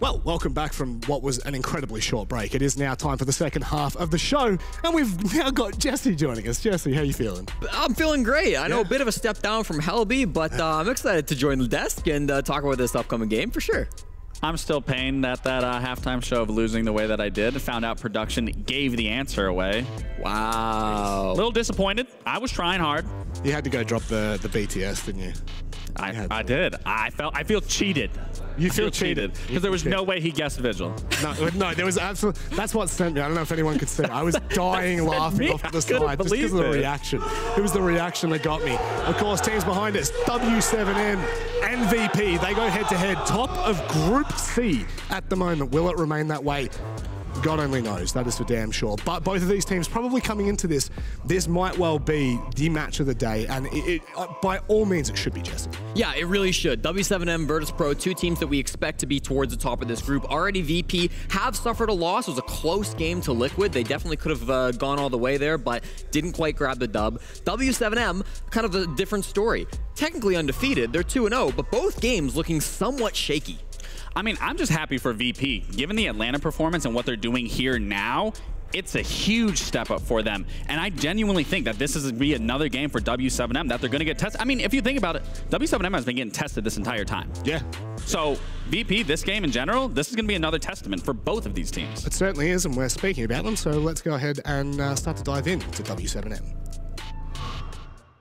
Well, welcome back from what was an incredibly short break. It is now time for the second half of the show, and we've now got Jesse joining us. Jesse, how are you feeling? I'm feeling great. I know a bit of a step down from Helby, but I'm excited to join the desk and talk about this upcoming game for sure. I'm still pained at that halftime show of losing the way that I did. Found out production gave the answer away. Wow. A little disappointed. I was trying hard. You had to go drop the BTS, didn't you? I did. I feel cheated. You feel cheated because there was no way he guessed Vigil. No, there was absolutely. That's what sent me. I don't know if anyone could see. I was dying laughing off to the side just because of the reaction. It was the reaction that got me. Of course, teams behind us, W7M and VP, they go head to head, top of Group C at the moment. Will it remain that way? God only knows, that is for damn sure. But both of these teams probably coming into this might well be the match of the day, and by all means, it should be, Jesse. Yeah, it really should. W7M, Virtus.Pro, two teams that we expect to be towards the top of this group. Already VP have suffered a loss. It was a close game to Liquid. They definitely could have gone all the way there, but didn't quite grab the dub. W7M, kind of a different story. Technically undefeated, they're 2-0, but both games looking somewhat shaky. I mean, I'm just happy for VP. Given the Atlanta performance and what they're doing here now, it's a huge step up for them. And I genuinely think that this is going to be another game for W7M that they're going to get tested. I mean, if you think about it, W7M has been getting tested this entire time. Yeah. So VP, this game in general, this is going to be another testament for both of these teams. It certainly is, and we're speaking about them. So let's go ahead and start to dive in to W7M.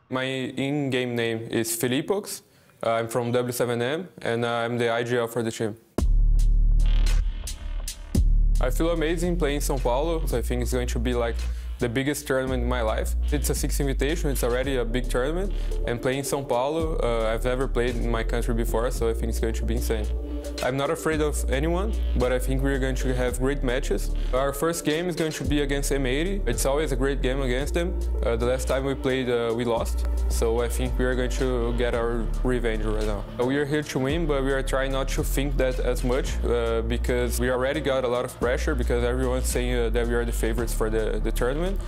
My in-game name is Philippox. I'm from W7M, and I'm the IGL for the team. I feel amazing playing Sao Paulo, so I think it's going to be like the biggest tournament in my life. It's a Six Invitational, it's already a big tournament, and playing Sao Paulo, I've never played in my country before, so I think it's going to be insane. I'm not afraid of anyone, but I think we're going to have great matches. Our first game is going to be against M80. It's always a great game against them. The last time we played, we lost. So I think we are going to get our revenge right now. We are here to win, but we are trying not to think that as much because we already got a lot of pressure because everyone's saying that we are the favorites for the tournament.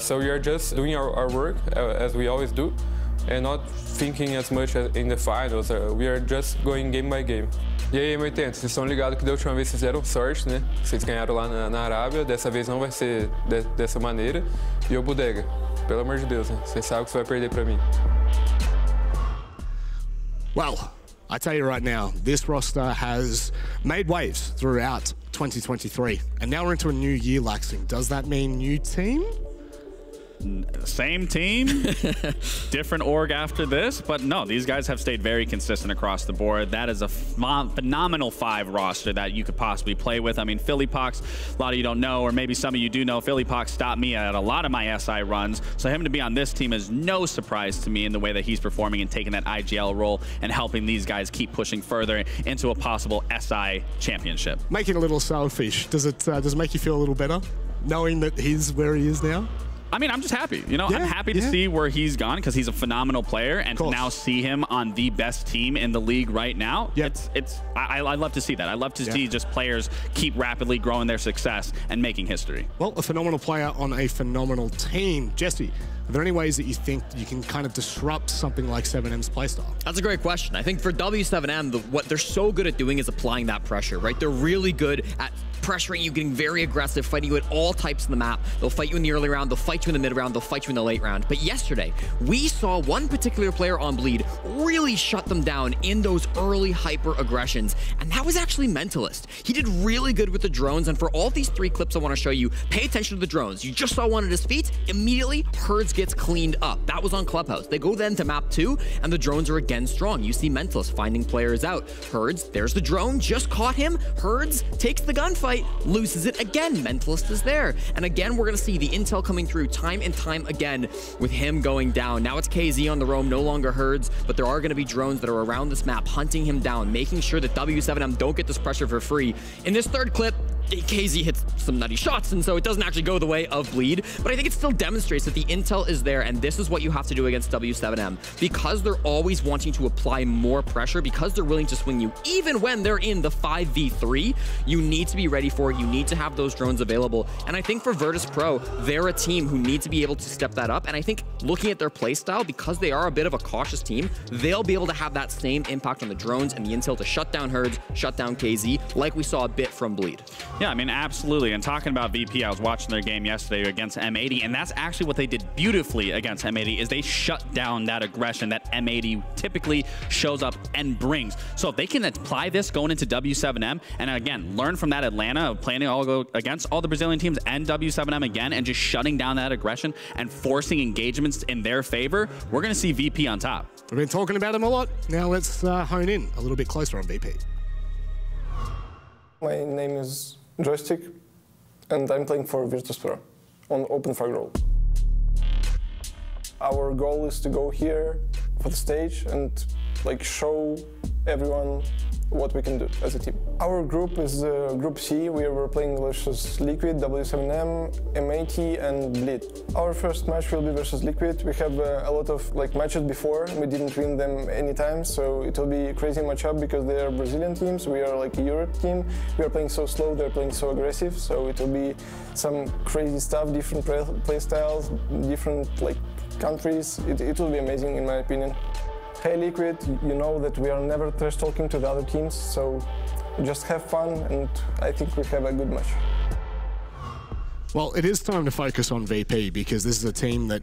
So we are just doing our work as we always do and not thinking as much as in the finals. We are just going game by game. E aí, M80, vocês estão ligados que da última vez vocês deram sorte, né? Vocês ganharam lá na Arábia, dessa vez não vai ser dessa maneira. E o Bodega, pelo amor de Deus, né? Vocês sabem que você vai perder pra mim. Well, I tell you right now, this roster has made waves throughout 2023. And now we're into a new year, Laxing. Does that mean new team? Same team, different org after this, but no, these guys have stayed very consistent across the board. That is a phenomenal five roster that you could possibly play with. I mean, Philippox, a lot of you don't know, or maybe some of you do know, Philippox stopped me at a lot of my SI runs, so him to be on this team is no surprise to me in the way that he's performing and taking that IGL role and helping these guys keep pushing further into a possible SI championship. Making a little selfish, does it make you feel a little better, knowing that he's where he is now? I mean, I'm just happy, you know? Yeah, I'm happy to see where he's gone because he's a phenomenal player, and to now see him on the best team in the league right now, I love to see that. I love to see just players keep rapidly growing their success and making history. Well, a phenomenal player on a phenomenal team. Jesse, are there any ways that you think you can kind of disrupt something like 7M's playstyle? That's a great question. I think for W7M, what they're so good at doing is applying that pressure, right? They're really good at pressuring you, getting very aggressive, fighting you at all types of the map. They'll fight you in the early round, they'll fight you in the mid round, they'll fight you in the late round. But yesterday, we saw one particular player on Bleed really shut them down in those early hyper aggressions, and that was actually Mentalist. He did really good with the drones, and for all these three clips I want to show you, pay attention to the drones. You just saw one at his feet, immediately Herdsz gets cleaned up. That was on Clubhouse. They go then to map 2, and the drones are again strong. You see Mentalist finding players out. Herdsz, there's the drone, just caught him. Herdsz takes the gunfight, loses it again. Mentalist is there. And again, we're going to see the intel coming through time and time again with him going down. Now it's KZ on the roam, no longer Herdsz, but there are going to be drones that are around this map hunting him down, making sure that W7M don't get this pressure for free. In this third clip, KZ hits some nutty shots, and so it doesn't actually go the way of Bleed, but I think it still demonstrates that the intel is there, and this is what you have to do against W7M. Because they're always wanting to apply more pressure, because they're willing to swing you, even when they're in the 5v3, you need to be ready for it. You need to have those drones available, and I think for Virtus.Pro, they're a team who need to be able to step that up, and I think looking at their playstyle, because they are a bit of a cautious team, they'll be able to have that same impact on the drones and the intel to shut down Herdsz, shut down KZ, like we saw a bit from Bleed. Yeah, I mean, absolutely. And talking about VP, I was watching their game yesterday against M80, and that's actually what they did beautifully against M80, is they shut down that aggression that M80 typically shows up and brings. So if they can apply this going into W7M, and again, learn from that Atlanta, playing all against all the Brazilian teams and W7M again, and just shutting down that aggression and forcing engagements in their favor, we're going to see VP on top. We've been talking about him a lot. Now let's hone in a little bit closer on VP. My name is Joystick, and I'm playing for Virtus.Pro on Open Frag role. Our goal is to go here for the stage and like show everyone what we can do as a team. Our group is Group C. We were playing versus Liquid, W7M, M80, and Bleed. Our first match will be versus Liquid. We have a lot of matches before. We didn't win them any time, so it will be a crazy matchup because they are Brazilian teams. We are like a Europe team. We are playing so slow. They're playing so aggressive. So it will be some crazy stuff, different play styles, different countries. It will be amazing in my opinion. Hey Liquid, you know that we are never trash talking to the other teams, so just have fun, and I think we have a good match. Well, it is time to focus on VP, because this is a team that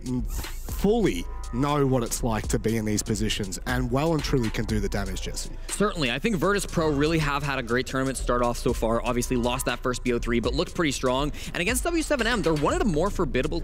fully know what it's like to be in these positions and well and truly can do the damage, Jesse. Certainly. I think Virtus.Pro really have had a great tournament start off so far. Obviously lost that first BO3, but looked pretty strong. And against W7M, they're one of the more formidable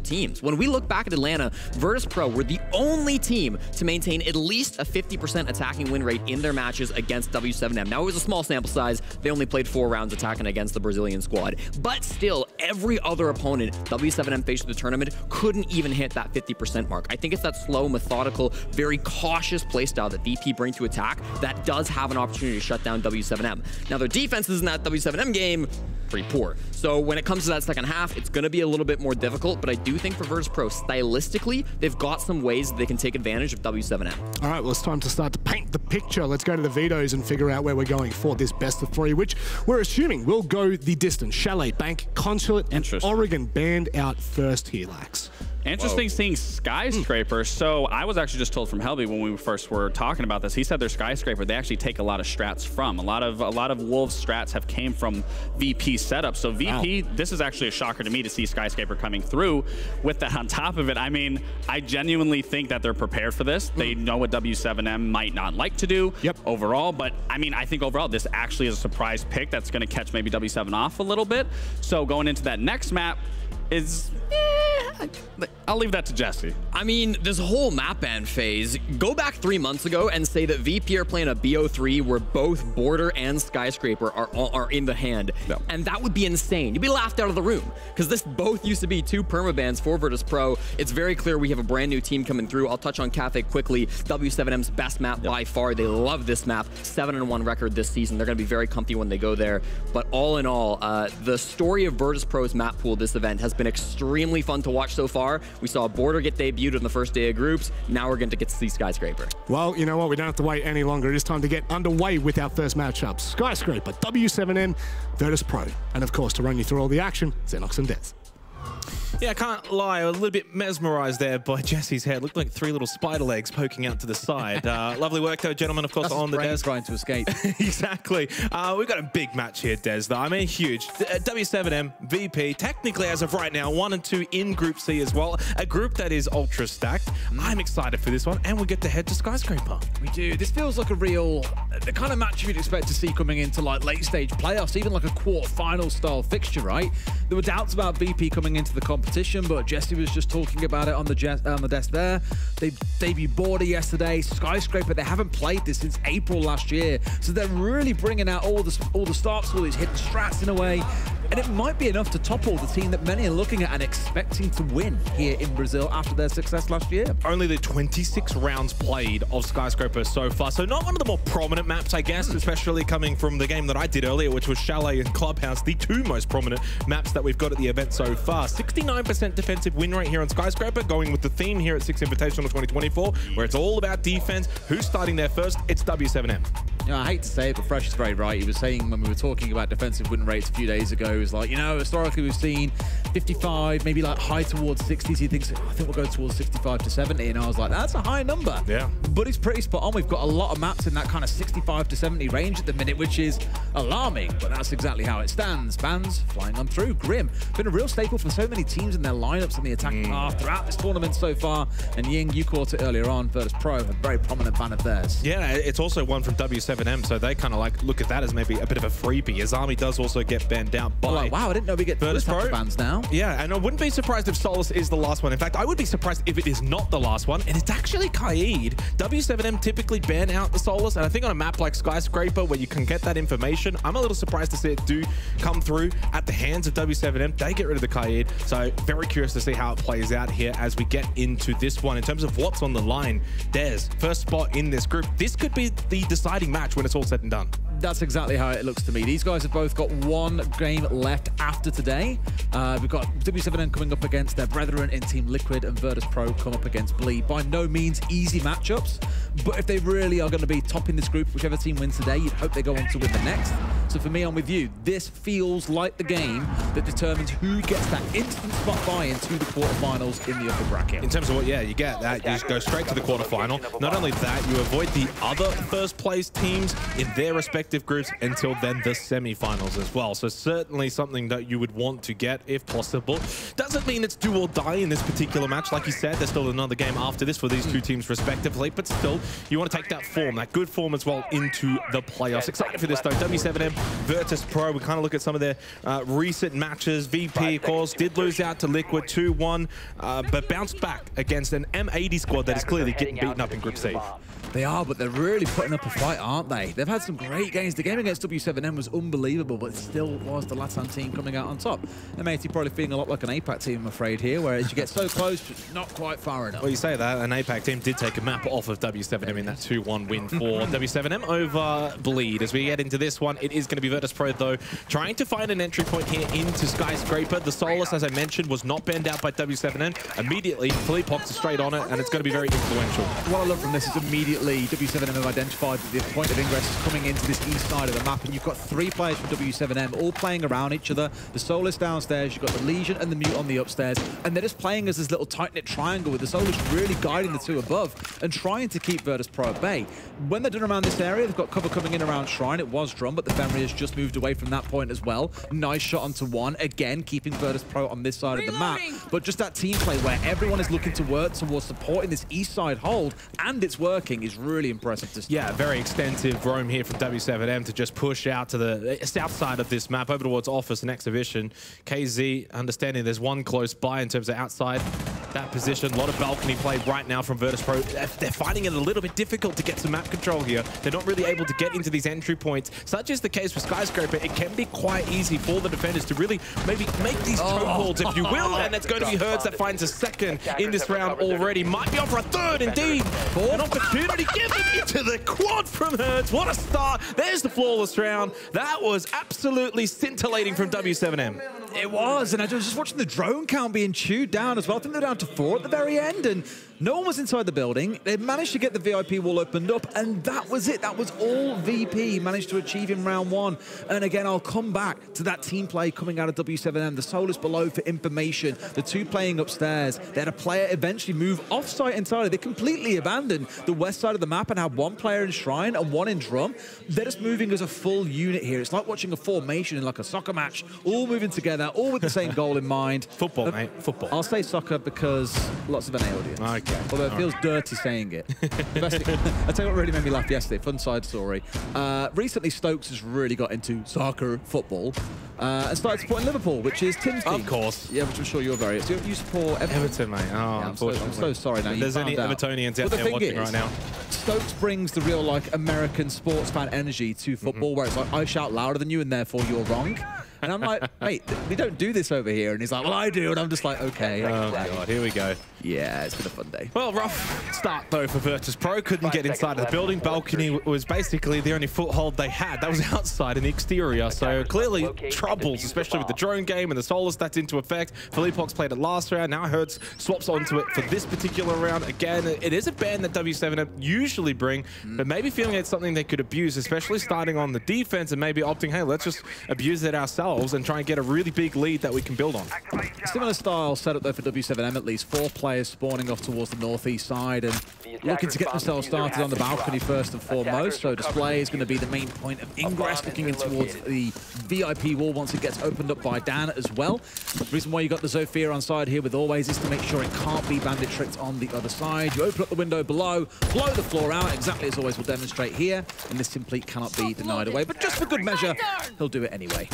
teams. When we look back at Atlanta, Virtus.Pro were the only team to maintain at least a 50% attacking win rate in their matches against W7M. Now, it was a small sample size. They only played 4 rounds attacking against the Brazilian squad. But still, every other opponent W7M faced in the tournament couldn't even hit that 50% mark. I think it's that slow, methodical, very cautious playstyle that VP bring to attack that does have an opportunity to shut down W7M. Now, their defenses in that W7M game, pretty poor. So when it comes to that second half, it's going to be a little bit more difficult, but I do think for Virtus.Pro, stylistically, they've got some ways that they can take advantage of W7M. All right, well, it's time to start to paint the picture. Let's go to the vetoes and figure out where we're going for this best of three, which we're assuming will go the distance. Chalet, Bank, Consulate, and Oregon banned out first here, Lax. Interesting seeing Skyscraper. So I was actually just told from Helby when we first were talking about this, he said their Skyscraper, they actually take a lot of strats from. A lot of Wolves strats have came from VP setup. So VP, this is actually a shocker to me to see Skyscraper coming through with that on top of it. I mean, I genuinely think that they're prepared for this. They know what W7M might not like to do overall, but I mean, I think overall this actually is a surprise pick that's gonna catch maybe W7 off a little bit. So going into that next map, I'll leave that to Jesse. I mean, this whole map ban phase, go back 3 months ago and say that VP are playing a BO3 where both Border and Skyscraper are in the hand. And that would be insane. You'd be laughed out of the room, because this both used to be 2 permabans for Virtus.Pro. It's very clear we have a brand new team coming through. I'll touch on Cafe quickly. W7M's best map by far. They love this map. 7-1 record this season. They're going to be very comfy when they go there. But all in all, the story of Virtus.Pro's map pool this event has been extremely fun to watch so far. We saw Border get debuted on the first day of groups. Now we're going to get to see Skyscraper. Well, you know what? We don't have to wait any longer. It is time to get underway with our first matchup. Skyscraper, W7M, Virtus.Pro. And of course, to run you through all the action, Zonox and Dez. Yeah, I can't lie, I was a little bit mesmerized there by Jesse's hair. It looked like 3 little spider legs poking out to the side. Lovely work though, gentlemen, of course, on the Dez. Trying to escape. Exactly. We've got a big match here, Dez, though. I mean, huge. W7M, VP, technically as of right now, 1 and 2 in Group C as well. A group that is ultra stacked. I'm excited for this one, and we get to head to Skyscraper. We do. This feels like a real, the kind of match you'd expect to see coming into like late stage playoffs, even like a quarter-final style fixture, right? There were doubts about VP coming into the competition, but Jesse was just talking about it on the desk there. They debuted Border yesterday, Skyscraper. They haven't played this since April last year, so they're really bringing out all the stops, all these hidden strats in a way. and it might be enough to topple the team that many are looking at and expecting to win here in Brazil after their success last year. Only the 26 rounds played of Skyscraper so far, so not one of the more prominent maps, I guess, especially coming from the game that I did earlier, which was Chalet and Clubhouse, the two most prominent maps that we've got at the event so far. 69% defensive win rate here on Skyscraper, going with the theme here at Six Invitational 2024, where it's all about defense. Who's starting there first? It's W7M. You know, I hate to say it, but Fresh is very right. He was saying when we were talking about defensive win rates a few days ago, he was like, you know, historically we've seen 55, maybe like high towards 60s. He thinks, I think we'll go towards 65 to 70. And I was like, that's a high number. Yeah. But he's pretty spot on. We've got a lot of maps in that kind of 65 to 70 range at the minute, which is alarming. But that's exactly how it stands. Bans flying on through. Grim, been a real staple for so many teams in their lineups on the attacking half throughout this tournament so far. And Ying, you caught it earlier on. Virtus.Pro, a very prominent ban of theirs. Yeah, it's also one from W7M, so they kind of like look at that as maybe a bit of a freebie. His army does also get banned out by... Like, wow, I didn't know we get those types of bans now. Yeah, and I wouldn't be surprised if Solace is the last one. In fact, I would be surprised if it is not the last one, and it's actually Kaid. W7M typically ban out the Solace, and I think on a map like Skyscraper, where you can get that information, I'm a little surprised to see it do come through at the hands of W7M. They get rid of the Kaid, so very curious to see how it plays out here as we get into this one. In terms of what's on the line, Dez, first spot in this group. This could be the deciding match when it's all said and done. That's exactly how it looks to me. These guys have both got one game left after today. We've got W7M coming up against their brethren in Team Liquid, and Virtus.Pro come up against Bleed. By no means easy matchups, but if they really are going to be topping this group, whichever team wins today, you'd hope they go on to win the next. So for me, I'm with you. This feels like the game that determines who gets that instant spot buy-in to the quarterfinals in the upper bracket. In terms of what, yeah, you get that. You just go straight to the quarterfinal. Not only that, you avoid the other first-place teams in their respective groups until then the semi-finals as well. So certainly something that you would want to get if possible. Doesn't mean it's do or die in this particular match. Like you said, there's still another game after this for these two teams respectively, but still you want to take that form, that good form as well into the playoffs. Excited for this though. W7M, Virtus.Pro, we kind of look at some of their recent matches. VP, of course, did lose out to Liquid 2-1, but bounced back against an M80 squad that is clearly getting beaten up in Group C. They are, but they're really putting up a fight, aren't they? They've had some great games. The game against W7M was unbelievable, but it still was the Latam team coming out on top. M80 probably feeling a lot like an APAC team, I'm afraid, here, whereas you get so close, but not quite far enough. Well, you say that, an APAC team did take a map off of W7M in that 2-1 win for W7M over Bleed. As we get into this one, it is going to be Virtus.Pro, though, trying to find an entry point here into Skyscraper. The Solace, as I mentioned, was not banned out by W7M. Immediately, Philippox is straight on it, and it's going to be very influential. What I love from this is immediately W7M have identified that the point of ingress is coming into this east side of the map, and you've got three players from W7M all playing around each other. The Solace downstairs, you've got the Legion and the Mute on the upstairs, and they're just playing as this little tight-knit triangle with the Solace really guiding the two above and trying to keep Virtus.Pro at bay. When they're done around this area, they've got cover coming in around Shrine. It was Drum, but the Fenrir has just moved away from that point as well. Nice shot onto one, again, keeping Virtus.Pro on this side of the map. But just that team play where everyone is looking to work towards supporting this east side hold, and it's working, is really impressive to see. Yeah, very extensive roam here from W7M to just push out to the south side of this map, over towards Office and Exhibition. KZ, understanding there's one close by in terms of outside that position. A lot of balcony play right now from Virtus.Pro. They're finding it a little bit difficult to get some map control here. They're not really able to get into these entry points. Such is the case with Skyscraper. It can be quite easy for the defenders to really maybe make these chokeholds, if you will, and it's going to be Herdsz that finds a second in this round already. Might be on for a third, indeed. An opportunity given into the quad from Herdsz. What a start. There's the flawless round. That was absolutely scintillating from W7M. It was, and I was just watching the drone count being chewed down as well. I think they're down to 4 at the very end, and no one was inside the building. They managed to get the VIP wall opened up, and that was it. That was all VP managed to achieve in round one. And again, I'll come back to that team play coming out of W7M. The Solace below for information. The two playing upstairs. They had a player eventually move off-site entirely. They completely abandoned the west side of the map and had one player in Shrine and one in Drum. They're just moving as a full unit here. It's like watching a formation in like a soccer match, all moving together, all with the same goal in mind. Football, mate, football. I'll say soccer because lots of an audience. Okay. Although it feels dirty saying it. I tell you what really made me laugh yesterday, fun side story. Recently, Stokes has really got into soccer, football, and started supporting Liverpool, which is Tim's team. Of course. Yeah, which I'm sure you're very... So you support Everton? Everton, mate. Oh, yeah, unfortunately. I'm so sorry now. There's any Evertonians out there watching right now. Stokes brings the real, like, American sports fan energy to football, where it's like, I shout louder than you and therefore you're wrong. And I'm like, mate, we don't do this over here. And he's like, well, I do. And I'm just like, okay. Oh, my God. Here we go. Yeah, it's been a fun day. Well, rough start, though, for Virtus.Pro. Couldn't get inside of the building. Balcony was basically the only foothold they had. That was outside and the exterior. So clearly troubles, especially with the drone game and the solar stats into effect. Philippox played it last round. Now Herdsz swaps onto it for this particular round. Again, it is a ban that W7M usually bring, but maybe feeling it's something they could abuse, especially starting on the defense and maybe opting, hey, let's just abuse it ourselves and try and get a really big lead that we can build on. Similar style setup, though, for W7M at least. 4 players spawning off towards the northeast side and looking to get themselves started on the balcony first and foremost. So display is going to be the main point of ingress, looking in towards the VIP wall once it gets opened up by Dan as well. The reason why you got the Zofia on side here with Always is to make sure it can't be bandit tricked on the other side. You open up the window below, blow the floor out, exactly as Always will demonstrate here, and this simply cannot be denied away. But just for good measure, he'll do it anyway.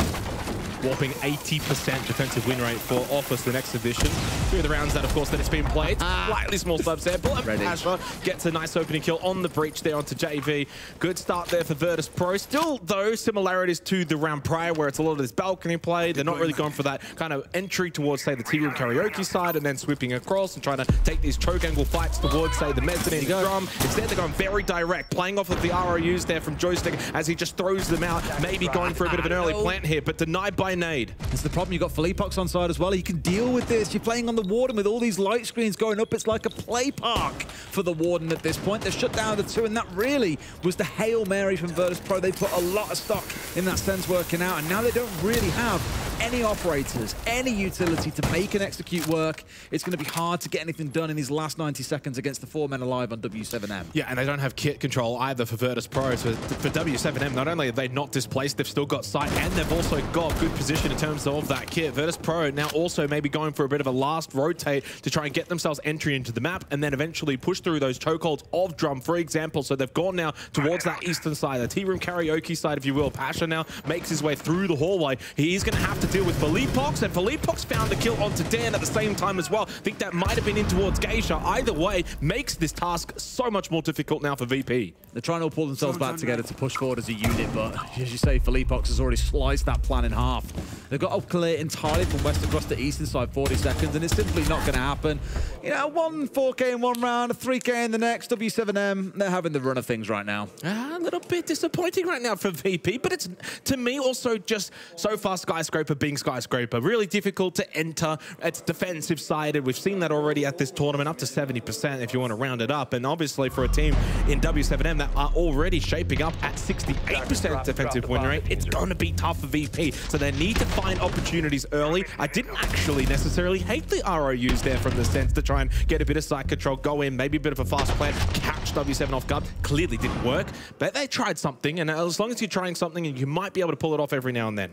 Whopping 80% defensive win rate for Office, the next edition. Through the rounds that, of course, that it's been played. Slightly small subsample. And Pasha gets a nice opening kill on the breach there onto JV. Good start there for Virtus.Pro. Still, though, similarities to the round prior where it's a lot of this balcony play. They're not really going for that kind of entry towards, say, the TV and karaoke side and then sweeping across and trying to take these choke angle fights towards, say, the mezzanine drum. Instead, they're going very direct, playing off of the ROUs there from Joystick as he just throws them out, maybe going for a bit of an early plant here, but denied by Nade. That's the problem. You've got Philippox on side as well. You can deal with this. You're playing on the Warden with all these light screens going up. It's like a play park for the Warden at this point. They shut down the two, and that really was the Hail Mary from Virtus.Pro. They put a lot of stock in that sense working out, and now they don't really have any operators, any utility to make an execute work. It's going to be hard to get anything done in these last 90 seconds against the 4 men alive on W7M. Yeah, and they don't have kit control either for Virtus.Pro. So for W7M, not only have they not displaced, they've still got sight, and they've also got good position in terms of that kit. Virtus.Pro now also maybe going for a bit of a last rotate to try and get themselves entry into the map and then eventually push through those chokeholds of Drum, for example. So they've gone now towards that eastern side, the tea room karaoke side, if you will. Pasha now makes his way through the hallway. He's going to have to deal with Philippox, and Philippox found the kill onto Dan at the same time as well. I think that might have been in towards Geisha. Either way, makes this task so much more difficult now for VP. They're trying to all pull themselves back together to push forward as a unit, but as you say, Philippox has already sliced that plan in half. They've got up clear entirely from west across to east inside 40 seconds, and it's simply not going to happen. You know, one 4K in one round, a 3K in the next. W7M, they're having the run of things right now. A little bit disappointing right now for VP, but it's, to me, also just so far Skyscraper being Skyscraper. Really difficult to enter. It's defensive-sided. We've seen that already at this tournament, up to 70% if you want to round it up. And obviously for a team in W7M that are already shaping up at 68% defensive win rate, it's going to be tough for VP. So they need to find opportunities early. I didn't actually necessarily hate the ROUs there from the sense to try and get a bit of side control, go in, maybe a bit of a fast plant, catch W7 off guard. Clearly didn't work, but they tried something, and as long as you're trying something, you might be able to pull it off every now and then.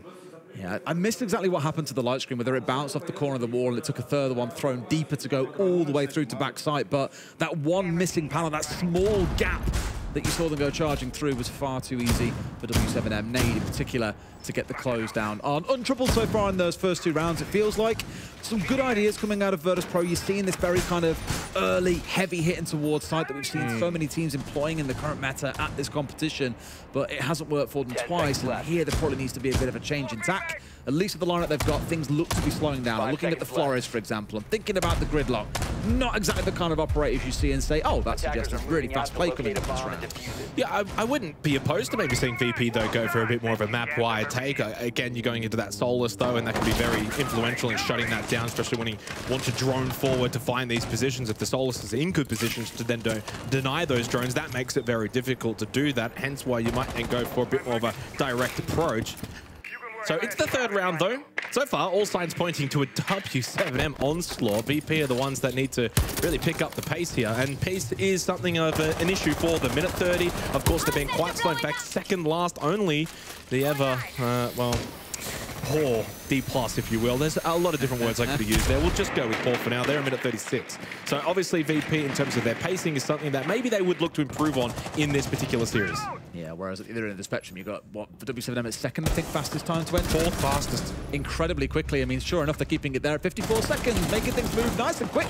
Yeah, I missed exactly what happened to the light screen, whether it bounced off the corner of the wall and it took a further one thrown deeper to go all the way through to backside, but that one missing panel, that small gap that you saw them go charging through was far too easy for W7M, Nade in particular, to get the close down on. Untroubled so far in those first two rounds, it feels like. Some good ideas coming out of Virtus.Pro. You're seeing this very kind of early, heavy hitting towards side that we've seen so many teams employing in the current meta at this competition, but it hasn't worked for them twice, and here there probably needs to be a bit of a change in tack. At least with the lineup they've got, things look to be slowing down. I'm looking at the Flores, for example. I'm thinking about the gridlock. Not exactly the kind of operators you see and say, oh, that suggests a really fast play coming up this round. Yeah, I wouldn't be opposed to maybe seeing VP, though, go for a bit more of a map-wide take. Again, you're going into that Solus, though, and that can be very influential in shutting that down, especially when he wants to drone forward to find these positions. If the Solus is in good positions to then deny those drones, that makes it very difficult to do that, hence why you might then go for a bit more of a direct approach. So it's the third round, though. So far, all signs pointing to a W7M onslaught. VP are the ones that need to really pick up the pace here, and pace is something of an issue for them. Minute 30, of course, they've been quite slow. In fact, second last only the ever, well, poor D+, if you will. There's a lot of different words I could have used there. We'll just go with poor for now. They're in minute 36. So obviously VP, in terms of their pacing, is something that maybe they would look to improve on in this particular series. Yeah, whereas at the other end of the spectrum, you've got, what, for W7M, it's second, I think, fastest time to enter. Fourth fastest. Incredibly quickly. I mean, sure enough, they're keeping it there at 54 seconds, making things move nice and quick.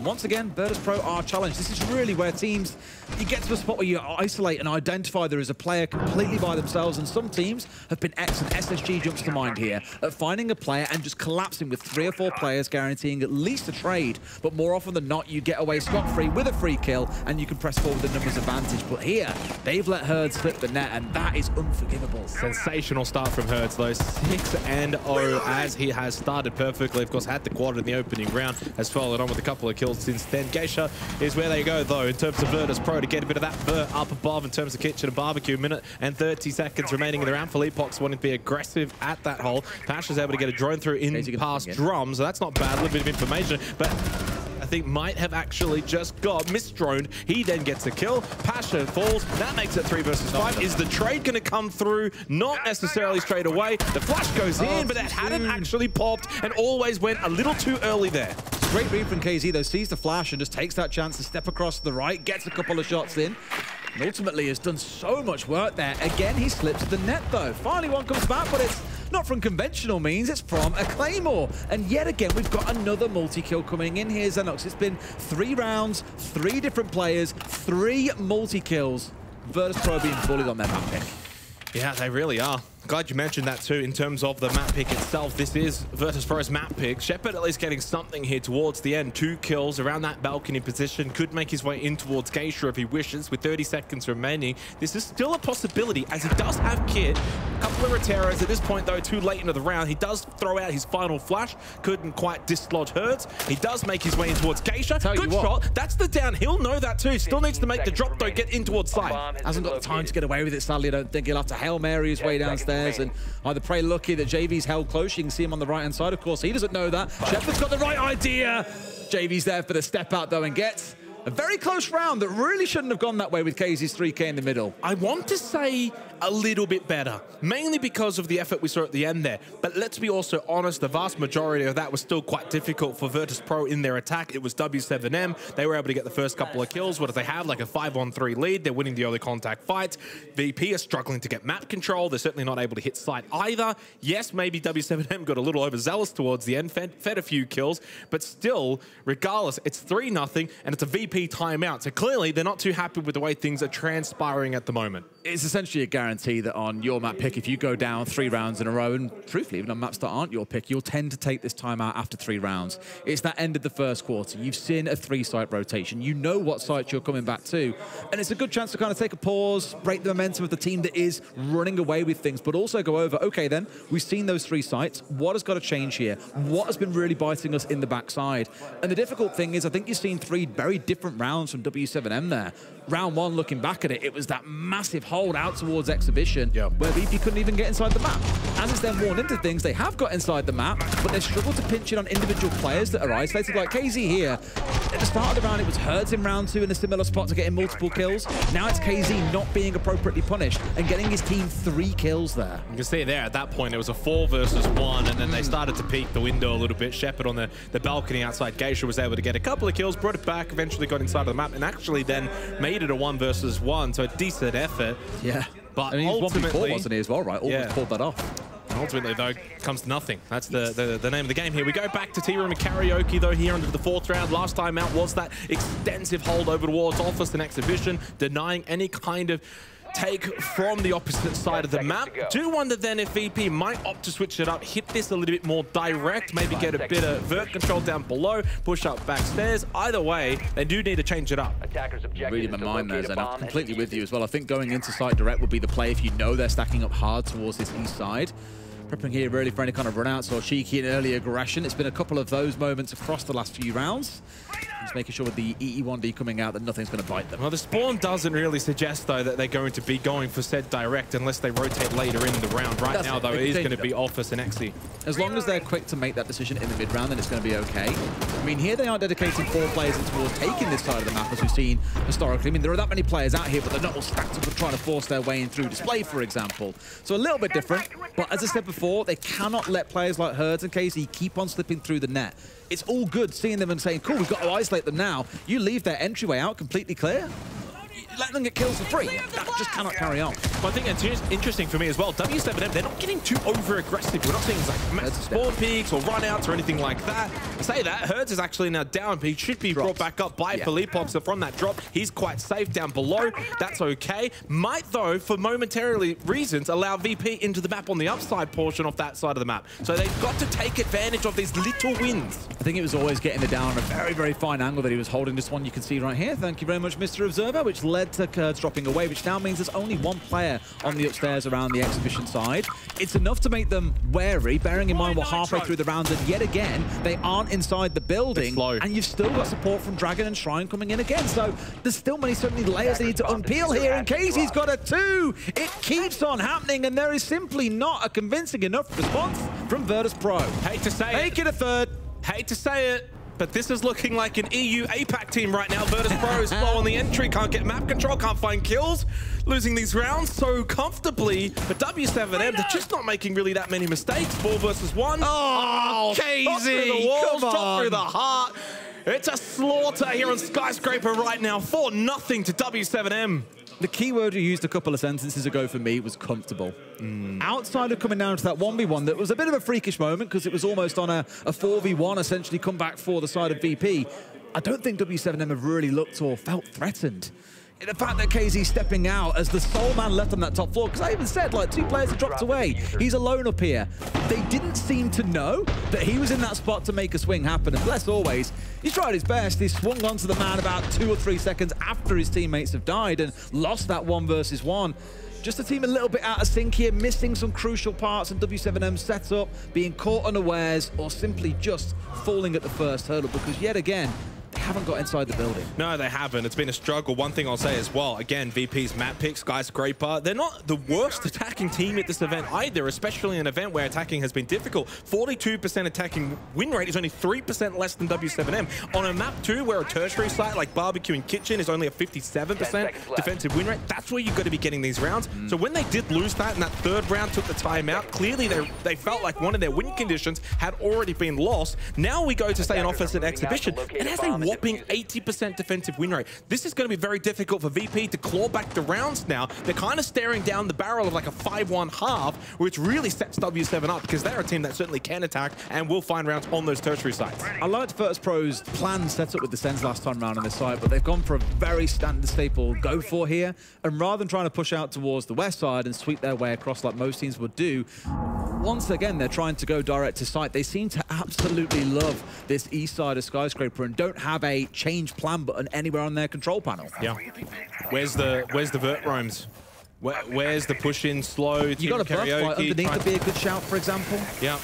And once again, Virtus.Pro are challenged. This is really where teams, you get to a spot where you isolate and identify there is a player completely by themselves, and some teams have been excellent. SSG jumps to mind here at finding a player and just collapsing with 3 or 4 players, guaranteeing at least a trade, but more often than not, you get away scot-free with a free kill, and you can press forward the numbers advantage. But here, they've let Herdsz slip the net, and that is unforgivable. Sensational start from Herdsz, though. 6-0, as he has started perfectly. Of course, had the quad in the opening round, has followed on with a couple of kills since then. Geisha is where they go, though, in terms of Virtus.Pro to get a bit of that vert up above in terms of kitchen and barbecue. Minute and 30 seconds remaining in the round. Philippox wanting to be aggressive at that hole. Pasha's able to get a drone through in past drums, so that's not bad. A little bit of information, but I think might have actually just got misdroned. He then gets a kill. Pasha falls. That makes it 3 versus 5. Is the trade going to come through? Not necessarily straight away. The flash goes in, but it hadn't actually popped, and Always went a little too early there. Great read from KZ, though. Sees the flash and just takes that chance to step across to the right. Gets a couple of shots in. And ultimately has done so much work there. Again, he slips the net, though. Finally, one comes back, but it's not from conventional means, it's from a Claymore. And yet again, we've got another multi-kill coming in here, Zonox. It's been 3 rounds, 3 different players, 3 multi-kills. Virtus.Pro being bullied on their map pick. Yeah, they really are. Glad you mentioned that too in terms of the map pick itself. This is Virtus.Pro's map pick. Sheppard at least getting something here towards the end. 2 kills around that balcony position. Could make his way in towards Geisha if he wishes with 30 seconds remaining. This is still a possibility as he does have kit. A couple of Roteros at this point though, too late into the round. He does throw out his final flash. Couldn't quite dislodge Herdsz. He does make his way in towards Geisha. Good shot. That's the down. He'll know that too. Still needs to make the drop though. Get in towards side. Hasn't got the time to get away with it, sadly. I don't think he'll have to Hail Mary his way downstairs. And either pray lucky that JV's held close. You can see him on the right-hand side. Of course, he doesn't know that. Sheppard's got the right idea. JV's there for the step out, though, and gets a very close round that really shouldn't have gone that way with KZ's 3K in the middle. I want to say a little bit better, mainly because of the effort we saw at the end there. But let's be also honest, the vast majority of that was still quite difficult for Virtus.Pro in their attack. It was W7M. They were able to get the first couple of kills. What do they have? Like a 5-on-3 lead. They're winning the early contact fight. VP are struggling to get map control. They're certainly not able to hit site either. Yes, maybe W7M got a little overzealous towards the end, fed a few kills, but still, regardless, it's 3-0 and it's a VP timeout, so clearly they're not too happy with the way things are transpiring at the moment. It's essentially a guarantee that on your map pick, if you go down 3 rounds in a row, and truthfully, even on maps that aren't your pick, you'll tend to take this timeout after 3 rounds. It's that end of the first quarter. You've seen a 3-site rotation. You know what sites you're coming back to, and it's a good chance to kind of take a pause, break the momentum of the team that is running away with things, but also go over, okay then, we've seen those 3 sites. What has got to change here? What has been really biting us in the backside? And the difficult thing is I think you've seen 3 very different rounds from W7M there. Round 1, looking back at it, it was that massive hold out towards Exhibition, where VP couldn't even get inside the map. As it's then worn into things, they have got inside the map, but they struggled to pinch in on individual players that are isolated, like KZ here. At the start of the round, it was Herdsz in round 2 in a similar spot to getting multiple kills. Now it's KZ not being appropriately punished and getting his team 3 kills there. You can see there at that point, it was a 4 versus 1, and then they started to peek the window a little bit. Sheppard on the balcony outside Geisha was able to get a couple of kills, brought it back, eventually got inside of the map, and actually then made a 1 versus 1, so a decent effort. Yeah, but I mean, ultimately, wasn't he as well, right? Almost pulled that off. Ultimately, though, comes to nothing. That's the name of the game here. We go back to T-Room and Karaoke, though, here into the 4th round. Last time out was that extensive hold over towards Office and Exhibition, denying any kind of take from the opposite side of the map. Do wonder then if VP might opt to switch it up, hit this a little bit more direct, maybe get a bit of vert control down below, push up backstairs. Either way, they do need to change it up. Reading my mind there, Zen, I'm completely with you as well. I think going into site direct would be the play if you know they're stacking up hard towards this east side. Prepping here really for any kind of runouts or cheeky and early aggression. It's been a couple of those moments across the last few rounds. Just making sure with the EE1D coming out that nothing's going to bite them. Well, the spawn doesn't really suggest, though, that they're going to be going for said direct unless they rotate later in the round. Right now, though, it is going to be Office and Exi. As long as they're quick to make that decision in the mid-round, then it's going to be okay. I mean, here they are dedicating 4 players towards taking this side of the map, as we've seen historically. I mean, there are that many players out here, but they're not all stacked up and trying to force their way in through display, for example. So a little bit different, but as I said before, they cannot let players like Herdsz and KZ keep on slipping through the net. It's all good seeing them and saying, cool, we've got to isolate them now. You leave their entryway out completely clear. let them get kills for free. That just cannot carry on. But I think it's interesting for me as well. W7M, they're not getting too over-aggressive. We're not seeing like massive spawn peaks or runouts or anything like that. I say that, Herdsz is actually now down, but he should be brought back up by Philippox. So from that drop, he's quite safe down below. That's okay. Might, though, for momentarily reasons, allow VP into the map on the upside portion of that side of the map. So they've got to take advantage of these little wins. I think it was always getting the down on a very, very fine angle that he was holding. This one you can see right here. Thank you very much, Mr. Observer, which led to Kurtz dropping away, which now means there's only one player on the upstairs around the exhibition side. It's enough to make them wary, bearing in mind we're halfway through the round, and yet again, they aren't inside the building, and you've still got support from Dragon and Shrine coming in again. So there's still so many layers they need to unpeel here, and KZ's got a two. It keeps on happening, and there is simply not a convincing enough response from Virtus.Pro. Hate to say it. Make it a third. Hate to say it, but this is looking like an EU APAC team right now. Virtus.Pro is slow on the entry, can't get map control, can't find kills, losing these rounds so comfortably. But W7M, they're just not making really that many mistakes. 4 versus 1. Oh, KZ, shot through the heart. It's a slaughter here on Skyscraper right now. 4-0 to W7M. The key word you used a couple of sentences ago for me was comfortable. Outside of coming down to that 1v1, that was a bit of a freakish moment because it was almost on a 4v1, essentially come back for the side of VP. I don't think W7M have really looked or felt threatened. The fact that KZ's stepping out as the sole man left on that top floor, because I even said, like, 2 players have dropped away. He's alone up here. They didn't seem to know that he was in that spot to make a swing happen. And bless Always, he's tried his best. He swung onto the man about 2 or 3 seconds after his teammates have died and lost that 1v1. Just the team a little bit out of sync here, missing some crucial parts in W7M's setup, being caught unawares, or simply just falling at the first hurdle, because yet again, they haven't got inside the building. No, they haven't. It's been a struggle. One thing I'll say as well, again, VP's map pick, Skyscraper, they're not the worst attacking team at this event either, especially an event where attacking has been difficult. 42% attacking win rate is only 3% less than W7M. On a map too, where a tertiary site like Barbecue and Kitchen is only a 57% defensive win rate, that's where you've got to be getting these rounds. So when they did lose that and that third round took the time out, clearly they felt like one of their win conditions had already been lost. Now we go to, say, an offensive exhibition, and as they whopping 80% defensive win rate. This is going to be very difficult for VP to claw back the rounds now. They're kind of staring down the barrel of like a 5-1 half, which really sets W7 up because they're a team that certainly can attack and will find rounds on those tertiary sites. I liked Virtus.Pro's plan set up with the Sens last time round on this side, but they've gone for a very standard staple go for here. And rather than trying to push out towards the west side and sweep their way across like most teams would do, once again, they're trying to go direct to site. They seem to absolutely love this east side of Skyscraper and don't have a change plan button anywhere on their control panel. Yeah. Where's the vert roams? Where's the push-in slow? You got a buff like underneath would be a good shout, for example. Yeah.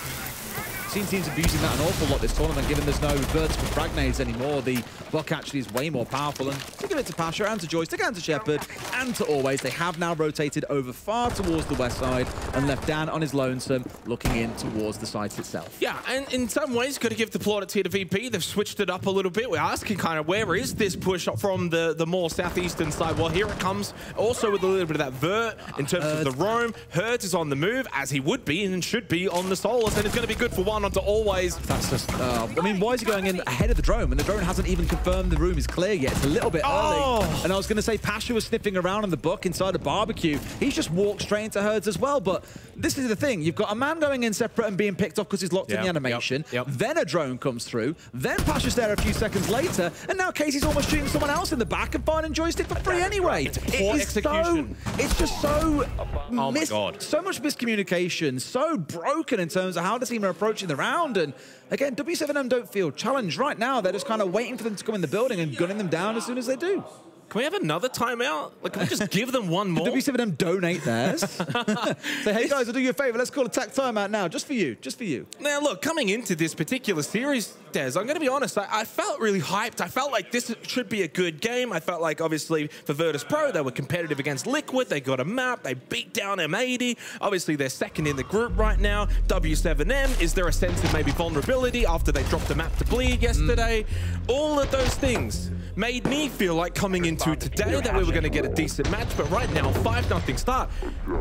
Seen teams abusing that an awful lot this tournament, given there's no vertical frag nades anymore. The buck actually is way more powerful, and to give it to Pasha and to Joystick and to Sheppard and to Always, they have now rotated over far towards the west side and left Dan on his lonesome, looking in towards the site itself. Yeah, and in some ways, got to give the plaudits here to VP. They've switched it up a little bit. We're asking kind of where is this push up from the more southeastern side? Well, here it comes also with a little bit of that vert in terms of the roam. Herdsz is on the move, as he would be and should be on the Solus, and it's going to be good for one. Onto Always. That's just, I mean, why is he going in ahead of the drone when the drone hasn't even confirmed the room is clear yet? It's a little bit early. And I was going to say, Pasha was sniffing around on the buck inside a barbecue. He's just walked straight into Herdsz as well, but this is the thing. You've got a man going in separate and being picked off because he's locked in the animation. Then a drone comes through. Then Pasha's there a few seconds later, and now KZ's almost shooting someone else in the back and finding Joystick for free anyway. It's poor execution. It's just so... Oh my God. So much miscommunication, so broken in terms of how the team are approaching the round. And again, W7M don't feel challenged right now. They're just kind of waiting for them to come in the building and gunning them down as soon as they do. Can we have another timeout? Like, can we just give them one more? W7M donate theirs. Say, hey guys, I'll do you a favor. Let's call a tack timeout now, just for you, just for you. Now look, coming into this particular series, Dez, I'm gonna be honest, I felt really hyped. I felt like this should be a good game. I felt like, obviously, for Virtus.Pro, they were competitive against Liquid. They got a map, they beat down M80. Obviously, they're second in the group right now. W7M, is there a sense of maybe vulnerability after they dropped the map to Bleed yesterday? All of those things made me feel like coming into today that we were going to get a decent match, but right now, 5-0 start.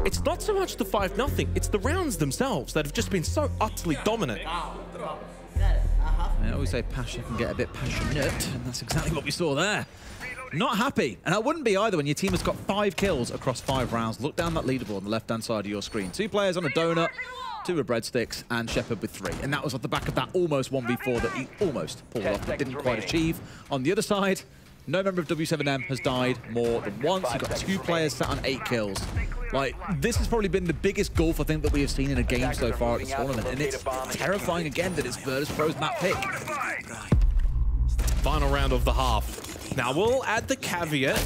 It's not so much the 5-0, it's the rounds themselves that have just been so utterly dominant. I always say Pasha can get a bit passionate, and that's exactly what we saw there. Not happy. And I wouldn't be either when your team has got 5 kills across 5 rounds. Look down that leaderboard on the left-hand side of your screen. 2 players on a donut, 2 with breadsticks, and Sheppard with 3. And that was off the back of that almost 1v4 that he almost pulled off but didn't quite achieve. On the other side, no member of W7M has died more than once. You've got 2 players sat on 8 kills. Like, this has probably been the biggest golf, I think, that we have seen in a game so far at this tournament. And it's terrifying again that it's Virtus.Pro's map pick. Final round of the half. Now, we'll add the caveat.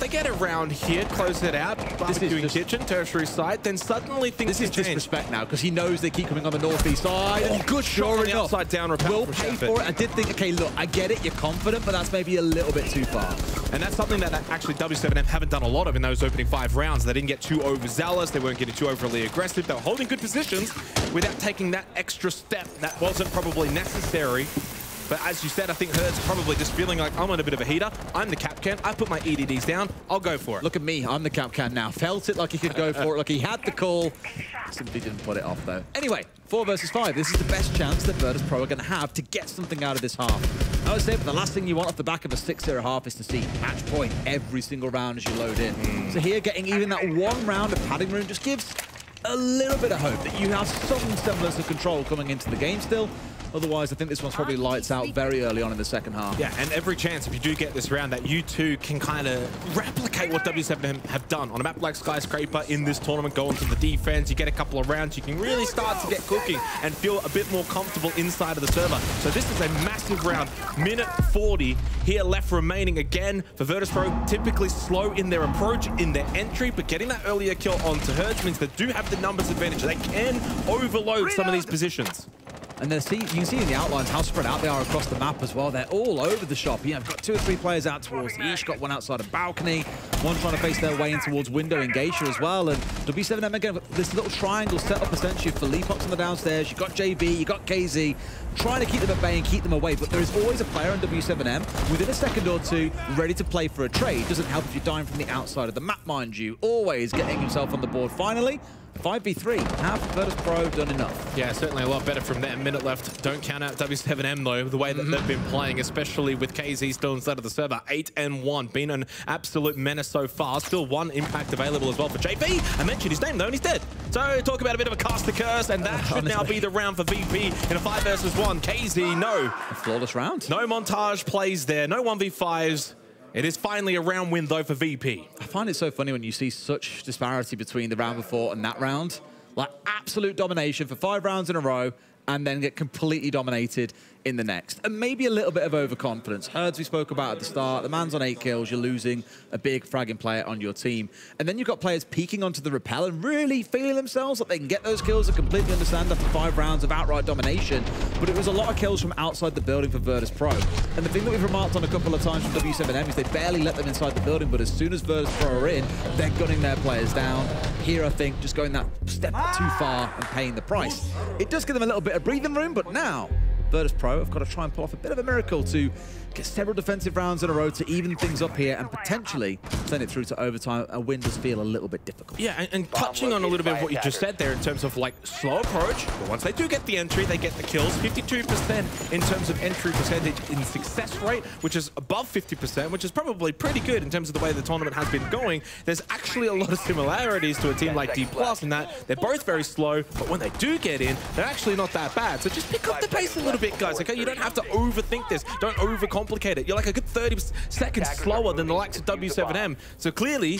They get around here, close it out, barbecuing kitchen, tertiary site, then suddenly things change. This is disrespect now, because he knows they keep coming on the northeast side. Oh, good shot on the upside down rappel. Will pay for it. I did think, okay, look, I get it, you're confident, but that's maybe a little bit too far. And that's something that actually W7M haven't done a lot of in those opening 5 rounds. They didn't get too overzealous, they weren't getting too overly aggressive, they were holding good positions without taking that extra step that wasn't probably necessary. But as you said, I think Herd's probably just feeling like, I'm on a bit of a heater. I'm the cap can. I put my EDDs down. I'll go for it. Look at me. I'm the cap can now. Felt it like he could go for it, like he had the call. Simply didn't put it off, though. Anyway, 4 versus 5. This is the best chance that Virtus.Pro are going to have to get something out of this half. I would say, but the last thing you want off the back of a 6-0 half is to see match point every single round as you load in. So here, getting even that 1 round of padding room just gives a little bit of hope that you have some semblance of control coming into the game still. Otherwise, I think this one's probably lights out very early on in the second half. Yeah, and every chance, if you do get this round, that you two can kind of replicate what W7M have done on a map like Skyscraper in this tournament, going to the defense, you get a couple of rounds, you can really start to get cooking and feel a bit more comfortable inside of the server. So this is a massive round, minute 40 here left remaining again for Virtus.Pro, typically slow in their approach, in their entry, but getting that earlier kill onto Herdsz means they do have the numbers advantage. They can overload some of these positions. And you can see in the outlines how spread out they are across the map as well. They're all over the shop. Yeah, I've got 2 or 3 players out towards the east, got one outside a balcony, one trying to face their way in towards window engagement as well. And W7M again, this little triangle set up essentially for Philippox on the downstairs. You've got JV, you've got KZ, trying to keep them at bay and keep them away. But there is always a player on W7M within a second or two ready to play for a trade. Doesn't help if you're dying from the outside of the map, mind you. Always getting himself on the board finally. 5v3, have Virtus.Pro done enough? Yeah, certainly a lot better from that. Minute left. Don't count out W7M, though, the way that they've been playing, especially with KZ still inside of the server. 8-1, been an absolute menace so far. Still 1 impact available as well for JV. I mentioned his name, though, and he's dead. So talk about a bit of a cast to curse, and that should now be the round for VP in a 5 versus 1. KZ, no. A flawless round. No montage plays there, no 1v5s. It is finally a round win, though, for VP. I find it so funny when you see such disparity between the round before and that round. Like, absolute domination for 5 rounds in a row and then get completely dominated in the next. And maybe a little bit of overconfidence. Herdsz we spoke about at the start. The man's on 8 kills. You're losing a big fragging player on your team. And then you've got players peeking onto the rappel and really feeling themselves that they can get those kills and completely understand after 5 rounds of outright domination. But it was a lot of kills from outside the building for Virtus.Pro. And the thing that we've remarked on a couple of times from W7M is they barely let them inside the building, but as soon as Virtus.Pro are in, they're gunning their players down. Here, I think, just going that step too far and paying the price. It does give them a little bit of breathing room, but now Virtus.Pro have got to try and pull off a bit of a miracle to get several defensive rounds in a row to even things up here and potentially send it through to overtime. A win does feel a little bit difficult. Yeah, and touching on a little bit of what you just said there in terms of, like, slow approach, but once they do get the entry, they get the kills. 52% in terms of entry percentage in success rate, which is above 50%, which is probably pretty good in terms of the way the tournament has been going. There's actually a lot of similarities to a team like D+, in that they're both very slow, but when they do get in, they're actually not that bad. So just pick up the pace a little bit, guys, okay? You don't have to overthink this. Don't overcomplicate it. You're like a good 30 seconds slower than the likes of W7M. So clearly,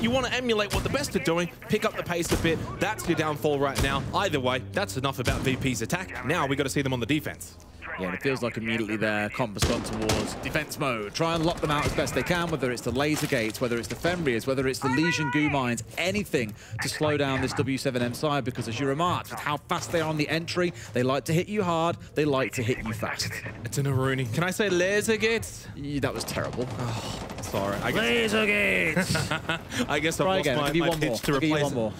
you want to emulate what the best are doing, pick up the pace a bit. That's your downfall right now. Either way, that's enough about VP's attack. Now we got to see them on the defense. Yeah, and it feels like immediately their compass gone towards defense mode. Try and lock them out as best they can, whether it's the laser gates, whether it's the Fenriers, whether it's the Legion goo mines, anything to slow down this W7M side, because as you remarked, with how fast they are on the entry, they like to hit you hard, they like to hit you fast. It's an Aruni. Can I say laser gates? Yeah, that was terrible. Oh, sorry. I guess laser gates! I guess I've lost my pitch to replace it.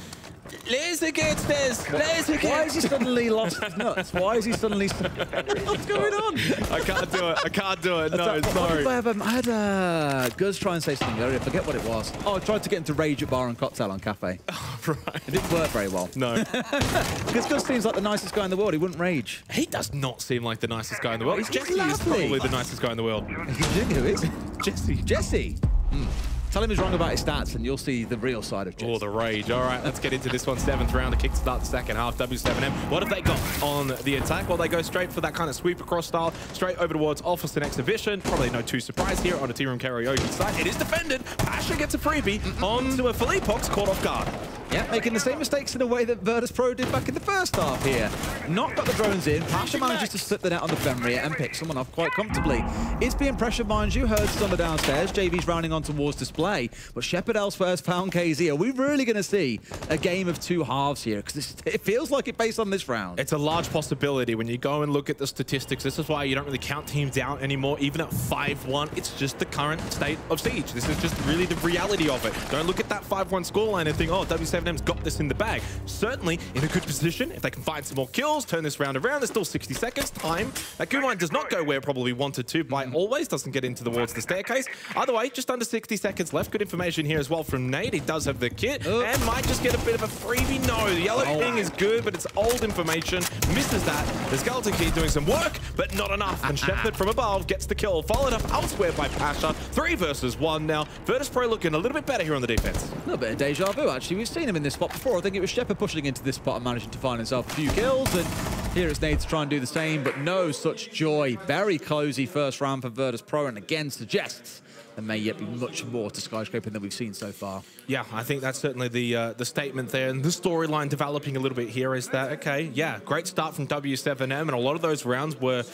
There's the kids, Dez! There's the kids! Why has he suddenly lost his nuts? Why is he suddenly... What's going on? I can't do it. I can't do it. No, sorry. I had Guz try and say something earlier. I forget what it was. Oh, I tried to get him to rage at bar and cocktail on Cafe. Oh, right. It didn't work very well. No. Because Guz seems like the nicest guy in the world. He wouldn't rage. He does not seem like the nicest guy in the world. Jesse is probably the nicest guy in the world. Who is? Jesse. Jesse! Mm. Tell him he's wrong about his stats and you'll see the real side of Jesse. Oh, the rage. All right, let's get into this one. Seventh round, a kickstart the second half. W7M, what have they got on the attack? Well, they go straight for that kind of sweep across style, straight over towards Office and Exhibition. Probably no two surprise here on a T-Room Karaoke site. It is defended. Pasha gets a freebie onto a Philippox, caught off guard. Yeah, making the same mistakes in a way that Virtus.Pro did back in the first half here. Not got the drones in. Pasha manages to slip the net on the Femria and pick someone off quite comfortably. It's being pressured, mind you. Herdsz on the downstairs. JV's rounding on towards display. But Sheppard elsewhere has found KZ. Are we really going to see a game of two halves here? Because it feels like it based on this round. It's a large possibility. When you go and look at the statistics, this is why you don't really count teams out anymore. Even at 5-1, it's just the current state of Siege. This is just really the reality of it. Don't look at that 5-1 scoreline and think, oh, W7M's got this in the bag. Certainly in a good position. If they can find some more kills, turn this round around, there's still 60 seconds time. That Goonline does not go where it probably wanted to by Always, doesn't get into towards the staircase. Either way, just under 60 seconds left. Good information here as well from Nade. He does have the kit and might just get a bit of a freebie. No, the yellow thing is good, but it's old information. Misses that. The Skeleton Key doing some work, but not enough. And Sheppard from above gets the kill, followed up elsewhere by Pasha. 3 versus 1 now. Virtus.Pro looking a little bit better here on the defense. A little bit of deja vu, actually. We've seen him in this spot before. I think it was Sheppard pushing into this spot and managing to find himself a few kills. And here it's Nade to try and do the same, but no such joy. Very closey first round for Virtus.Pro, and again suggests there may yet be much more to Skyscraper than we've seen so far. Yeah, I think that's certainly the statement there. And the storyline developing a little bit here is that, okay, yeah, great start from W7M, and a lot of those rounds were,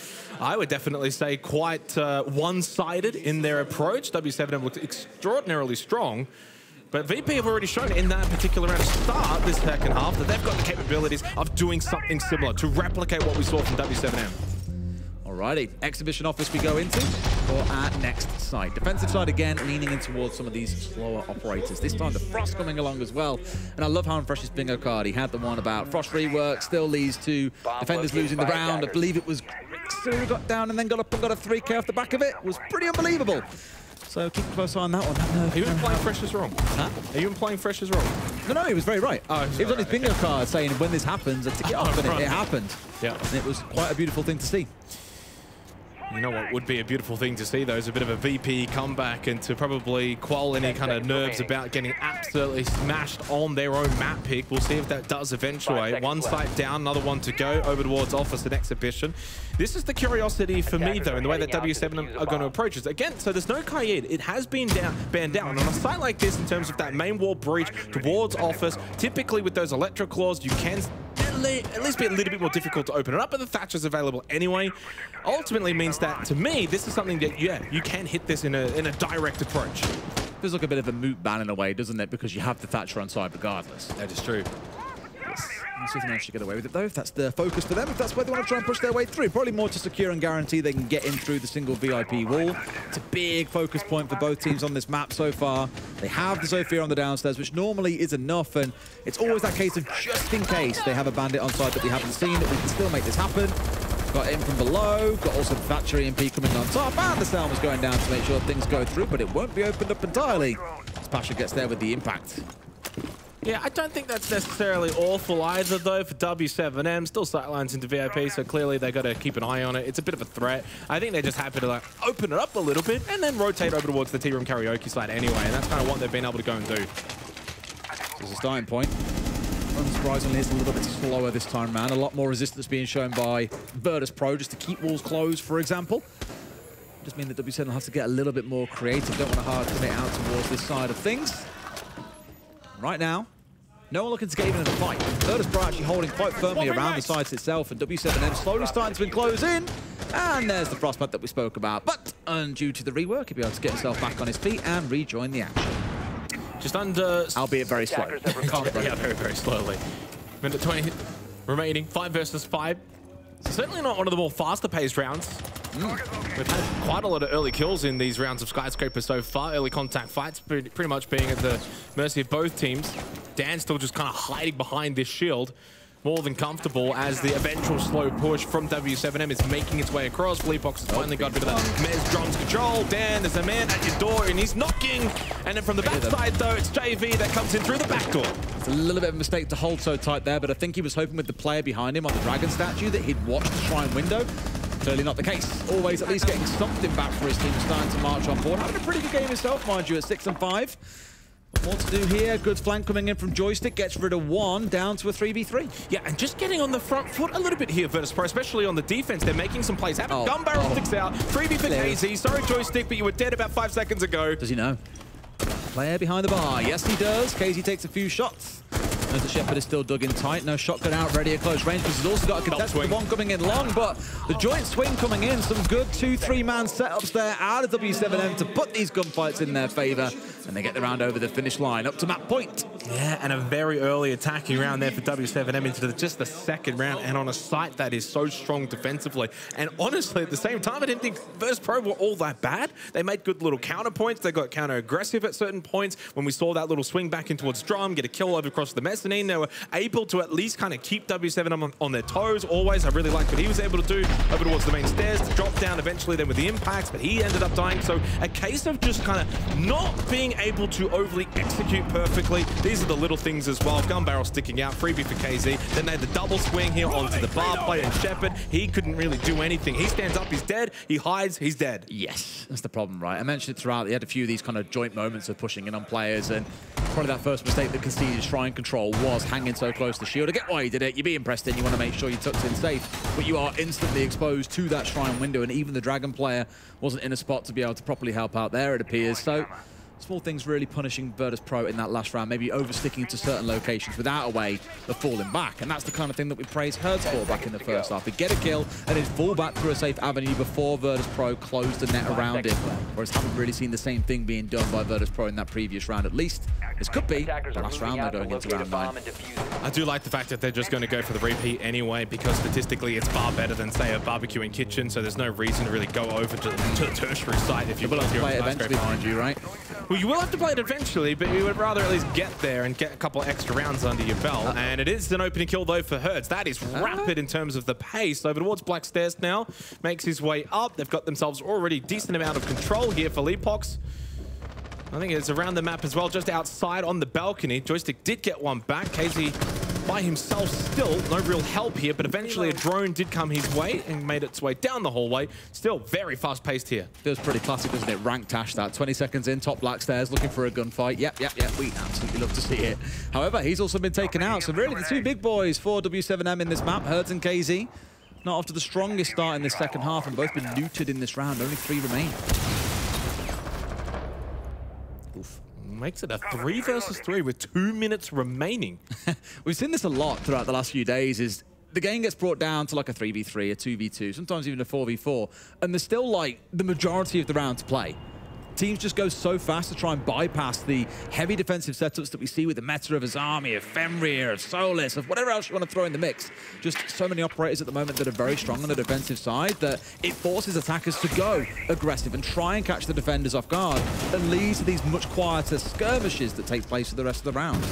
I would definitely say, quite one-sided in their approach. W7M looked extraordinarily strong. But VP have already shown in that particular round to start this second half that they've got the capabilities of doing something similar to replicate what we saw from W7M. Alrighty, Exhibition Office we go into for our next side. Defensive side again, leaning in towards some of these slower operators. This time the Frost coming along as well. And I love how Fresh's bingo card. He had the one about Frost rework, still leads to defenders losing the round. I believe it was Grixu who got down and then got up and got a 3K off the back of it. It was pretty unbelievable. So keep a close eye on that one. Are you implying Fresh is wrong? Huh? Are you implying Fresh is wrong? No, no, he was very right. Oh, it was on his bingo card saying when this happens, I tick it off, and it happened. Yeah. And it was quite a beautiful thing to see. You know what would be a beautiful thing to see, though, is a bit of a VP comeback and to probably quell any kind of nerves about getting absolutely smashed on their own map pick. We'll see if that does eventuate. One site down, another one to go, over towards Office and Exhibition. This is the curiosity for me, though, in the way that W7 are going to approach this. Again, so there's no Kaid. It has been banned down. On a site like this, in terms of that main wall breach towards Office, typically with those electric claws, you can at least be a little bit more difficult to open it up, but the thatch is available anyway. Ultimately means that, to me, this is something that, yeah, you can hit this in a direct approach. Feels like a bit of a moot ban in a way, doesn't it? Because you have the Thatcher on side regardless. That is true. Yes. We'll see if they manage to get away with it, though, if that's the focus for them, if that's where they want to try and push their way through. Probably more to secure and guarantee they can get in through the single VIP wall. It's a big focus point for both teams on this map so far. They have the Zofia on the downstairs, which normally is enough, and it's always that case of just in case they have a bandit on side that we haven't seen, that we can still make this happen. Got in from below, got also the Thatcher EMP coming on top, and the sound was going down to make sure things go through, but it won't be opened up entirely as Pasha gets there with the impact. Yeah, I don't think that's necessarily awful either, though, for W7M. Still sightlines into VIP, so clearly they got to keep an eye on it. It's a bit of a threat. I think they're just happy to, like, open it up a little bit and then rotate over towards the T-Room Karaoke side anyway, and that's kind of what they've been able to go and do. There's a starting point. Unsurprisingly, it's a little bit slower this time around. A lot more resistance being shown by Virtus.Pro just to keep walls closed, for example. Just mean that W7 will have to get a little bit more creative. Don't want to hard commit out towards this side of things. Right now, no one looking to get even in a fight. Virtus.Pro actually holding quite firmly around the sides itself, and W7M slowly starting to enclose in. And there's the Frostbat that we spoke about. But due to the rework, he'll be able to get himself back on his feet and rejoin the action. Just under... albeit very slowly. Yeah, very, very slowly. Minute 20 remaining, 5 versus 5. So certainly not one of the more faster-paced rounds. We've had quite a lot of early kills in these rounds of Skyscraper so far. Early contact fights pretty much being at the mercy of both teams. Dan still just kind of hiding behind this shield. More than comfortable as the eventual slow push from W7M is making its way across. Philippox has finally got rid of that. Mez drums control. Dan, there's a man at your door and he's knocking. And then from the backside though, it's JV that comes in through the back door. It's a little bit of a mistake to hold so tight there, but I think he was hoping with the player behind him on the dragon statue that he'd watch the shrine window. Clearly not the case. Always at least getting something back for his team, starting to march on board. Having a pretty good game himself, mind you, at 6 and 5. More to do here. Good flank coming in from Joystick. Gets rid of one, down to a 3v3. Yeah, and just getting on the front foot a little bit here, Virtus.Pro, especially on the defense. They're making some plays. Having gun barrel sticks out. 3v for KZ. Sorry, Joystick, but you were dead about 5 seconds ago. Does he know? Player behind the bar. Yes, he does. KZ takes a few shots. As the Sheppard is still dug in tight. No shotgun out, ready at close range. He's also got a contested one coming in long, but the joint swing coming in. Some good 2-3-man setups there out of W7M to put these gunfights in their favor. And they get the round over the finish line, up to map point. Yeah, and a very early attacking round there for W7M into just the second round, and on a site that is so strong defensively. And honestly, at the same time, I didn't think Virtus.Pro were all that bad. They made good little counterpoints. They got counter-aggressive at certain points. When we saw that little swing back in towards Drum, get a kill over across the mess, they were able to at least kind of keep W7M on their toes. Always, I really like what he was able to do over towards the main stairs to drop down eventually then with the impacts, but he ended up dying. So a case of just kind of not being able to overly execute perfectly. These are the little things as well. Gun barrel sticking out, freebie for KZ. Then they had the double swing here onto the bar player and Sheppard. He couldn't really do anything. He stands up, he's dead. He hides, he's dead. Yes, that's the problem, right? I mentioned it throughout. They had a few of these kind of joint moments of pushing in on players, and probably that first mistake that conceded shrine control was hanging so close to the shield. I get why you did it. You'd be impressed in. You want to make sure you tucked in safe, but you are instantly exposed to that shrine window, and even the dragon player wasn't in a spot to be able to properly help out there, it appears. So small things really punishing Virtus.Pro in that last round, maybe oversticking to certain locations without a way of falling back. And that's the kind of thing that we praised Herdsz for back in the first half. He'd get a kill and he'd fall back through a safe avenue before Virtus.Pro closed the net around him. Whereas haven't really seen the same thing being done by Virtus.Pro in that previous round. At least this could be the last round they're going into round 9. I do like the fact that they're just going to go for the repeat anyway, because statistically it's far better than, say, a barbecue and kitchen, so there's no reason to really go over to the tertiary site if you want to play it eventually behind you, right? Well, you will have to play it eventually, but you would rather at least get there and get a couple extra rounds under your belt. And it is an opening kill, though, for Herdsz. That is rapid in terms of the pace. Over towards Black Stairs now, makes his way up. They've got themselves already decent amount of control here for Philippox. I think it's around the map as well, just outside on the balcony. Joystick did get one back. KZ by himself still, no real help here, but eventually a drone did come his way and made its way down the hallway. Still very fast-paced here. Feels pretty classic, doesn't it? Ranked Ash that. 20 seconds in, top black stairs, looking for a gunfight. Yep. We absolutely love to see it. However, he's also been taken out. So really, the two big boys for W7M in this map, Herdsz and KZ, not after the strongest start in the second half, and both been neutered in this round. Only 3 remain. Oof. Makes it a 3 versus 3 with 2 minutes remaining. We've seen this a lot throughout the last few days, is the game gets brought down to like a 3v3, a 2v2, sometimes even a 4v4, and there's still like the majority of the round to play. Teams just go so fast to try and bypass the heavy defensive setups that we see with the meta of Azami, of Fenrir, of Solis, of whatever else you want to throw in the mix. Just so many operators at the moment that are very strong on the defensive side that it forces attackers to go aggressive and try and catch the defenders off guard, and leads to these much quieter skirmishes that take place for the rest of the round.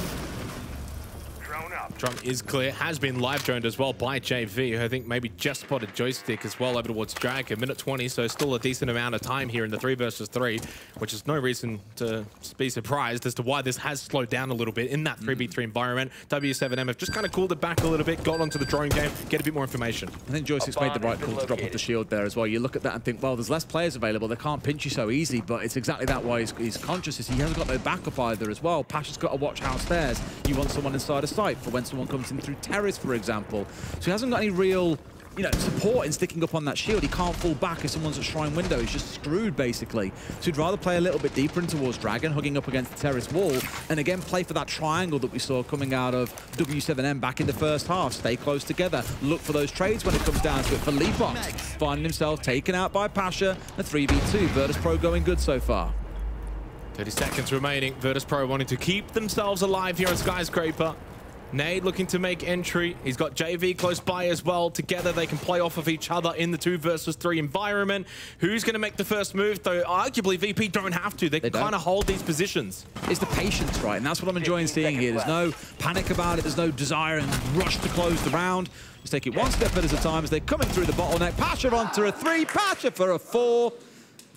Drum is clear, has been live droned as well by JV, who I think maybe just spotted Joystick as well over towards Drag. A minute 20, so still a decent amount of time here in the 3 versus 3, which is no reason to be surprised as to why this has slowed down a little bit in that 3v3 environment. W7M have just kind of cooled it back a little bit, got onto the drone game, get a bit more information. I think Joystick's made the right call to drop off the shield there as well. You look at that and think, well, there's less players available, they can't pinch you so easy, but it's exactly that why he's conscious, is he hasn't got no backup either as well. Pasha's got to watch how stairs. You want someone inside a sight for when someone comes in through terrace, for example. So he hasn't got any real, you know, support in sticking up on that shield. He can't fall back if someone's at shrine window. He's just screwed, basically. So he'd rather play a little bit deeper in towards Dragon, hugging up against the terrace wall, and again, play for that triangle that we saw coming out of W7M back in the first half. Stay close together. Look for those trades when it comes down to it. For Philippox, finding himself taken out by Pasha, a 3v2. Virtus.Pro going good so far. 30 seconds remaining. Virtus.Pro wanting to keep themselves alive here on Skyscraper. Nade looking to make entry. He's got JV close by as well. Together they can play off of each other in the 2 versus 3 environment. Who's going to make the first move though? Arguably VP don't have to. They kind of hold these positions. It's the patience, right? And that's what I'm enjoying seeing here. There's no panic about it. There's no desire and rush to close the round. Just take it one step at a time as they're coming through the bottleneck. Pasha onto a 3. Pasha for a 4.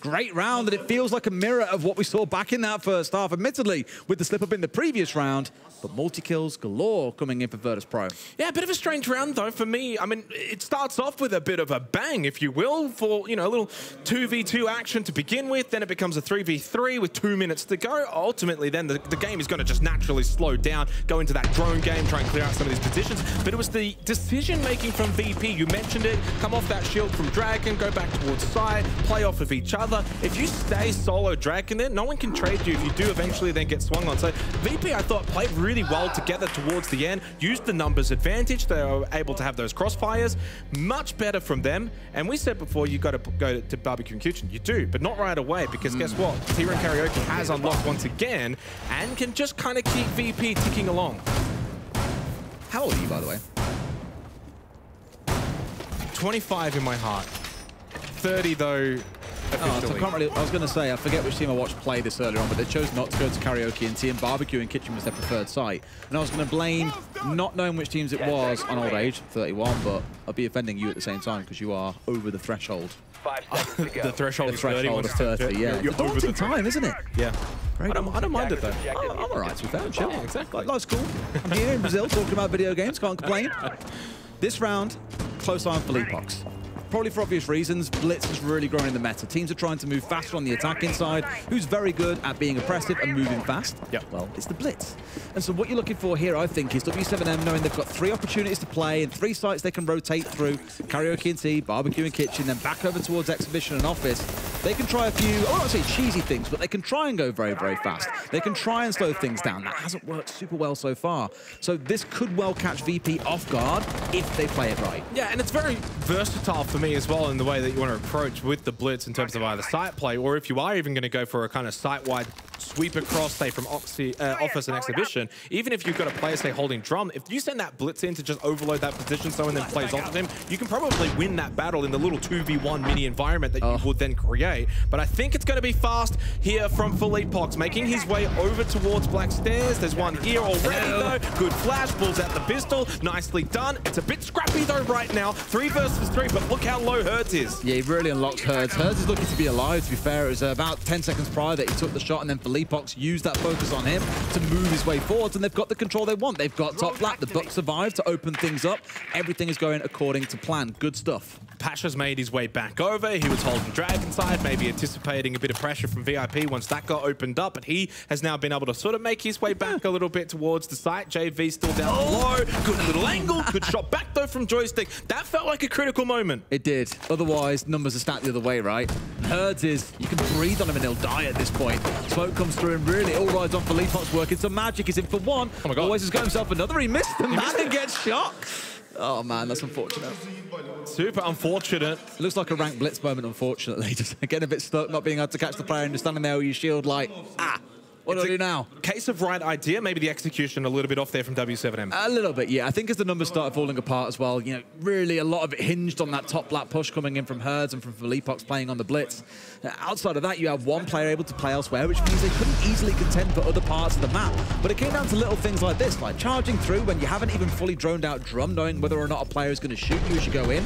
Great round, and it feels like a mirror of what we saw back in that first half, admittedly, with the slip-up in the previous round, but multi-kills galore coming in for Virtus.Pro. Yeah, a bit of a strange round, though, for me. I mean, it starts off with a bit of a bang, if you will, for, you know, a little 2v2 action to begin with, then it becomes a 3v3 with 2 minutes to go. Ultimately, then the game is going to just naturally slow down, go into that drone game, try and clear out some of these positions, but it was the decision-making from VP. You mentioned it, come off that shield from Dragon, go back towards side, play off of each other. If you stay solo Dragon, then no one can trade you if you do eventually then get swung on. So VP, I thought, played really well together towards the end, used the numbers advantage. They were able to have those crossfires. Much better from them. And we said before, you got to go to Barbecue and Kitchen. You do, but not right away, because guess what? T-Ren Karaoke has unlocked once again and can just kind of keep VP ticking along. How old are you, by the way? 25 in my heart. 30, though. Oh, so I can't really, I was going to say, I forget which team I watched play this earlier on, but they chose not to go to karaoke and Team Barbecue and Kitchen was their preferred site. And I was going to blame not knowing which teams it was on old age, 31, but I'd be offending you at the same time because you are over the threshold. 5 seconds to go. The threshold is 30. The threshold is 30, yeah. You're over the time, isn't it? Yeah. I don't mind it, though. I'm all right with that. Chill. Yeah, exactly. Life's cool. I'm here in Brazil talking about video games. Can't complain. This round, close eye on Philippox. Probably for obvious reasons, Blitz has really grown in the meta. Teams are trying to move faster on the attacking side, who's very good at being oppressive and moving fast. Yep. Well, it's the Blitz. And so what you're looking for here, I think, is W7M knowing they've got 3 opportunities to play and 3 sites they can rotate through. Karaoke and Tea, Barbecue and Kitchen, then back over towards Exhibition and Office. They can try a few, I won't say cheesy things, but they can try and go very, very fast. They can try and slow things down. That hasn't worked super well so far. So this could well catch VP off guard if they play it right. Yeah, and it's very versatile for me as well in the way that you want to approach with the Blitz in terms of either site play, or if you are even going to go for a kind of site-wide sweep across, say, from Office and Exhibition, even if you've got a player, say, holding Drum, if you send that Blitz in to just overload that position, someone then plays off of him, you can probably win that battle in the little 2v1 mini environment that you would then create. But I think it's going to be fast here from Philippox, making his way over towards Black Stairs. There's one here already, though. Good flash, pulls out the pistol. Nicely done. It's a bit scrappy, though, right now. 3 versus 3, but look how low Herdsz is. Yeah, he really unlocks Herdsz. Herdsz is looking to be alive, to be fair. It was about 10 seconds prior that he took the shot, and then Philippox used that focus on him to move his way forwards, and they've got the control they want. They've got top flat. The Buck survived to open things up. Everything is going according to plan. Good stuff. Pasha's made his way back over. He was holding Dragon side, maybe anticipating a bit of pressure from VIP once that got opened up, but he has now been able to sort of make his way back a little bit towards the site. JV still down low. Good little angle. Good shot back, though, from Joystick. That felt like a critical moment. It did. Otherwise, numbers are stacked the other way, right? Herdsz is, you can breathe on him and he'll die at this point. Smoke comes through and really all rides on Philippox working. So Magic is in for 1. Oh my God. Always has got himself another. He missed the man and gets shot. Oh man, that's unfortunate. Super unfortunate. It looks like a rank blitz moment, unfortunately. Just getting a bit stuck, not being able to catch the player and just standing there with your shield like, ah. What do I do now? Case of right idea, maybe the execution a little bit off there from W7M. A little bit, yeah. I think as the numbers started falling apart as well, you know, really a lot of it hinged on that top lap push coming in from Herdsz and from Philippox playing on the Blitz. Outside of that, you have one player able to play elsewhere, which means they couldn't easily contend for other parts of the map. But it came down to little things like this, like charging through when you haven't even fully droned out Drum, knowing whether or not a player is going to shoot you as you go in.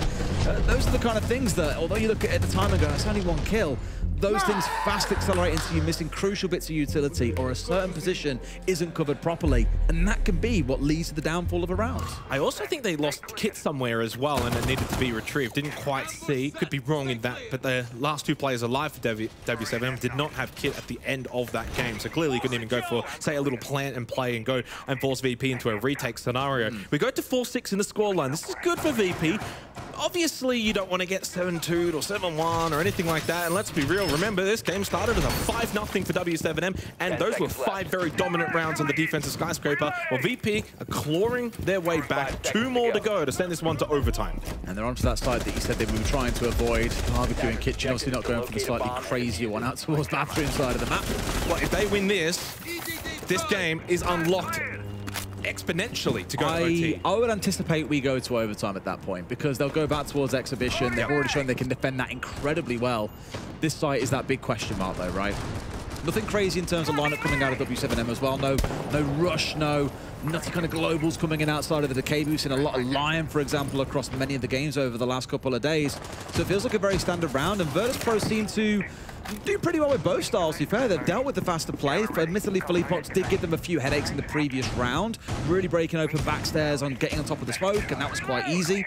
Those are the kind of things that, although you look at the time and go, it's only 1 kill, those things fast accelerate into you missing crucial bits of utility, or a certain position isn't covered properly, and that can be what leads to the downfall of a round. I also think they lost kit somewhere as well, and it needed to be retrieved. Didn't quite see, could be wrong in that, but the last 2 players alive for W7M did not have kit at the end of that game, so clearly you couldn't even go for, say, a little plant and play and go and force VP into a retake scenario. We go to 4-6 in the scoreline. This is good for VP. Obviously, you don't want to get 7-2 or 7-1 or anything like that, and let's be real, remember, this game started as a 5-0 for W7M, and those were 5 very dominant rounds on the defensive Skyscraper. Well, VP are clawing their way back. 2 more to go to send this one to overtime. And they're onto that side that you said they were trying to avoid. Barbecue and Kitchen, obviously not going for the slightly crazier one out towards the bathroom side of the map. But if they win this, this game is unlocked. exponentially to go to OT. I would anticipate we go to overtime at that point because they'll go back towards exhibition. They've already shown they can defend that incredibly well. This site is that big question mark though, right? Nothing crazy in terms of lineup coming out of W7M as well. No rush, no nothing kind of globals coming in outside of the decay. We've seen a lot of Lion, for example, across many of the games over the last couple of days. So it feels like a very standard round, and Virtus.Pro seem to do pretty well with both styles, to be fair. They've dealt with the faster play. Admittedly, Philippox did give them a few headaches in the previous round, really breaking open backstairs on getting on top of the smoke, and that was quite easy.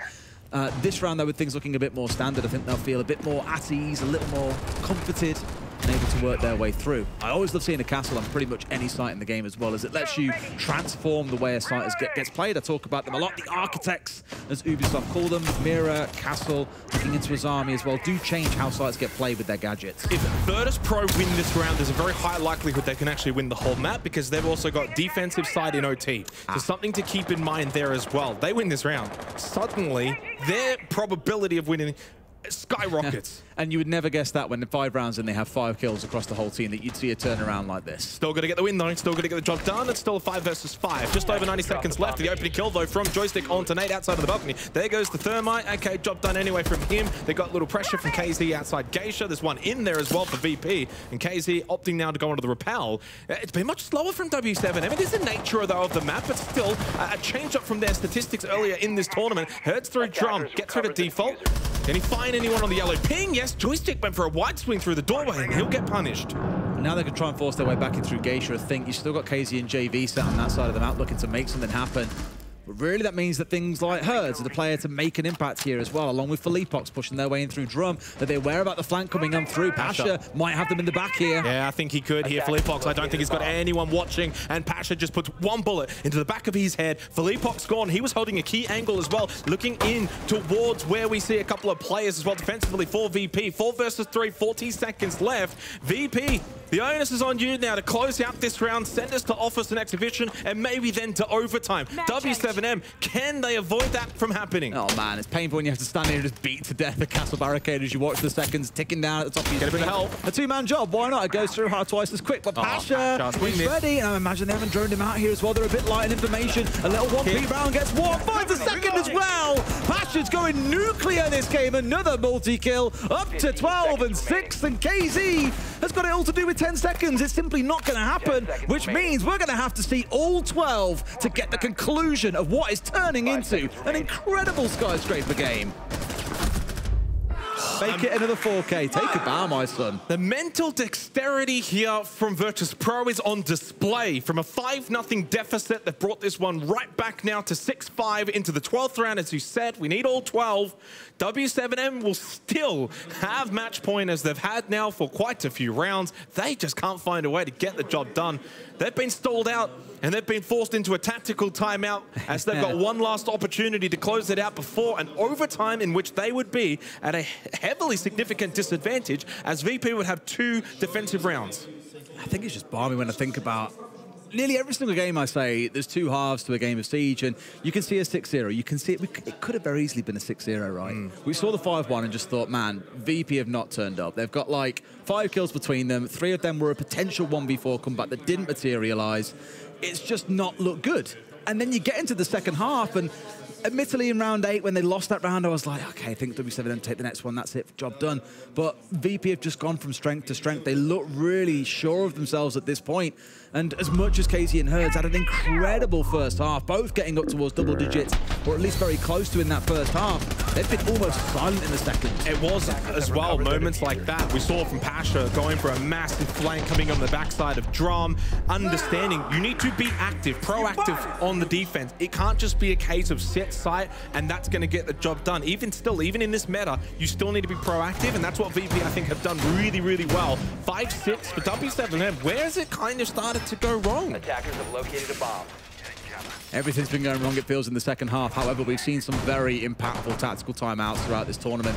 This round, though, with things looking a bit more standard, I think they'll feel a bit more at ease, a little more comforted, and able to work their way through. I always love seeing a castle on pretty much any site in the game as well, as it lets you transform the way a site gets played. I talk about them a lot. The architects, as Ubisoft call them, Mira, Castle, looking into his army as well, do change how sites get played with their gadgets. If Virtus.Pro win this round, there's a very high likelihood they can actually win the whole map because they've also got defensive side in OT. So something to keep in mind there as well. They win this round, suddenly their probability of winning skyrockets. And you would never guess that when in 5 rounds and they have 5 kills across the whole team that you'd see a turnaround like this. Still got to get the win though, still got to get the job done. It's still a 5 versus 5. Just over 90 seconds left. The opening kill though from Joystick onto Nade outside of the balcony. There goes the Thermite. Okay, job done anyway from him. They got a little pressure from KZ outside Geisha. There's one in there as well for VP. And KZ opting now to go onto the rappel. It's been much slower from W7. I mean, it is the nature though of the map, but still a change up from their statistics earlier in this tournament. Herdsz through drum, gets rid of default. Can he find anyone on the yellow ping? Yes, Joystick went for a wide swing through the doorway and he'll get punished. Now they can try and force their way back in through Geisha, I think. You've still got KZ and JV sat on that side of the map looking to make something happen. But really that means that things like Herdsz are the player to make an impact here as well, along with Philippox pushing their way in through drum. That they're aware about the flank coming on through. Pasha might have them in the back here. Yeah, I think he could here. Philippox, I don't think he's got anyone watching, and Pasha just puts one bullet into the back of his head. Philippox gone. He was holding a key angle as well, looking in towards where we see a couple of players as well defensively for VP. 4 versus 3, 40 seconds left. VP, the onus is on you now to close out this round, send us to office and exhibition, and maybe then to overtime. W7 M. Can they avoid that from happening? Oh man, it's painful when you have to stand here and just beat to death the castle barricade as you watch the seconds ticking down at the top of your screen. Get a bit of help. A two-man job, why not? It goes through hard twice as quick, but Pasha is ready, and I imagine they haven't droned him out here as well. They're a bit light in information. A little 1P round gets warped. 5 seconds as well. Pasha's going nuclear this game. Another multi-kill, up to 12 and 6, and KZ has got it all to do with 10 seconds. It's simply not going to happen, which means we're going to have to see all 12 to get the conclusion of what is turning into an incredible Skyscraper game. Make it another 4K. Take a bow, my son. The mental dexterity here from Virtus.Pro is on display. From a 5-0 deficit, they've brought this one right back now to 6-5 into the 12th round. As you said, we need all 12. W7M will still have match point as they've had now for quite a few rounds. They just can't find a way to get the job done. They've been stalled out and they've been forced into a tactical timeout as they've got one last opportunity to close it out before an overtime in which they would be at a heavily significant disadvantage as VP would have 2 defensive rounds. I think it's just balmy when I think about nearly every single game I say, there's 2 halves to a game of Siege, and you can see a 6-0. You can see it could have very easily been a 6-0, right? We saw the 5-1 and just thought, man, VP have not turned up. They've got like 5 kills between them. 3 of them were a potential 1v4 comeback that didn't materialize. It's just not looked good. And then you get into the second half, and admittedly in round 8, when they lost that round, I was like, okay, I think W7M take the next one, that's it, job done. But VP have just gone from strength to strength. They look really sure of themselves at this point. And as much as KZ and Herdsz had an incredible first half, both getting up towards double digits, or at least very close to in that first half, they've been almost silent in the second. It was as well moments like that we saw from Pasha going for a massive flank coming on the backside of drum, understanding you need to be active, proactive on the defense. It can't just be a case of sit sight and that's going to get the job done. Even still, even in this meta, you still need to be proactive, and that's what VP I think have done really, really well. 5-6 for W7M. Where has it kind of started to go wrong? Attackers have located a bomb. Everything's been going wrong, it feels, in the second half. However, we've seen some very impactful tactical timeouts throughout this tournament.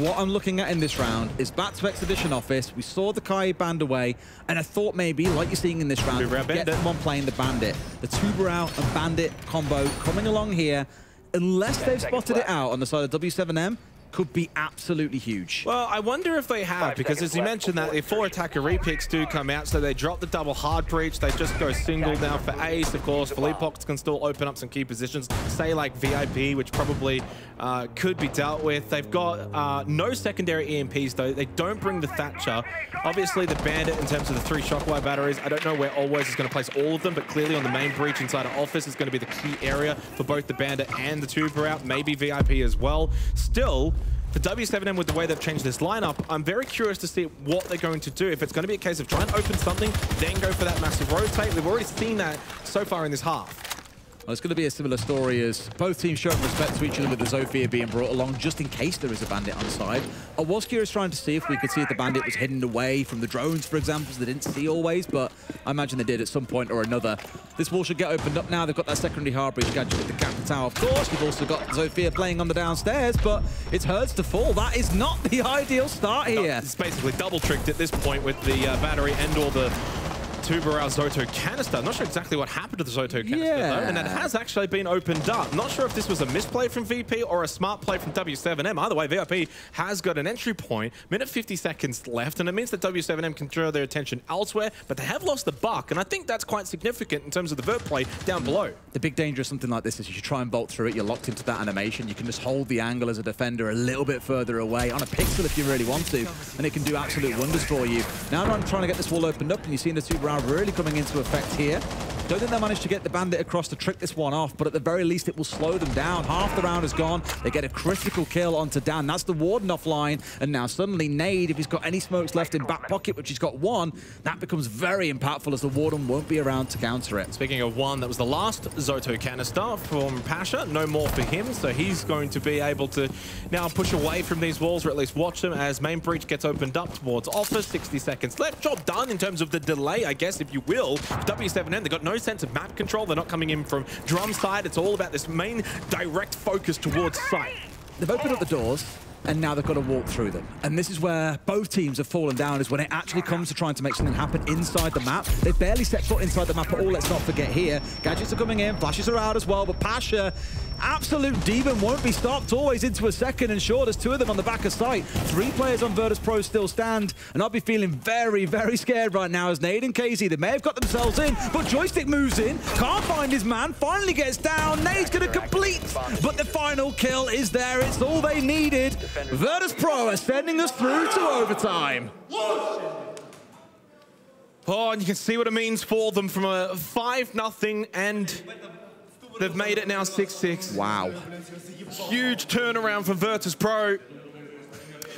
What I'm looking at in this round is back to Exhibition Office. We saw the Kai band away, and I thought maybe, like you're seeing in this round, get someone playing the Bandit. The Tuberau and Bandit combo coming along here. Unless they've spotted it out on the side of W7M, could be absolutely huge. Well, I wonder if they have, because as you mentioned that, the four attacker repicks do come out, so they drop the double hard breach, they just go single now for Ace, of course. Philippox can still open up some key positions, say like VIP, which probably could be dealt with. They've got no secondary EMPs though. They don't bring the Thatcher. Obviously the Bandit in terms of the 3 shockwave batteries, I don't know where Always is going to place all of them, but clearly on the main breach inside of office is going to be the key area for both the Bandit and the Tuber out, maybe VIP as well. Still, for W7M, with the way they've changed this lineup, I'm very curious to see what they're going to do. If it's going to be a case of try and open something, then go for that massive rotate. We've already seen that so far in this half. Well, it's going to be a similar story as both teams showing respect to each other with the Zofia being brought along just in case there is a Bandit on side. I was curious trying to see if we could see if the Bandit was hidden away from the drones, for example, so they didn't see Always, but I imagine they did at some point or another. This wall should get opened up now. They've got that secondary hard breach gadget with the cap tower. Of course, we've also got Zofia playing on the downstairs, but it's Herdsz to fall. That is not the ideal start here. No, it's basically double tricked at this point with the battery and all the Tuberal Zoto canister. I'm not sure exactly what happened to the Zoto canister, though, and it has actually been opened up. Not sure if this was a misplay from VP or a smart play from W7M. Either way, VIP has got an entry point. Minute 50 seconds left, and it means that W7M can draw their attention elsewhere, but they have lost the buck, and I think that's quite significant in terms of the vert play down below. The big danger of something like this is you try and bolt through it, you're locked into that animation. You can just hold the angle as a defender a little bit further away, on a pixel if you really want to, and it can do absolute wonders for you. Now I'm trying to get this wall opened up, and you're seeing the Tuberal really coming into effect here. Don't think they managed to get the Bandit across to trick this one off, but at the very least it will slow them down. Half the round is gone. They get a critical kill onto Dan. That's the Warden offline, and now suddenly Nade, if he's got any smokes left in back pocket, which he's got one, that becomes very impactful as the Warden won't be around to counter it. Speaking of one, that was the last Zoto canister from Pasha. No more for him, so he's going to be able to now push away from these walls, or at least watch them as main breach gets opened up towards office. 60 seconds left. Job done in terms of the delay, I guess, if you will. W7M, they got no sense of map control. They're not coming in from drum side. It's all about this main direct focus towards site. They've opened up the doors, and now they've got to walk through them. And this is where both teams have fallen down, is when it actually comes to trying to make something happen inside the map. They barely set foot inside the map at all, let's not forget here. Gadgets are coming in, flashes are out as well, but Pasha, absolute demon, won't be stopped. Always into a second, and sure, there's two of them on the back of sight. 3 players on Virtus.Pro still stand, and I'll be feeling very, very scared right now as Nade and KZ, they may have got themselves in, but Joystick moves in, can't find his man, finally gets down. Nade's gonna complete, but the final kill is there. It's all they needed. Virtus.Pro are sending us through to overtime. Oh, and you can see what it means for them from a 5-0, and they've made it now 6-6. Wow. Huge turnaround for Virtus.Pro.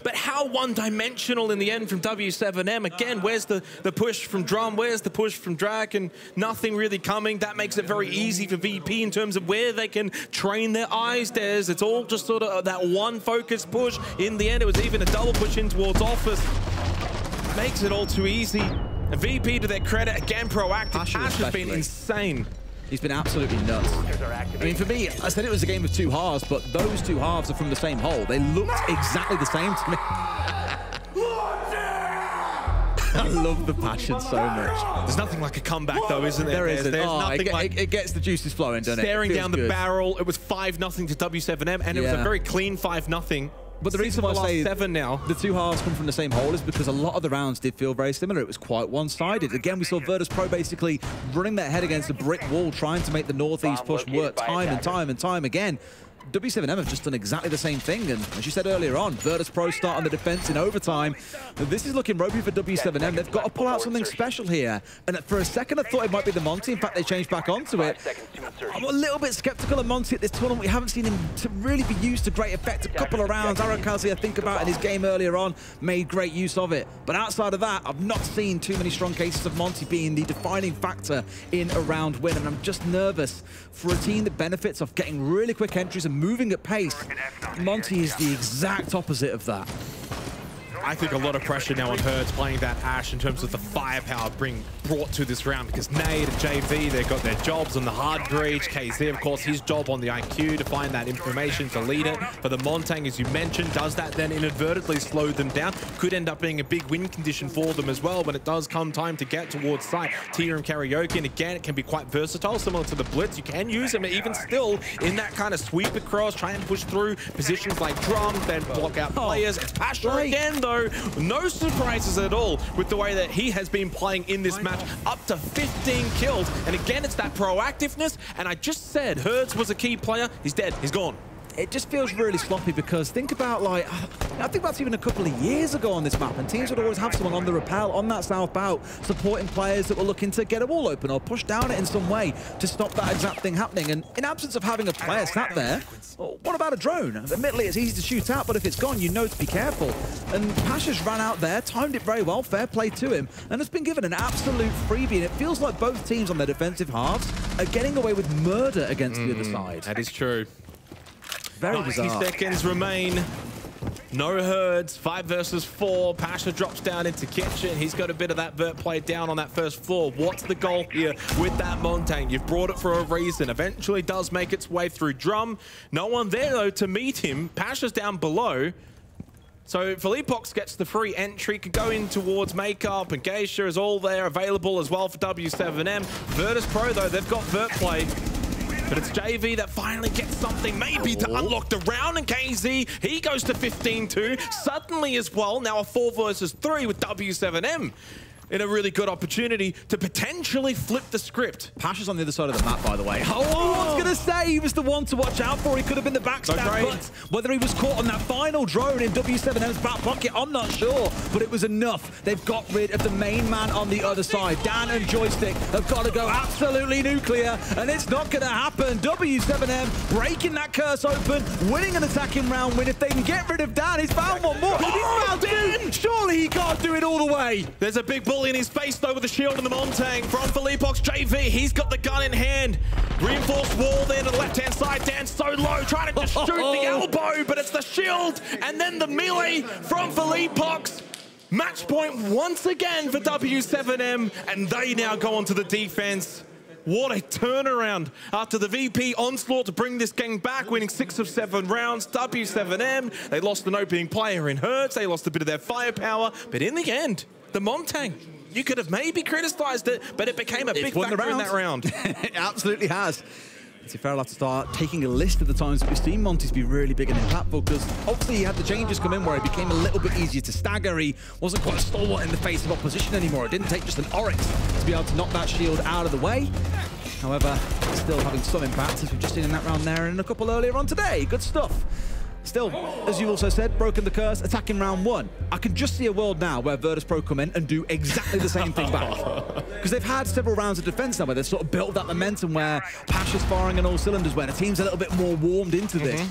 But how one-dimensional in the end from W7M. Again, where's the push from Drum? Where's the push from Drag? And nothing really coming. That makes it very easy for VP in terms of where they can train their eyes. There's, it's all just sort of that one focused push. In the end, it was even a double push in towards office. Makes it all too easy. And VP, to their credit, again, proactive. Pasha has been insane. He's been absolutely nuts. I mean, for me, I said it was a game of 2 halves, but those 2 halves are from the same hole. They looked exactly the same to me. I love the passion so much. There's nothing like a comeback, though, isn't there? There isn't. There's nothing like it gets the juices flowing, doesn't it? Staring down the barrel. It was 5-0 to W7M, and it was a very clean 5-0. But the reason why I say the 2 halves come from the same hole is because a lot of the rounds did feel very similar. It was quite one-sided. Again, we saw Virtus.Pro basically running their head against a brick wall, trying to make the northeast push work time and time and time again. W7M have just done exactly the same thing, and as you said earlier on, Virtus.Pro start on the defense in overtime. This is looking ropey for W7M. They've got to pull out something special here, and for a second I thought it might be the Monty. In fact, they changed back onto it. I'm a little bit skeptical of Monty at this tournament. We haven't seen him to really be used to great effect. A couple of rounds, Arakazi, I think about in his game earlier on, made great use of it, but outside of that, I've not seen too many strong cases of Monty being the defining factor in a round win, and I'm just nervous for a team that benefits off getting really quick entries and moving at pace. Monty is the exact opposite of that. I think a lot of pressure now on Herdsz playing that Ashe in terms of the firepower brought to this round, because Nade and JV, they've got their jobs on the hard breach. KZ, of course, his job on the IQ to find that information, to lead it. For the Montang, as you mentioned, does that then inadvertently slow them down? Could end up being a big win condition for them as well when it does come time to get towards site. Tia and Karaoke, and again, it can be quite versatile, similar to the Blitz. You can use them even still in that kind of sweep across, try and push through positions like drum, then block out players. It's Pasha again, though. No surprises at all with the way that he has been playing in this match. Up to 15 kills. And again, it's that proactiveness. And I just said Herdsz was a key player. He's dead. He's gone. It just feels really sloppy, because think about, like, I think that's even a couple of years ago on this map, and teams would always have someone on the rappel, on that south bout, supporting players that were looking to get a wall open or push down it in some way to stop that exact thing happening. And in absence of having a player sat there, well, what about a drone? Admittedly, it's easy to shoot out, but if it's gone, you know to be careful. And Pasha's ran out there, timed it very well, fair play to him, and has been given an absolute freebie. And it feels like both teams on their defensive halves are getting away with murder against the other side. That is true. Very 90 bizarre. Seconds remain. No Herdsz. 5 versus 4. Pasha drops down into kitchen. He's got a bit of that vert play down on that first floor. What's the goal here with that Montang? You've brought it for a reason. Eventually does make its way through drum. No one there, though, to meet him. Pasha's down below. So Philippox gets the free entry, can go in towards Makeup, and Geisha is all there available as well for W7M. Virtus.Pro, though, they've got vert play. But it's JV that finally gets something, maybe to unlock the round, and KZ, he goes to 15-2. Suddenly as well, now a 4 versus 3 with W7M in a really good opportunity to potentially flip the script. Pasha's on the other side of the map, by the way. I was gonna say, he was the one to watch out for. He could have been the backstab, but whether he was caught on that final drone in W7M's back pocket, I'm not sure, but it was enough. They've got rid of the main man on the other side. Dan and Joystick have got to go absolutely nuclear, and it's not gonna happen. W7M breaking that curse open, winning an attacking round win. If they can get rid of Dan, he's found one more. He's found Dan! Surely he can't do it all the way. There's a big ball in his face, though, with the shield and the Montang from Philippox. JV, he's got the gun in hand. Reinforced wall there to the left-hand side. Dan so low, trying to just shoot the elbow, but it's the shield and then the melee from Philippox. Match point once again for W7M, and they now go onto the defense. What a turnaround after the VP onslaught to bring this gang back, winning 6 of 7 rounds. W7M, they lost an opening player in Herdsz. They lost a bit of their firepower, but in the end, the Montang, you could have maybe criticised it, but it became a big factor in that round. It absolutely has. Fair, I'll have to start taking a list of the times that we've seen Monty's be really big and impactful, because obviously he had the changes come in where it became a little bit easier to stagger. He wasn't quite a stalwart in the face of opposition anymore. It didn't take just an Oryx to be able to knock that shield out of the way. However, still having some impact, as we've just seen in that round there and in a couple earlier on today. Good stuff. Still, as you also said, broken the curse, attacking round one. I can just see a world now where Virtus.Pro come in and do exactly the same thing back. Because they've had several rounds of defense now where they've sort of built that momentum, where Pasha's firing on all cylinders, where the team's a little bit more warmed into this.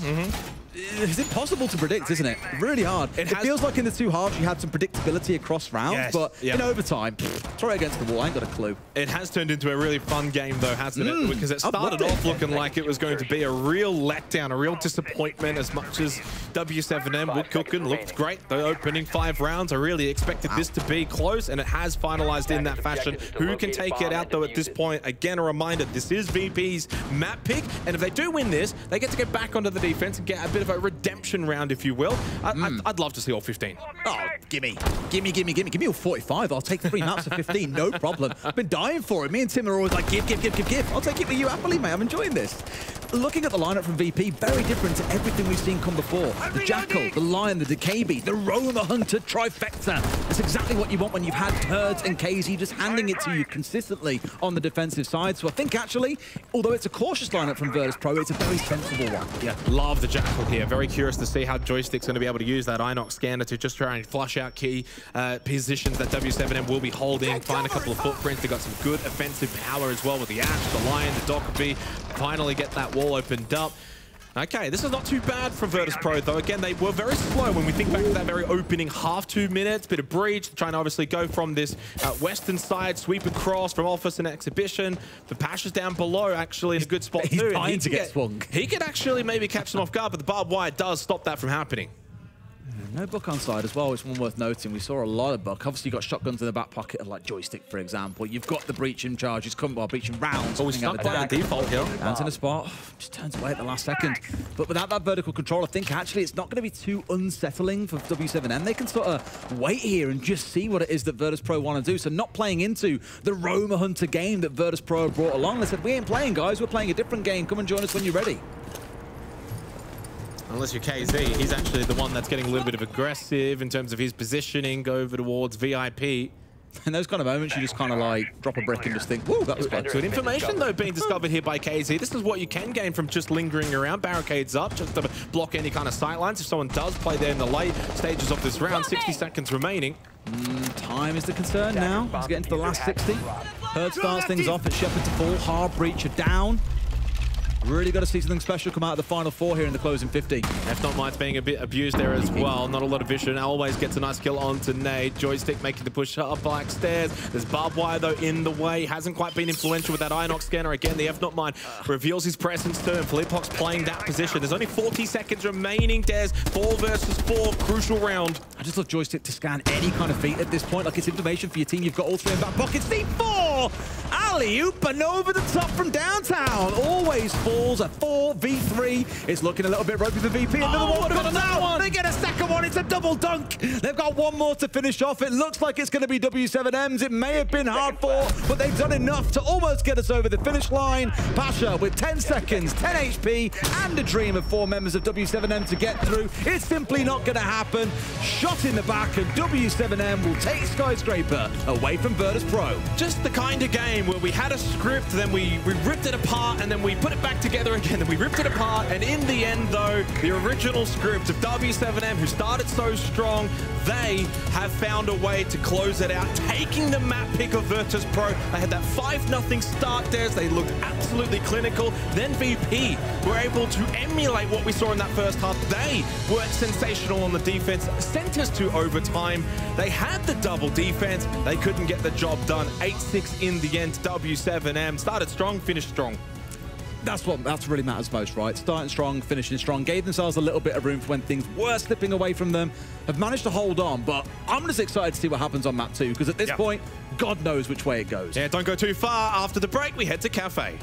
It's impossible to predict, isn't it? Really hard. It feels like in the two halves you had some predictability across rounds, but in overtime, throw it against the wall, I ain't got a clue. It has turned into a really fun game, though, hasn't it? Because it started off looking like it was going to be a real letdown, a real disappointment, as much as W7M were cooking. Looked great, the opening 5 rounds. I really expected this to be close, and it has finalized in that fashion. Who can take it out, though, at this point? Again, a reminder, this is VP's map pick, and if they do win this, they get to get back onto the defense and get a bit of a redemption round, if you will. I'd love to see all 15. Oh, gimme. Give me all 45. I'll take 3 maps of 15, no problem. I've been dying for it. Me and Tim are always like, give. I'll take it with you happily, mate. I'm enjoying this. Looking at the lineup from VP, very different to everything we've seen come before. The Jackal, the Lion, the Decay Bee, the Roam, the Hunter, Trifecta. That's exactly what you want when you've had Herdsz and KZ just handing it to you consistently on the defensive side. So I think, actually, although it's a cautious lineup from Virtus.Pro, it's a very sensible one. Yeah, love the Jackal here. Very curious to see how Joystick's going to be able to use that Inox scanner to just try and flush out key positions that W7M will be holding, find a couple of footprints. They've got some good offensive power as well with the Ashe, the Lion, the Dockerbee. Finally get that wall opened up. Okay, this is not too bad from Virtus.Pro, though. Again, they were very slow when we think back to that very opening half, 2 minutes, bit of breach, trying to obviously go from this western side, sweep across from office and exhibition. The Pasha's down below, actually, in a good spot, he's too. He could actually maybe catch them off guard, but the barbed wire does stop that from happening. No buck on side as well, it's one worth noting. We saw a lot of buck. Obviously, you've got shotguns in the back pocket of, like, Joystick, for example. You've got the breaching charges, breaching rounds. Always stuck by the default here. Dan's in a spot, just turns away at the last second. But without that vertical control, I think, actually, it's not going to be too unsettling for W7M. They can sort of wait here and just see what it is that Virtus.Pro want to do. So not playing into the Roma Hunter game that Virtus.Pro brought along. They said, we ain't playing, guys. We're playing a different game. Come and join us when you're ready. Unless you're KZ, he's actually the one that's getting a little bit of aggressive in terms of his positioning, go over towards VIP. In those kind of moments, you just kind of like drop a brick and just think, whoa, that was bad. Good information, though, being discovered here by KZ. This is what you can gain from just lingering around. Barricades up, just to block any kind of sight lines. If someone does play there in the late stages of this round, 60 seconds remaining. Time is the concern now. It's getting to the last 60. Herdsz starts things off at Sheppard to fall. Hard breacher down. Really got to see something special come out of the final four here in the closing 50. If not, mine's being a bit abused there as well. Not a lot of vision. Always gets a nice kill onto Nade. Joystick making the push up black stairs. There's barbed wire, though, in the way. Hasn't quite been influential with that Inox scanner. Again, the F not mine reveals his presence too. And Philippox playing that position. There's only 40 seconds remaining, Dez. 4 versus 4, crucial round. I just love Joystick to scan any kind of feat at this point. Like, it's information for your team. You've got all three in back pockets. C4! Alley-oop and over the top from downtown. Always falls a 4v3. It's looking a little bit ropey for VP. Another one comes out. They get a second one. It's a double dunk. They've got one more to finish off. It looks like it's going to be W7M's. It may have been hard for, but they've done enough to almost get us over the finish line. Pasha with 10 seconds, 10 HP, and a dream of 4 members of W7M to get through. It's simply not going to happen. Shot in the back, and W7M will take Skyscraper away from Virtus.Pro. Just the kind of game where we had a script, then we ripped it apart, and then we put it back together again, then we ripped it apart, and in the end, though, the original script of W7M, who started so strong, they have found a way to close it out, taking the map pick of Virtus.Pro. They had that 5-0 start there, so they looked absolutely clinical. Then VP were able to emulate what we saw in that first half. They were sensational on the defense, sent us to overtime. They had the double defense. They couldn't get the job done. 8-6 in the end. W7M started strong, finished strong. That's what really matters most, right? Starting strong, finishing strong, gave themselves a little bit of room for when things were slipping away from them, have managed to hold on, but I'm just excited to see what happens on map 2, because at this point, God knows which way it goes. Yeah, don't go too far. After the break, we head to Cafe.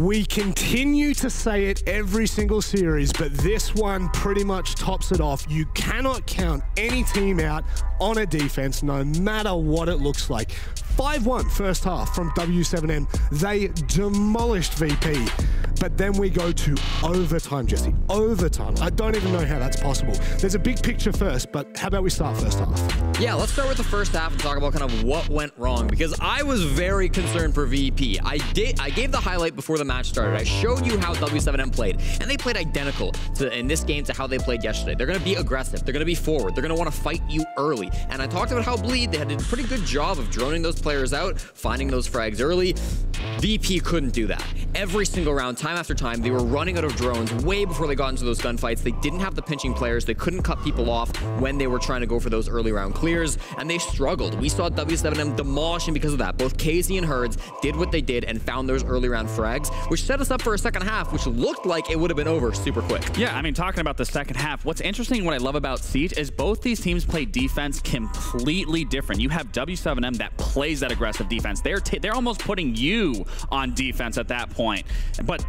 We continue to say it every single series, but this one pretty much tops it off. You cannot count any team out on a defense, no matter what it looks like. 5-1 first half from W7M. They demolished VP. But then we go to overtime, Jesse. Overtime. I don't even know how that's possible. There's a big picture first, but how about we start first half? Yeah, let's start with the first half and talk about kind of what went wrong, because I was very concerned for VP. I gave the highlight before the match started. I showed you how W7M played, and they played identical in this game to how they played yesterday. They're going to be aggressive. They're going to be forward. They're going to want to fight you early. And I talked about how Bleed, they had a pretty good job of droning those players out, finding those frags early. VP couldn't do that. Every single round, time after time, they were running out of drones way before they got into those gunfights. They didn't have the pinching players. They couldn't cut people off when they were trying to go for those early round clears, and they struggled. We saw W7M demolishing because of that. Both KZ and Herdsz did what they did and found those early round frags, which set us up for a second half, which looked like it would have been over super quick. Yeah, I mean, talking about the second half, what's interesting and what I love about Siege is both these teams play defense completely different. You have W7M that plays that aggressive defense. They're almost putting you on defense at that point. But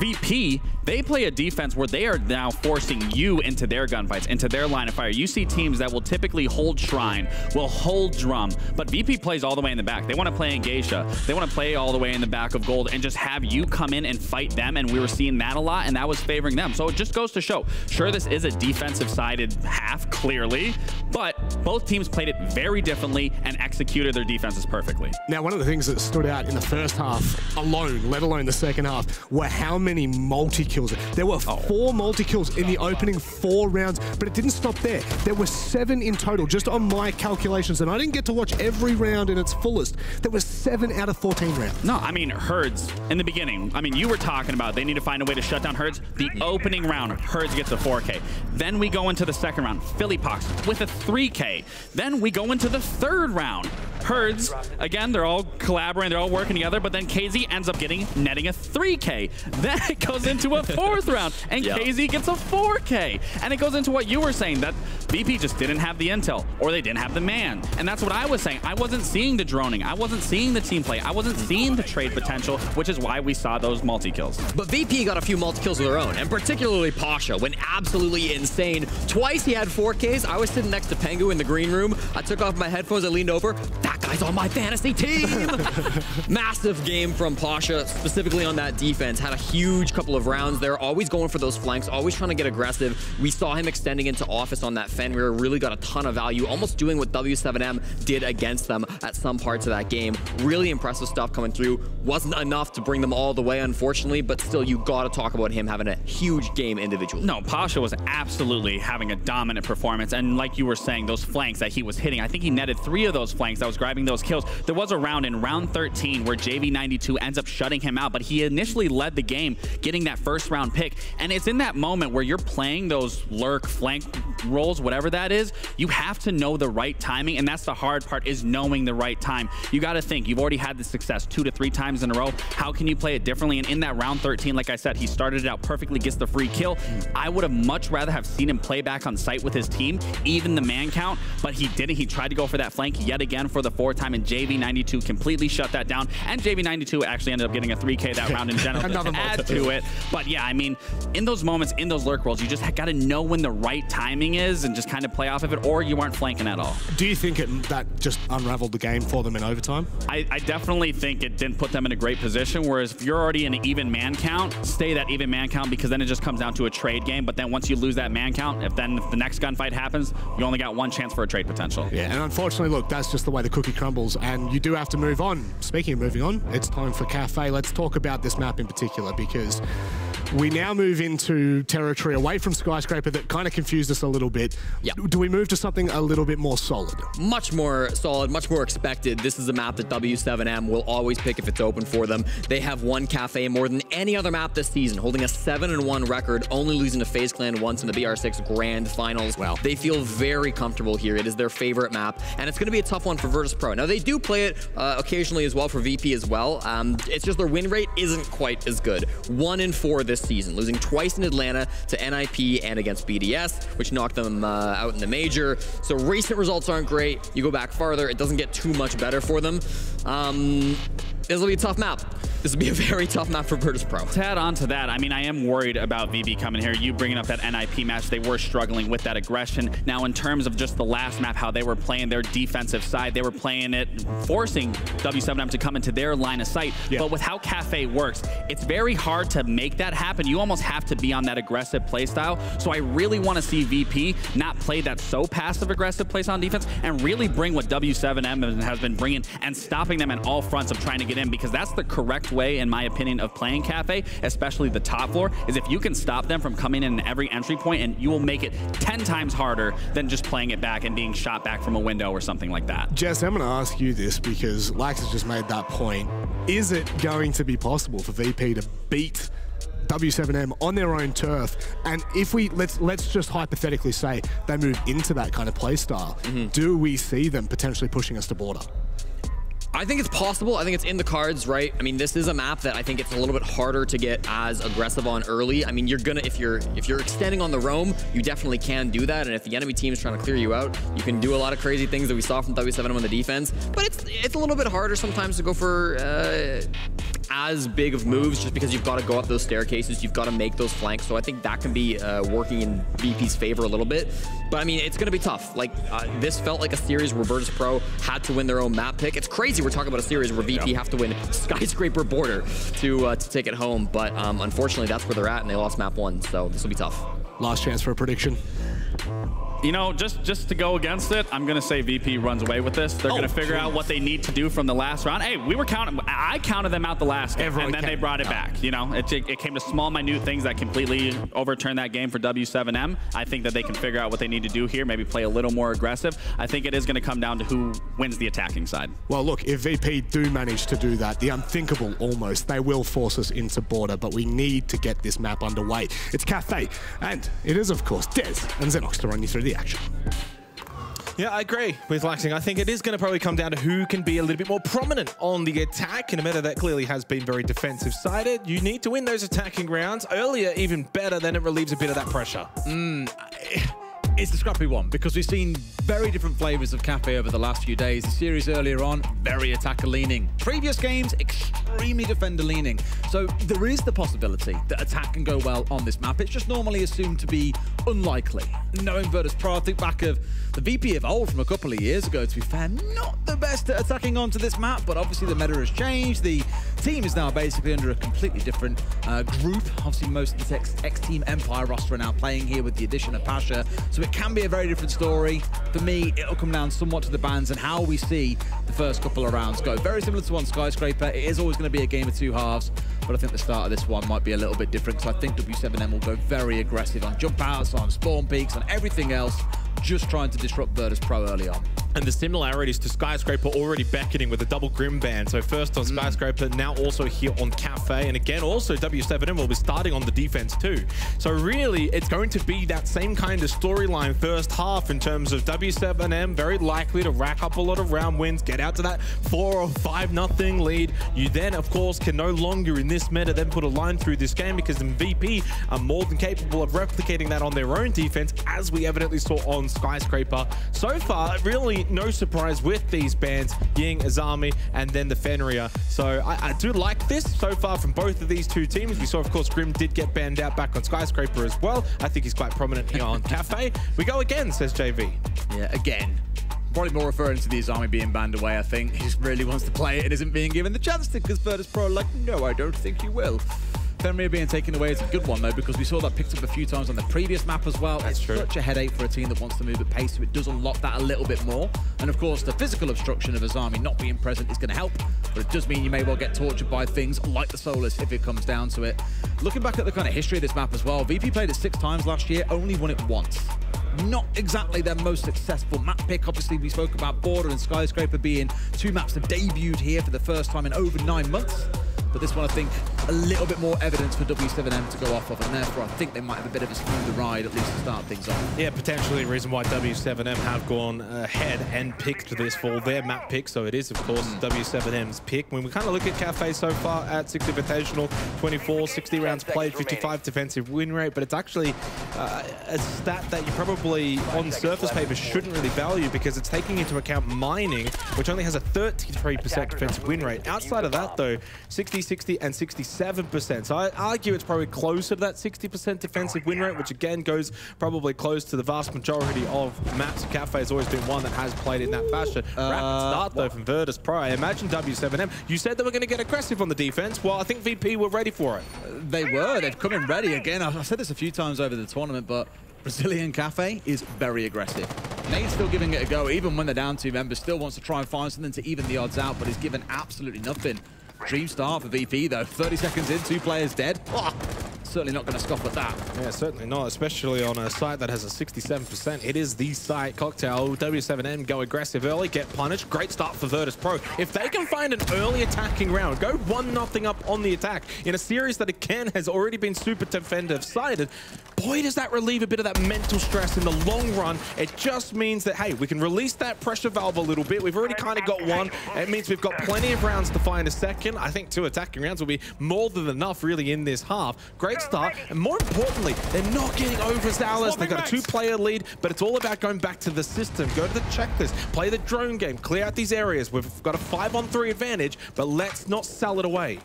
VP, they play a defense where they are now forcing you into their gunfights, into their line of fire. You see teams that will typically hold Shrine, will hold Drum, but VP plays all the way in the back. They want to play in Geisha. They want to play all the way in the back of Gold and just have you come in and fight them, and we were seeing that a lot, and that was favoring them. So it just goes to show, sure, this is a defensive-sided half, clearly, but both teams played it very differently and executed their defenses perfectly. Now, one of the things that stood out in the first half alone, let alone the second half, were how many multi-kills. There were four multi-kills in the opening four rounds, but it didn't stop there. There were 7 in total, just on my calculations, and I didn't get to watch every round in its fullest. There was 7 out of 14 rounds. No, I mean, Herdsz, in the beginning, I mean, you were talking about they need to find a way to shut down Herdsz. The opening round, Herdsz gets a 4K. Then we go into the second round, Philippox with a 3K. Then we go into the third round, Herdsz. Again, they're all collaborating, they're all working together, but then KZ ends up netting a 3K. Then it goes into a fourth round, and KZ gets a 4K. And it goes into what you were saying, that VP just didn't have the intel, or they didn't have the man. And that's what I was saying. I wasn't seeing the droning. I wasn't seeing the team play. I wasn't seeing the trade potential, which is why we saw those multi-kills. But VP got a few multi-kills of their own, and particularly Pasha went absolutely insane. Twice he had 4Ks. I was sitting next to Pengu in the green room. I took off my headphones. I leaned over. That guy's on my fantasy team. Massive game from Pasha, specifically on that defense. Had a huge couple of rounds. They're always going for those flanks, always trying to get aggressive. We saw him extending into office on that Fenrir, really got a ton of value, almost doing what W7M did against them at some parts of that game. Really impressive stuff coming through. Wasn't enough to bring them all the way, unfortunately, but still, you gotta talk about him having a huge game individually. No, Pasha was absolutely having a dominant performance, and like you were saying, those flanks that he was hitting, I think he netted 3 of those flanks that was grabbing those kills. There was a round in round 13 where JV92 ends up shutting him out, but he initially led the game, getting that first round pick. And it's in that moment where you're playing those lurk, flank roles, whatever that is, you have to know the right timing, and that's the hard part, is knowing the right time. You got to think, you've already had the success 2 to 3 times in a row. How can you play it differently? And in that round 13, like I said, he started it out perfectly, gets the free kill. I would have much rather have seen him play back on site with his team, even the man count, but he didn't. He tried to go for that flank yet again for the 4th time, and JV92 completely shut that down. And JV92 actually ended up getting a 3K that round in general. Add to it. But yeah, I mean, in those moments, in those lurk rolls, you just got to know when the right timing is and just kind of play off of it, or you aren't flanking at all. Do you think that just unraveled the game for them in overtime? I definitely think it didn't put them in a great position, whereas if you're already in an even man count, stay that even man count, because then it just comes down to a trade game. But then once you lose that man count, if the next gunfight happens, you only got one chance for a trade potential. Yeah, and unfortunately, look, that's just the way the cookie crumbles, and you do have to move on. Speaking of moving on, it's time for Cafe. Let's talk about this map in particular, because we now move into territory away from Skyscraper that kind of confused us a little bit. Yep. Do we move to something a little bit more solid? Much more solid, much more expected. This is a map that W7M will always pick if it's open for them. They have won Cafe more than any other map this season, holding a 7-1 record, only losing to FaZe Clan once in the BR6 Grand Finals. Wow. They feel very comfortable here. It is their favorite map, and it's going to be a tough one for Virtus.Pro. Now, they do play it occasionally as well for VP as well. It's just their win rate isn't quite as good. 1-4 this season, losing twice in Atlanta to NIP and against BDS, which knocked them out in the major. So recent results aren't great. You go back farther, it doesn't get too much better for them. This will be a tough map. This will be a very tough map for Virtus.Pro. To add on to that, I mean, I am worried about VB coming here. You bringing up that NIP match, they were struggling with that aggression. Now, in terms of just the last map, how they were playing their defensive side, they were playing it, forcing W7M to come into their line of sight. Yeah. But with how Cafe works, it's very hard to make that happen. You almost have to be on that aggressive play style. So I really want to see VP not play that so passive-aggressive place on defense and really bring what W7M has been bringing and stopping them at all fronts of trying to get in, because that's the correct way, in my opinion, of playing Cafe, especially the top floor, is if you can stop them from coming in every entry point, and you will make it 10 times harder than just playing it back and being shot back from a window or something like that. Jess, I'm going to ask you this because Lax has just made that point. Is it going to be possible for VP to beat W7M on their own turf? And if we, let's just hypothetically say they move into that kind of play style, do we see them potentially pushing us to Border? I think it's possible. I think it's in the cards, right? I mean, this is a map that I think it's a little bit harder to get as aggressive on early. I mean, you're gonna, if you're extending on the roam, you definitely can do that. And if the enemy team is trying to clear you out, you can do a lot of crazy things that we saw from W7M on the defense. But it's a little bit harder sometimes to go for as big of moves, just because you've got to go up those staircases, you've got to make those flanks. So I think that can be working in VP's favor a little bit. But I mean, it's gonna be tough. Like this felt like a series where Virtus.Pro had to win their own map pick. It's crazy. We're talking about a series where VP have to win Skyscraper, Border to take it home, but unfortunately that's where they're at, and they lost map one, so this will be tough. Last chance for a prediction. You know, just to go against it, I'm going to say VP runs away with this. They're going to figure out what they need to do from the last round. Hey, we were counting. I counted them out the last game, and then they brought it back. You know, it came to small, minute things that completely overturned that game for W7M. I think that they can figure out what they need to do here, maybe play a little more aggressive. I think it is going to come down to who wins the attacking side. Well, look, if VP do manage to do that, the unthinkable almost, they will force us into Border, but we need to get this map underway. It's Cafe, and it is, of course, Dez and Zonox to run you through the action. Yeah, I agree with Laxing. I think it is going to probably come down to who can be a little bit more prominent on the attack in a meta that clearly has been very defensive-sided. You need to win those attacking rounds earlier, even better, then it relieves a bit of that pressure. It's the scrappy one, because we've seen very different flavors of Cafe over the last few days. The series earlier on, very attacker leaning. Previous games, extremely defender leaning. So there is the possibility that attack can go well on this map. It's just normally assumed to be unlikely. Knowing Virtus.Pro, I think back of the VP of old from a couple of years ago, to be fair, not the best at attacking onto this map, but obviously the meta has changed. The team is now basically under a completely different group. Obviously most of the ex-Team Empire roster are now playing here with the addition of Pasha. So it can be a very different story. For me, it'll come down somewhat to the bans and how we see the first couple of rounds go. Very similar to one Skyscraper. It is always going to be a game of two halves, but I think the start of this one might be a little bit different, because I think W7M will go very aggressive on jump outs, on spawn peaks, on everything else, just trying to disrupt Virtus.Pro early on. And the similarities to Skyscraper already beckoning with a double Grim ban. So first on Skyscraper, now also here on Cafe. And again, also W7M will be starting on the defense too. So really, it's going to be that same kind of storyline first half in terms of W7M very likely to rack up a lot of round wins, get out to that 4 or 5-0 lead. You then, of course, can no longer in this meta then put a line through this game, because MVP are more than capable of replicating that on their own defense, as we evidently saw on Skyscraper. So far, really, no surprise with these bans, Ying, Azami, and then the Fenrir. So I do like this so far from both of these two teams. We saw, of course, Grim did get banned out back on Skyscraper as well. I think he's quite prominent here on Cafe. We go again, says JV. Yeah, again. Probably more referring to the Azami being banned away, I think. He just really wants to play it and isn't being given the chance to, because Virtus.Pro like, no, I don't think you will. Fenrir being taken away is a good one, though, because we saw that picked up a few times on the previous map as well. That's true. Such a headache for a team that wants to move at pace, so it does unlock that a little bit more. And, of course, the physical obstruction of Azami not being present is going to help, but it does mean you may well get tortured by things like the Solus if it comes down to it. Looking back at the kind of history of this map as well, VP played it 6 times last year, only won it once. Not exactly their most successful map pick. Obviously, we spoke about Border and Skyscraper being 2 maps that debuted here for the first time in over 9 months. But this one, I think, a little bit more evidence for W7M to go off of, and therefore I think they might have a bit of a smooth ride, at least to start things off. Yeah, potentially a reason why W7M have gone ahead and picked this for their map pick, so it is, of course, W7M's pick. When we kind of look at Cafe so far at Six Invitational, 24, 60 rounds played, 55 defensive win rate, but it's actually a stat that you probably on surface paper shouldn't really value because it's taking into account mining, which only has a 33% defensive win rate. Outside of that though, 60, 60 and 67%. So I argue it's probably closer to that 60% defensive win rate, which again goes probably close to the vast majority of maps. Cafe has always been one that has played in that fashion. Rapid start though from Virtus.Pro. I imagine W7M, you said they were going to get aggressive on the defense. Well, I think VP were ready for it. They were. They've come in ready. Again, I've said this a few times over the tournament, but Brazilian Cafe is very aggressive. Nade's still giving it a go, even when they're down two members, still wants to try and find something to even the odds out, but he's given absolutely nothing. Dream start for VP though. 30 seconds in, two players dead. Oh, certainly not going to scoff at that. Yeah, certainly not, especially on a site that has a 67%. It is the site cocktail. W7M go aggressive early, get punished. Great start for Virtus.Pro. If they can find an early attacking round, go 1-0 up on the attack in a series that again has already been super defensive-sided, boy, does that relieve a bit of that mental stress in the long run. It just means that, hey, we can release that pressure valve a little bit. We've already kind of got one. It means we've got plenty of rounds to find a second. I think 2 attacking rounds will be more than enough really in this half. Great start. And more importantly, they're not getting overzealous. They've got a 2-player lead, but it's all about going back to the system. Go to the checklist, play the drone game, clear out these areas. We've got a 5-on-3 advantage, but let's not sell it away.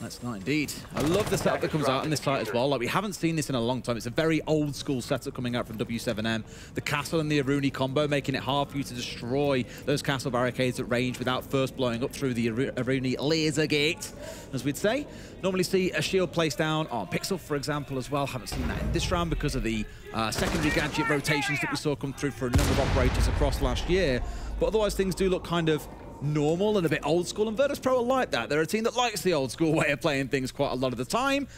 That's not indeed. I love the setup that comes out on this site as well. Like, we haven't seen this in a long time. It's a very old school setup coming out from W7M. The castle and the Aruni combo, making it hard for you to destroy those castle barricades at range without first blowing up through the Aruni laser gate, as we'd say. Normally see a shield placed down on Pixel, for example, as well. Haven't seen that in this round because of the secondary gadget rotations that we saw come through for a number of operators across last year. But otherwise, things do look kind of normal and a bit old school, and Virtus.Pro are like that. They're a team that likes the old school way of playing things quite a lot of the time.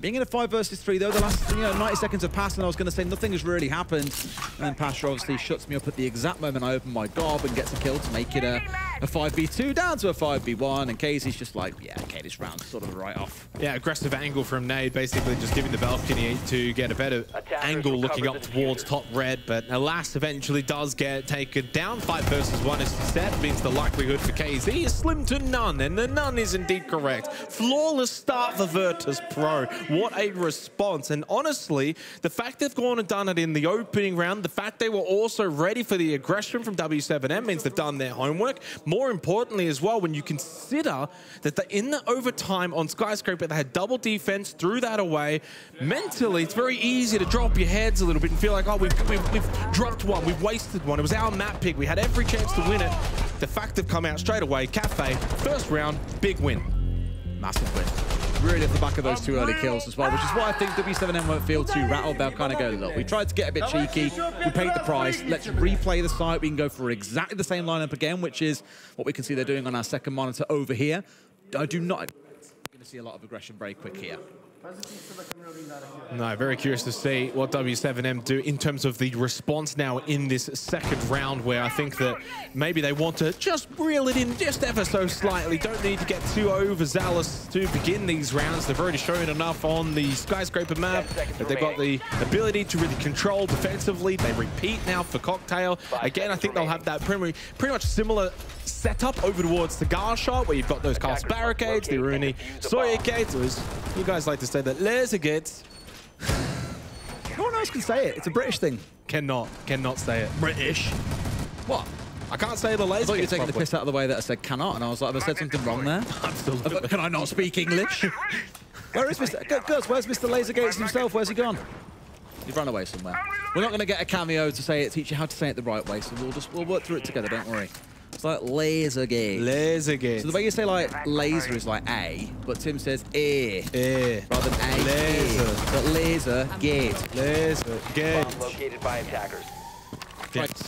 Being in a 5 versus 3 though, the last 90 seconds have passed, and I was going to say nothing has really happened, and then Pasha obviously shuts me up at the exact moment I open my gob and gets a kill to make it a 5v2 down to a 5v1, and KZ's just like, yeah, okay, this round's sort of a write-off. Yeah, aggressive angle from Nade, basically just giving the balcony to get a better angle looking up towards top red, but alas, eventually does get taken down. 5 versus 1 is set, means the likelihood for KZ is slim to none, and the none is indeed correct. Flawless start for Virtus.Pro. What a response. And honestly, the fact they've gone and done it in the opening round, the fact they were also ready for the aggression from W7M means they've done their homework. More importantly as well, when you consider that in the overtime on Skyscraper, they had double defense, threw that away. Mentally, it's very easy to drop your heads a little bit and feel like, oh, we've dropped one, we've wasted one. It was our map pick. We had every chance to win it. The fact they've come out straight away, Cafe, first round, big win. Massive win. Really at the back of those 2 early kills as well, which is why I think W7M won't feel too rattled. They'll kind of go, look, we tried to get a bit cheeky, we paid the price, let's replay the site. We can go for exactly the same lineup again, which is what we can see they're doing on our second monitor over here. I do not going to see a lot of aggression very quick here. No, very curious to see what W7M do in terms of the response now in this second round, where I think that maybe they want to just reel it in just ever so slightly. Don't need to get too overzealous to begin these rounds. They've already shown enough on the Skyscraper map that they've got the ability to really control defensively. They repeat now for Cocktail. Again, I think they'll have that pretty much similar setup over towards the Gar shot, where you've got those cast barricades, the Rooney Sawyer gates. You guys like to say that laser gates. No one else can say it. It's a British thing. Cannot say it. British. What? I can't say the laser gates. I thought you were taking the piss out of the way that I said cannot, and I was like, have I said something wrong there? Absolutely. Can I not speak English? Where is Mr. Gus? Where's Mr. Laser Gates himself? Where's he gone? He's run away somewhere. We're not going to get a cameo to say it, teach you how to say it the right way, so we'll work through it together. Don't worry. It's like laser gate. Laser gate. So the way you say like laser is like A, but Tim says E. E. Rather than A. Laser. E. But laser gate. Laser gate. Bomb located by attackers. Right.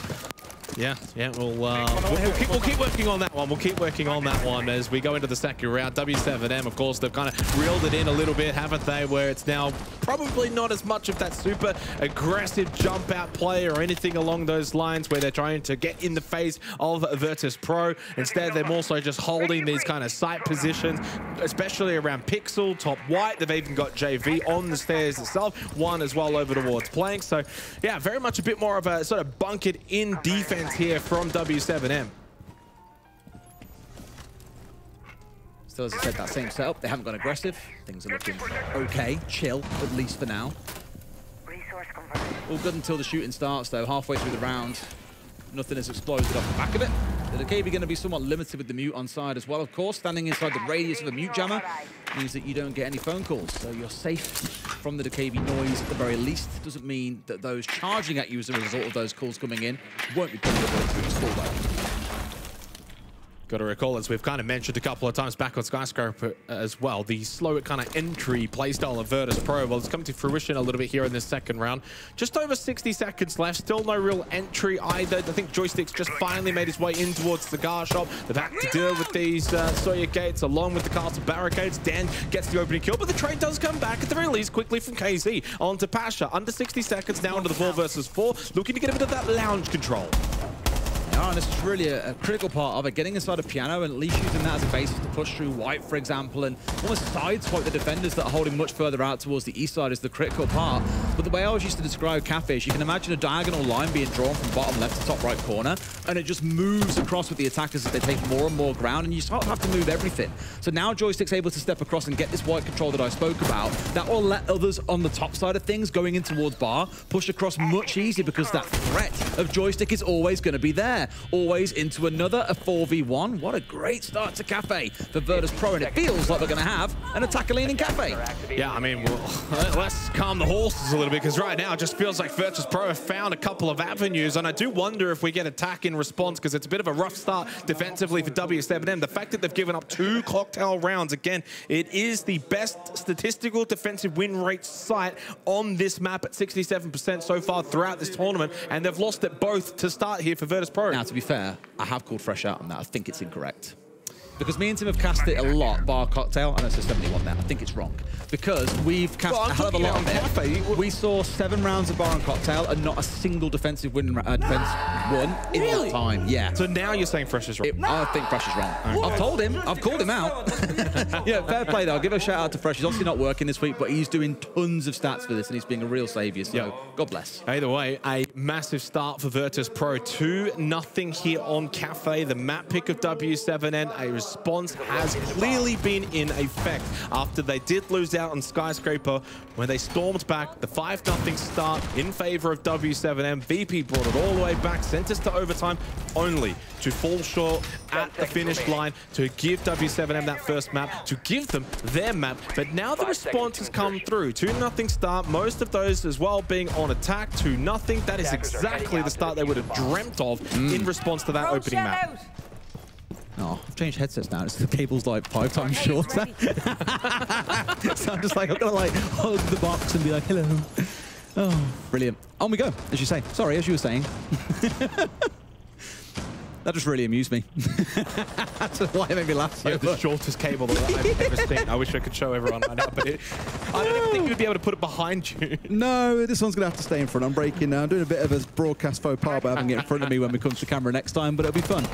Yeah, we'll keep working on that one. We'll keep working on that one as we go into the second round. W7M, of course, they've kind of reeled it in a little bit, haven't they, where it's now probably not as much of that super aggressive jump-out play or anything along those lines where they're trying to get in the face of Virtus.Pro. Instead, they're more so just holding these kind of sight positions, especially around Pixel, top white. They've even got JV on the stairs itself, one as well over towards Plank. So, yeah, very much a bit more of a sort of bunkered-in defense here from W7M. Still, as I said, that same setup. They haven't gone aggressive. Things are looking okay, chill, at least for now. All good until the shooting starts, though. Halfway through the round, nothing has exploded off the back of it. The decay is going to be somewhat limited with the mute on side as well, of course. Standing inside the radius of a mute jammer means that you don't get any phone calls, so you're safe from the decay noise at the very least. Doesn't mean that those charging at you as a result of those calls coming in won't be coming through the school, though. Got to recall, as we've kind of mentioned a couple of times back on Skyscraper as well, the slow kind of entry playstyle of Virtus.Pro. Well, it's come to fruition a little bit here in this second round. Just over 60 seconds left. Still no real entry either. I think Joystick's just finally made his way in towards the cigar shop. They've had to deal with these Sawyer gates along with the castle barricades. Dan gets the opening kill, but the trade does come back at the release quickly from KZ onto Pasha. Under 60 seconds now under the 4 versus 4. Looking to get a bit of that lounge control. Oh, and this is really a critical part of it, getting inside a piano and at least using that as a basis to push through white, for example, and almost sideswipe the defenders that are holding much further out towards the east side is the critical part. But the way I always used to describe Cafe is you can imagine a diagonal line being drawn from bottom left to top right corner, and it just moves across with the attackers as they take more and more ground, and you start to have to move everything. So now Joystick's able to step across and get this white control that I spoke about. That will let others on the top side of things going in towards bar push across much easier because that threat of Joystick is always going to be there. Always into another, a 4v1. What a great start to Cafe for Virtus.Pro, and it feels like we're going to have an attacker leaning Cafe. Yeah, I mean, let's calm the horses a little bit, because right now it just feels like Virtus.Pro have found a couple of avenues, and I do wonder if we get attack in response, because it's a bit of a rough start defensively for W7M. The fact that they've given up 2 cocktail rounds, again, it is the best statistical defensive win rate site on this map at 67% so far throughout this tournament, and they've lost it both to start here for Virtus.Pro. Now, to be fair, I have called Fresh out on that. I think it's incorrect. Because me and Tim have cast it a lot, bar cocktail. I know it's a 71 there. I think it's wrong. Because we've cast a hell of a lot of it. We saw 7 rounds of bar and cocktail and not a single defensive win won in that time. Yeah. So now you're saying Fresh is wrong? I think Fresh is wrong. Right. I've told him. I've called him out. Yeah, fair play though. I'll give a shout out to Fresh. He's obviously not working this week, but he's doing tons of stats for this and he's being a real saviour. So God bless. Either way, a massive start for Virtus.Pro. 2-0 here on Cafe. The map pick of W7N. A response has clearly been in effect after they did lose out on Skyscraper when they stormed back. The 5-0 start in favor of W7M. VP brought it all the way back, sent us to overtime, only to fall short at the finish line to give W7M that first map, to give them their map. But now the response has come through. 2-0 start, most of those as well being on attack. 2-0. That is exactly the start they would have dreamt of in response to that opening map. Oh, I've changed headsets now. It's the cable's like 5 times shorter. So I'm just like, I'm going to like hug the box and be like, hello. Oh, brilliant. On we go, as you say. Sorry, as you were saying. That just really amused me. That's why it made me laugh so much. The shortest cable that I've ever seen. I wish I could show everyone right now, but I don't even think you'd be able to put it behind you. No, this one's going to have to stay in front. I'm breaking now. I'm doing a bit of a broadcast faux pas by having it in front of me when we come to camera next time, but it'll be fun.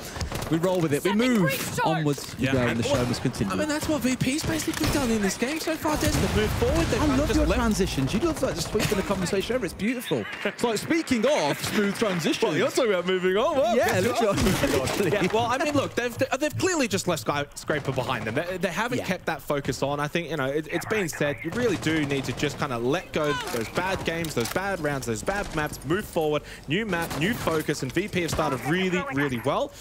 We roll with it. We move onwards. Yeah, and the show must continue. I mean, that's what VP's basically done in this game so far. They've moved forward. I love your transitions. You love that, just sweeping the conversation over. It's beautiful. It's like, speaking of smooth transitions. Well, you're talking about moving on. Well, yeah, literally. Yeah, well, I mean, look, they've clearly just left Skyscraper behind them. They haven't kept that focus on. I think, you know, it's been said, you really do need to just kind of let go those bad games, those bad rounds, those bad maps, move forward, new map, new focus, and VP have started really, really well.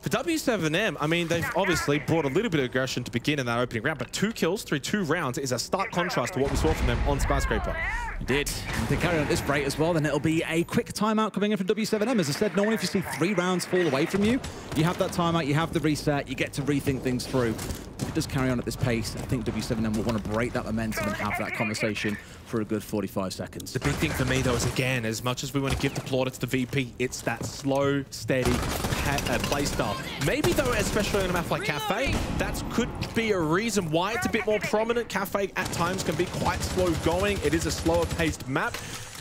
For W7M, I mean, they've obviously brought a little bit of aggression to begin in that opening round, but 2 kills through 2 rounds is a stark contrast to what we saw from them on Skyscraper. Indeed. If they carry on this break as well, then it'll be a quick timeout coming in from W7M. As I said, normally if you see 3 rounds fall away from you, you have that timeout, you have the reset, you get to rethink things through. If it does carry on at this pace, I think W7M will want to break that momentum and have that conversation for a good 45 seconds. The big thing for me, though, is, again, as much as we want to give the plaudits to VP, it's that slow, steady play style. Maybe, though, especially in a map like Cafe, that could be a reason why it's a bit more prominent. Cafe, at times, can be quite slow going. It is a slower-paced map.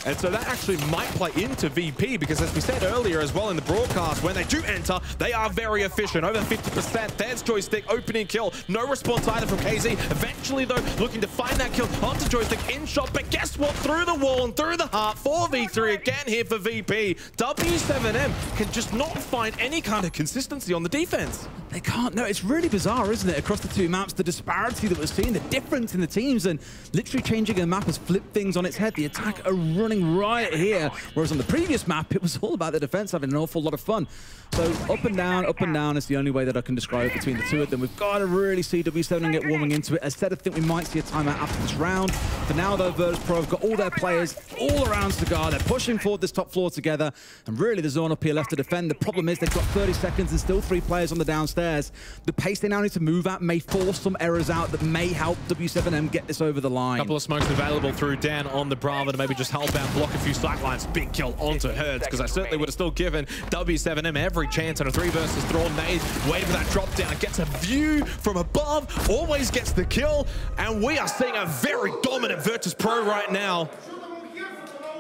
And so that actually might play into VP, because as we said earlier as well in the broadcast, when they do enter, they are very efficient. Over 50%, there's Joystick, opening kill. No response either from KZ. Eventually, though, looking to find that kill onto Joystick in shot. But guess what? Through the wall and through the heart, 4v3 again here for VP. W7M can just not find any kind of consistency on the defense. They can't. No, it's really bizarre, isn't it? Across the 2 maps, the disparity that we're seeing, the difference in the teams, and literally changing a map has flipped things on its head. The attack are running running riot here, whereas on the previous map, it was all about the defense having an awful lot of fun. So up and down is the only way that I can describe it between the two of them. We've got to really see W7 get warming into it. Instead, I think we might see a timeout after this round. For now, though, Virtus.Pro have got all their players all around Cigar. They're pushing forward this top floor together, and really the zone up here left to defend. The problem is they've got 30 seconds and still 3 players on the downstairs. The pace they now need to move at may force some errors out that may help W7M get this over the line. A couple of smokes available through Dan on the Brava to maybe just help out, block a few slack lines. Big kill onto Herdsz, because I certainly would have still given W7M every chance on a 3 versus 3. Nade waiting for that drop down, gets a view from above, always gets the kill, and we are seeing a very dominant Virtus.Pro right now.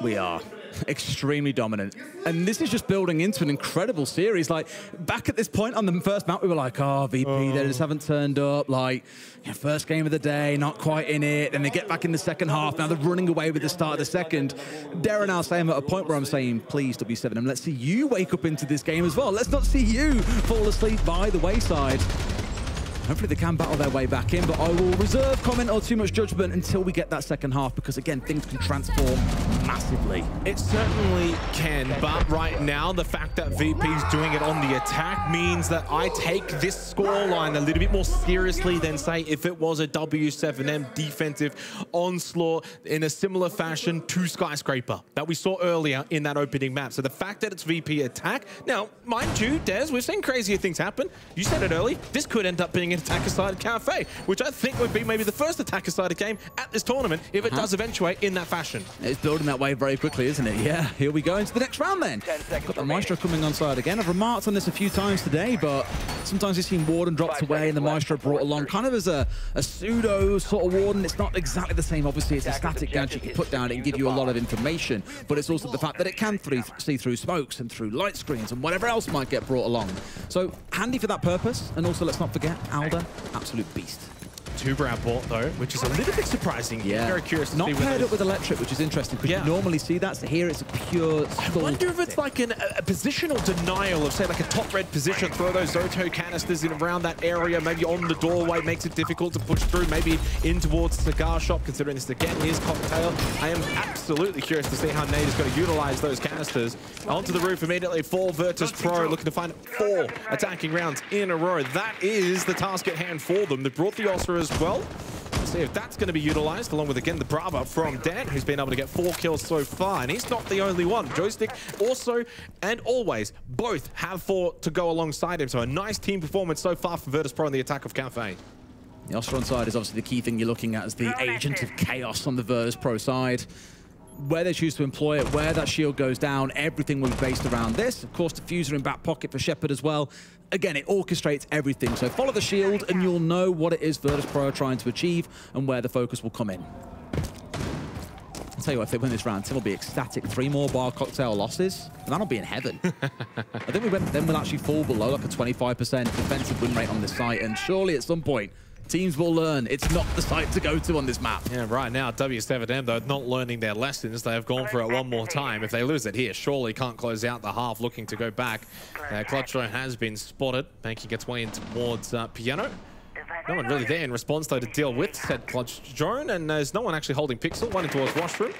We are extremely dominant, and this is just building into an incredible series. Like, back at this point on the first map, we were like, oh, VP, they just haven't turned up. Like, you know, first game of the day, not quite in it. Then they get back in the second half. Now they're running away with the start of the second. Darren, I'll say I'm at a point where I'm saying, please, W7M, let's see you wake up into this game as well. Let's not see you fall asleep by the wayside. Hopefully they can battle their way back in, but I will reserve comment or too much judgment until we get that second half, because again, things can transform massively. It certainly can, but right now, the fact that VP's doing it on the attack means that I take this scoreline a little bit more seriously than, say, if it was a W7M defensive onslaught in a similar fashion to Skyscraper that we saw earlier in that opening map. So the fact that it's VP attack, now, mind you, Dez, we've seen crazier things happen. You said it early, this could end up being attacker-sided Cafe, which I think would be maybe the first attacker-sided game at this tournament if it does eventuate in that fashion. It's building that way very quickly, isn't it? Yeah, here we go into the next round then. Got the Maestro coming on side again. I've remarked on this a few times today, but sometimes you've seen Warden dropped away and the Maestro brought along kind of as a pseudo sort of Warden. It's not exactly the same. Obviously, it's a static gadget you put down. It can give you a lot of information, but it's also the fact that it can see through smokes and through light screens and whatever else might get brought along. So handy for that purpose. And also, let's not forget, Alder, absolute beast. 2 Brow bought though, which is a little bit surprising. Yeah. Very curious to see. Not paired up with Electric, which is interesting, because you normally see that. So here it's a pure skull. I wonder if it's like a positional denial of, say, like a top red position. Throw those Zoto canisters in around that area, maybe on the doorway, makes it difficult to push through, maybe in towards Cigar Shop, considering this again is Cocktail. I am absolutely curious to see how Nade is going to utilize those canisters. Onto the roof immediately for Virtus.Pro, looking to find 4 attacking rounds in a row. That is the task at hand for them. They brought the Osra as well. Let's see if that's going to be utilized, along with, again, the Brava from Dan, who's been able to get 4 kills so far, and he's not the only one. Joystick also, and Always, both have 4 to go alongside him, so a nice team performance so far for Virtus.Pro in the attack of Cafe. The Osron side is obviously the key thing you're looking at, as the agent of chaos on the Virtus.Pro side. Where they choose to employ it, where that shield goes down, everything will be based around this. Of course, Diffuser in back pocket for Sheppard as well. Again, it orchestrates everything. So follow the shield and you'll know what it is Virtus.Pro are trying to achieve and where the focus will come in. I'll tell you what, if they win this round, Tim will be ecstatic. 3 more bar cocktail losses, and that'll be in heaven. I think we'll actually fall below like a 25% defensive win rate on this site, and surely at some point, teams will learn it's not the site to go to on this map. Yeah, right now, W7M, though, not learning their lessons. They have gone for it one more time. If they lose it here, surely can't close out the half, looking to go back. Clutchrow has been spotted, making its way in towards Piano. No one really there in response, though, to deal with said Clutch drone, and there's no one actually holding Pixel. One in towards Washroom,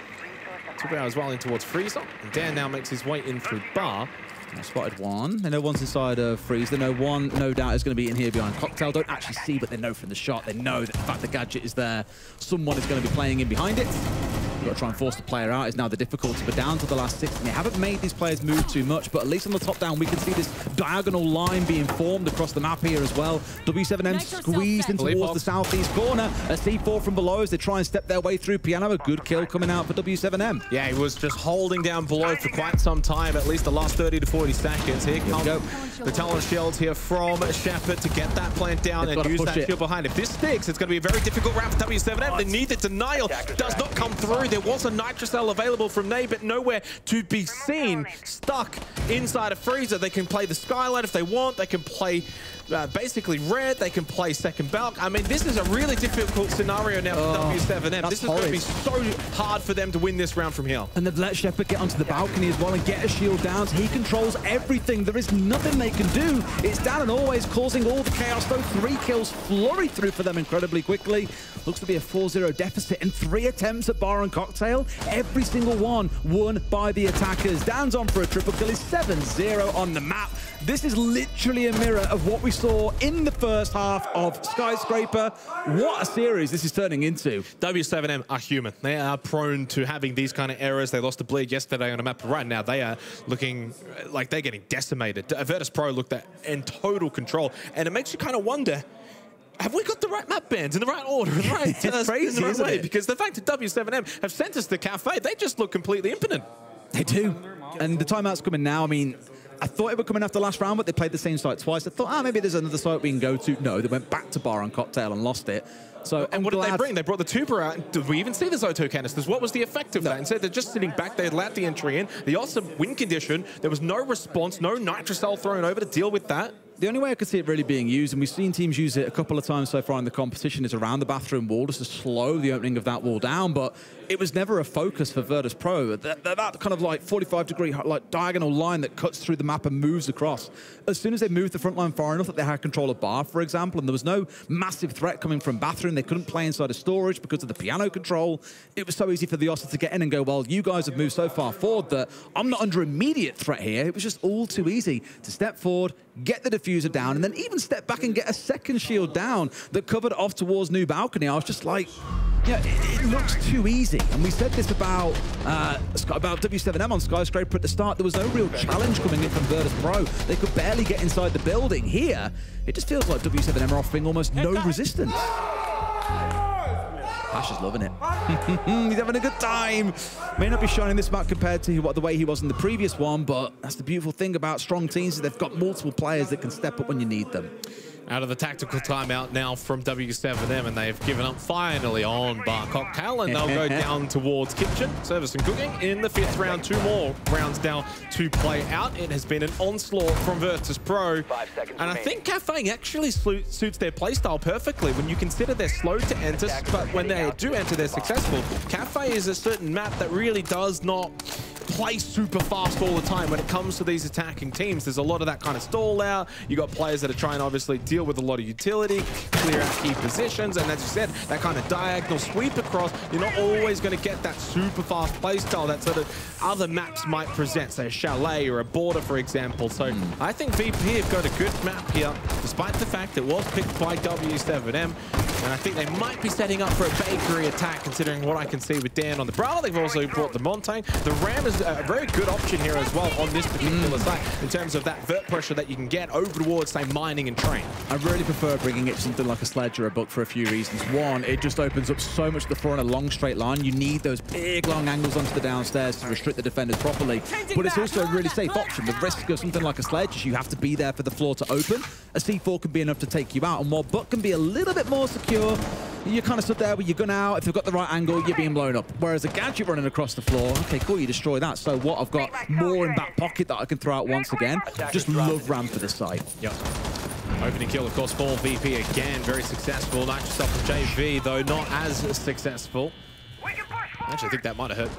2 Brow as well in towards Freezer, and Dan now makes his way in through Bar. I spotted one. They know one's inside of Freeze. They know one, no doubt, is going to be in here behind Cocktail. Don't actually see, but they know from the shot. They know that, in fact, the gadget is there. Someone is going to be playing in behind it. You've got to try and force the player out is now the difficulty. But down to the last 6, and they haven't made these players move too much, but at least on the top down, we can see this diagonal line being formed across the map here as well. W7M squeezed in towards the southeast corner. A C4 from below as they try and step their way through Piano. A good kill coming out for W7M. Yeah, he was just holding down below for quite some time, at least the last 30 to 40 seconds. Here comes the Talent Shields here from Sheppard to get that plant down and use that shield behind. If this sticks, it's going to be a very difficult round for W7M. They need the denial. Does not come through. There was a Nitro Cell available from Nade, but nowhere to be seen. Stuck inside a Freezer. They can play the Skylight if they want. They can play basically red. They can play second Balk. I mean, this is a really difficult scenario now for W7M. This is going to be so hard for them to win this round from here. And they've let Sheppard get onto the balcony as well and get a shield down. He controls everything. There is nothing they can do. It's Dan and Always causing all the chaos. Those three kills flurry through for them incredibly quickly. Looks to be a 4-0 deficit and 3 attempts at Bar and Cocktail. Every single one won by the attackers. Dan's on for a triple kill. He's 7-0 on the map. This is literally a mirror of what we saw in the first half of Skyscraper. What a series this is turning into. W7M are human. They are prone to having these kind of errors. They lost to Bleed yesterday on a map, but right now they are looking like they're getting decimated. Virtus.Pro looked at in total control, and it makes you kind of wonder, have we got the right map bands in the right order, in the right, crazy, in the right way? It? Because the fact that W7M have sent us to Cafe, they just look completely impotent. They do. And the timeout's coming now. I mean, I thought it would come in after last round, but they played the same site twice. I thought, ah, maybe there's another site we can go to. No, they went back to Bar and Cocktail and lost it. So, and what did they bring? They brought the tuber out. Did we even see the Zoto canisters? What was the effect of that? Instead, they're just sitting back. They allowed the entry in. The awesome win condition. There was no response, no nitrocell thrown over to deal with that. The only way I could see it really being used, and we've seen teams use it a couple of times so far in the competition, is around the bathroom wall, just to slow the opening of that wall down. But it was never a focus for Virtus.Pro. That kind of like 45-degree like diagonal line that cuts through the map and moves across. As soon as they moved the front line far enough that they had control of Bar, for example, and there was no massive threat coming from bathroom, they couldn't play inside of storage because of the piano control. It was so easy for the Ossa to get in and go, well, you guys have moved so far forward that I'm not under immediate threat here. It was just all too easy to step forward, get the diffuser down, and then even step back and get a second shield down that covered off towards new balcony. I was just like, yeah, it looks too easy. And we said this about W7M on Skyscraper at the start. There was no real challenge coming in from Virtus.Pro. They could barely get inside the building. Here, it just feels like W7M are offering almost no resistance. Pasha's loving it. He's having a good time. May not be shining this map compared to the way he was in the previous one, but that's the beautiful thing about strong teams, is they've got multiple players that can step up when you need them. Out of the tactical timeout now from W7M, and they've given up finally on Bar Cocktail, and they'll go down towards kitchen, service and cooking in the 5th round. 2 more rounds now to play out. It has been an onslaught from Virtus.Pro, and I think Cafe actually suits their playstyle perfectly when you consider they're slow to enter, but when they do enter, they're successful. Cafe is a certain map that really does not play super fast all the time when it comes to these attacking teams. There's a lot of that kind of stall out. You got players that are trying to obviously deal with a lot of utility, clear out key positions, and as you said, that kind of diagonal sweep across. You're not always going to get that super fast playstyle that sort of other maps might present, say a Chalet or a Border, for example. So I think VP have got a good map here, despite the fact it was picked by W7M. And I think they might be setting up for a bakery attack, considering what I can see with Dan on the Brawler. They've also brought the Montaigne. The Ram is a very good option here as well on this particular site in terms of that vert pressure that you can get over towards, say, mining and train. I really prefer bringing it to something like a sledge or a book for a few reasons. One, it just opens up so much the floor in a long straight line. You need those big long angles onto the downstairs to restrict the defenders properly. But it's also a really safe option. The risk of something like a sledge is you have to be there for the floor to open. A C4 can be enough to take you out, and while Buck can be a little bit more secure, you're kind of stood there with your gun out. If they've got the right angle, you're being blown up. Whereas a gadget running across the floor, okay, cool, you destroy that. So what? I've got more in back pocket that I can throw out once again. Just love Ram for this side. Yep. Opening kill, of course, for VP again. Very successful. Nice stuff for JV, though not as successful. Actually, I think that might have hurt.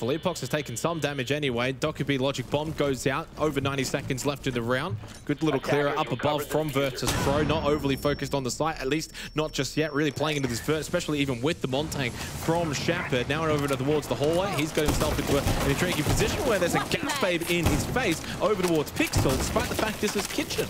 Philippox has taken some damage anyway. Dokubi Logic Bomb goes out. Over 90 seconds left in the round. Good little clearer up above from Virtus.Pro. Not overly focused on the site, at least not just yet. Really playing into this vert, especially even with the Montaigne from Sheppard. Now over towards the hallway. He's got himself into an intriguing position where there's a gas babe in his face. Over towards Pixel, despite the fact this is kitchen.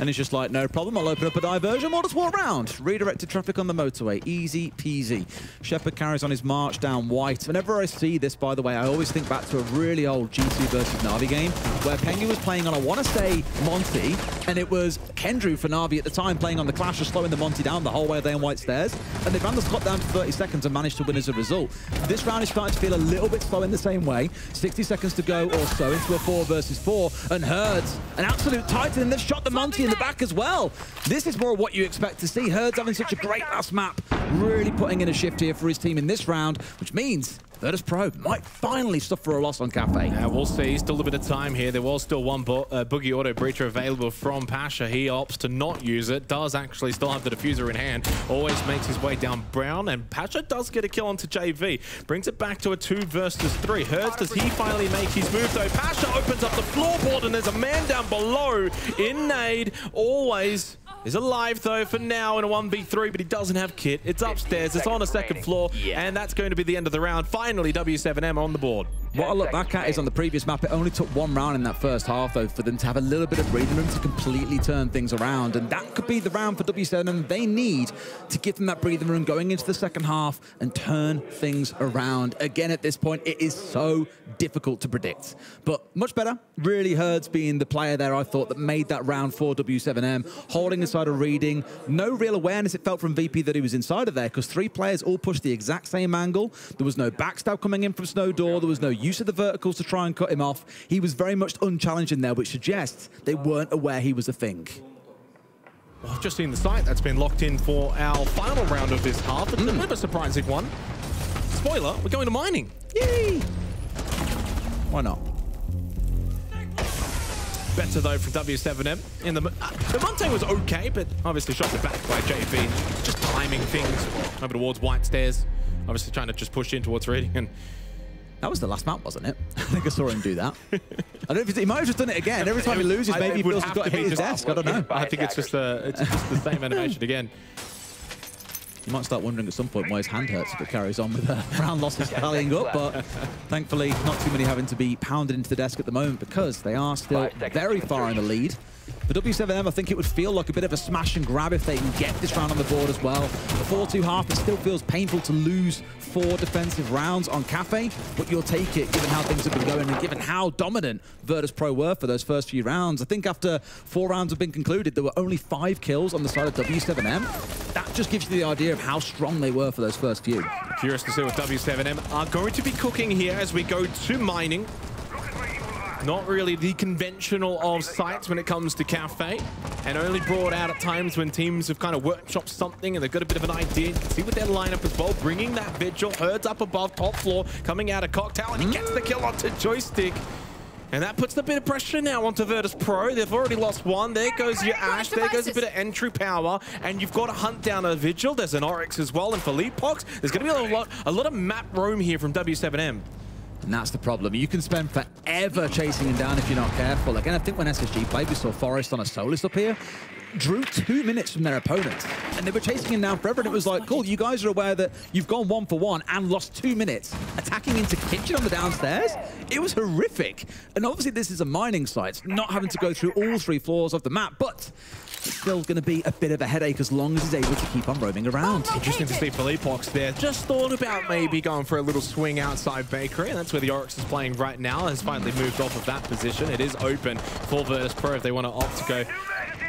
And he's just like, no problem. I'll open up a diversion. We'll just walk around. Redirected traffic on the motorway. Easy peasy. Sheppard carries on his march down white. Whenever I see this, by the way, I always think back to a really old GT versus Na'Vi game where Pengu was playing on, I want to say, Monty, and it was Kendrew for Na'Vi at the time playing on the Clash of slowing the Monty down the whole way down White Stairs, and they ran the clock down to 30 seconds and managed to win as a result. This round is starting to feel a little bit slow in the same way. 60 seconds to go or so into a 4 versus 4, and Herdsz, an absolute titan, and they've shot the Monty in the back as well. This is more what you expect to see. Herdsz having such a great last map, really putting in a shift here for his team in this round. which means Virtus.Pro might finally suffer a loss on Cafe. Yeah, we'll see. Still a bit of time here. There was still one Boogie Auto Breacher available from Pasha. He opts to not use it. Does actually still have the diffuser in hand. Always makes his way down Brown. And Pasha does get a kill onto JV. Brings it back to a 2 versus 3. Herdsz, does he finally make his move though? Pasha opens up the floorboard and there's a man down below in Nade. Always is alive though for now in a 1v3, but he doesn't have kit. It's upstairs, it's on a second floor, and that's going to be the end of the round. Finally, W7M on the board. What I look back at is on the previous map, it only took one round in that first half though for them to have a little bit of breathing room to completely turn things around. And that could be the round for W7M they need to give them that breathing room going into the second half and turn things around. Again, at this point, it is so difficult to predict. But much better, really Herdsz being the player there, I thought, that made that round for W7M, holding us of reading. No real awareness it felt from VP that he was inside of there, because three players all pushed the exact same angle. There was no backstab coming in from Snowdoor. There was no use of the verticals to try and cut him off. He was very much unchallenged in there, which suggests they weren't aware he was a thing. Well, I've just seen the site that's been locked in for our final round of this half. It's a bit of a surprising one. Spoiler, we're going to mining. Yay! Why not? Better though from W7M. In the Monte was okay, but obviously shot in the back by JV. Just timing things over towards White Stairs. Obviously trying to just push in towards Reading. And that was the last map, wasn't it? I think I saw him do that. I don't know if he might have just done it again. Every time he loses, maybe he feels he's got to hit his desk. I don't know. I think it's just the same animation again. You might start wondering at some point why his hand hurts if it carries on with round losses tallying up, but thankfully not too many having to be pounded into the desk at the moment, because they are still very far in the lead. For W7M, I think it would feel like a bit of a smash and grab if they can get this round on the board as well. The 4-2 half, it still feels painful to lose 4 defensive rounds on Cafe, but you'll take it given how things have been going and given how dominant Virtus.Pro were for those first few rounds. I think after 4 rounds have been concluded, there were only 5 kills on the side of W7M. That just gives you the idea of how strong they were for those first few. Curious to see what W7M are going to be cooking here as we go to mining. Not really the conventional of sites when it comes to Cafe, and only brought out at times when teams have kind of workshopped something and they've got a bit of an idea. You can see with their lineup as well, bringing that Vigil. Herdsz up above, top floor, coming out of Cocktail, and he gets the kill onto Joystick. And that puts a bit of pressure now onto Virtus.Pro. They've already lost one. There goes your Ash. There goes a bit of entry power. And you've got to hunt down a Vigil. There's an Oryx as well. And Philippox, there's going to be a lot of map roam here from W7M. And that's the problem. You can spend forever chasing him down if you're not careful. Again, I think when SSG played, we saw Forest on a Solus up here. Drew 2 minutes from their opponents, and they were chasing him down forever, and it was like, cool, you guys are aware that you've gone 1 for 1 and lost 2 minutes attacking into kitchen on the downstairs. It was horrific. And obviously this is a mining site, not having to go through all 3 floors of the map, but it's still going to be a bit of a headache as long as he's able to keep on roaming around. Interesting to see Philippox there. Just thought about maybe going for a little swing outside Bakery, and that's where the Oryx is playing right now. Has finally moved off of that position. It is open for Virtus.Pro if they want to opt to go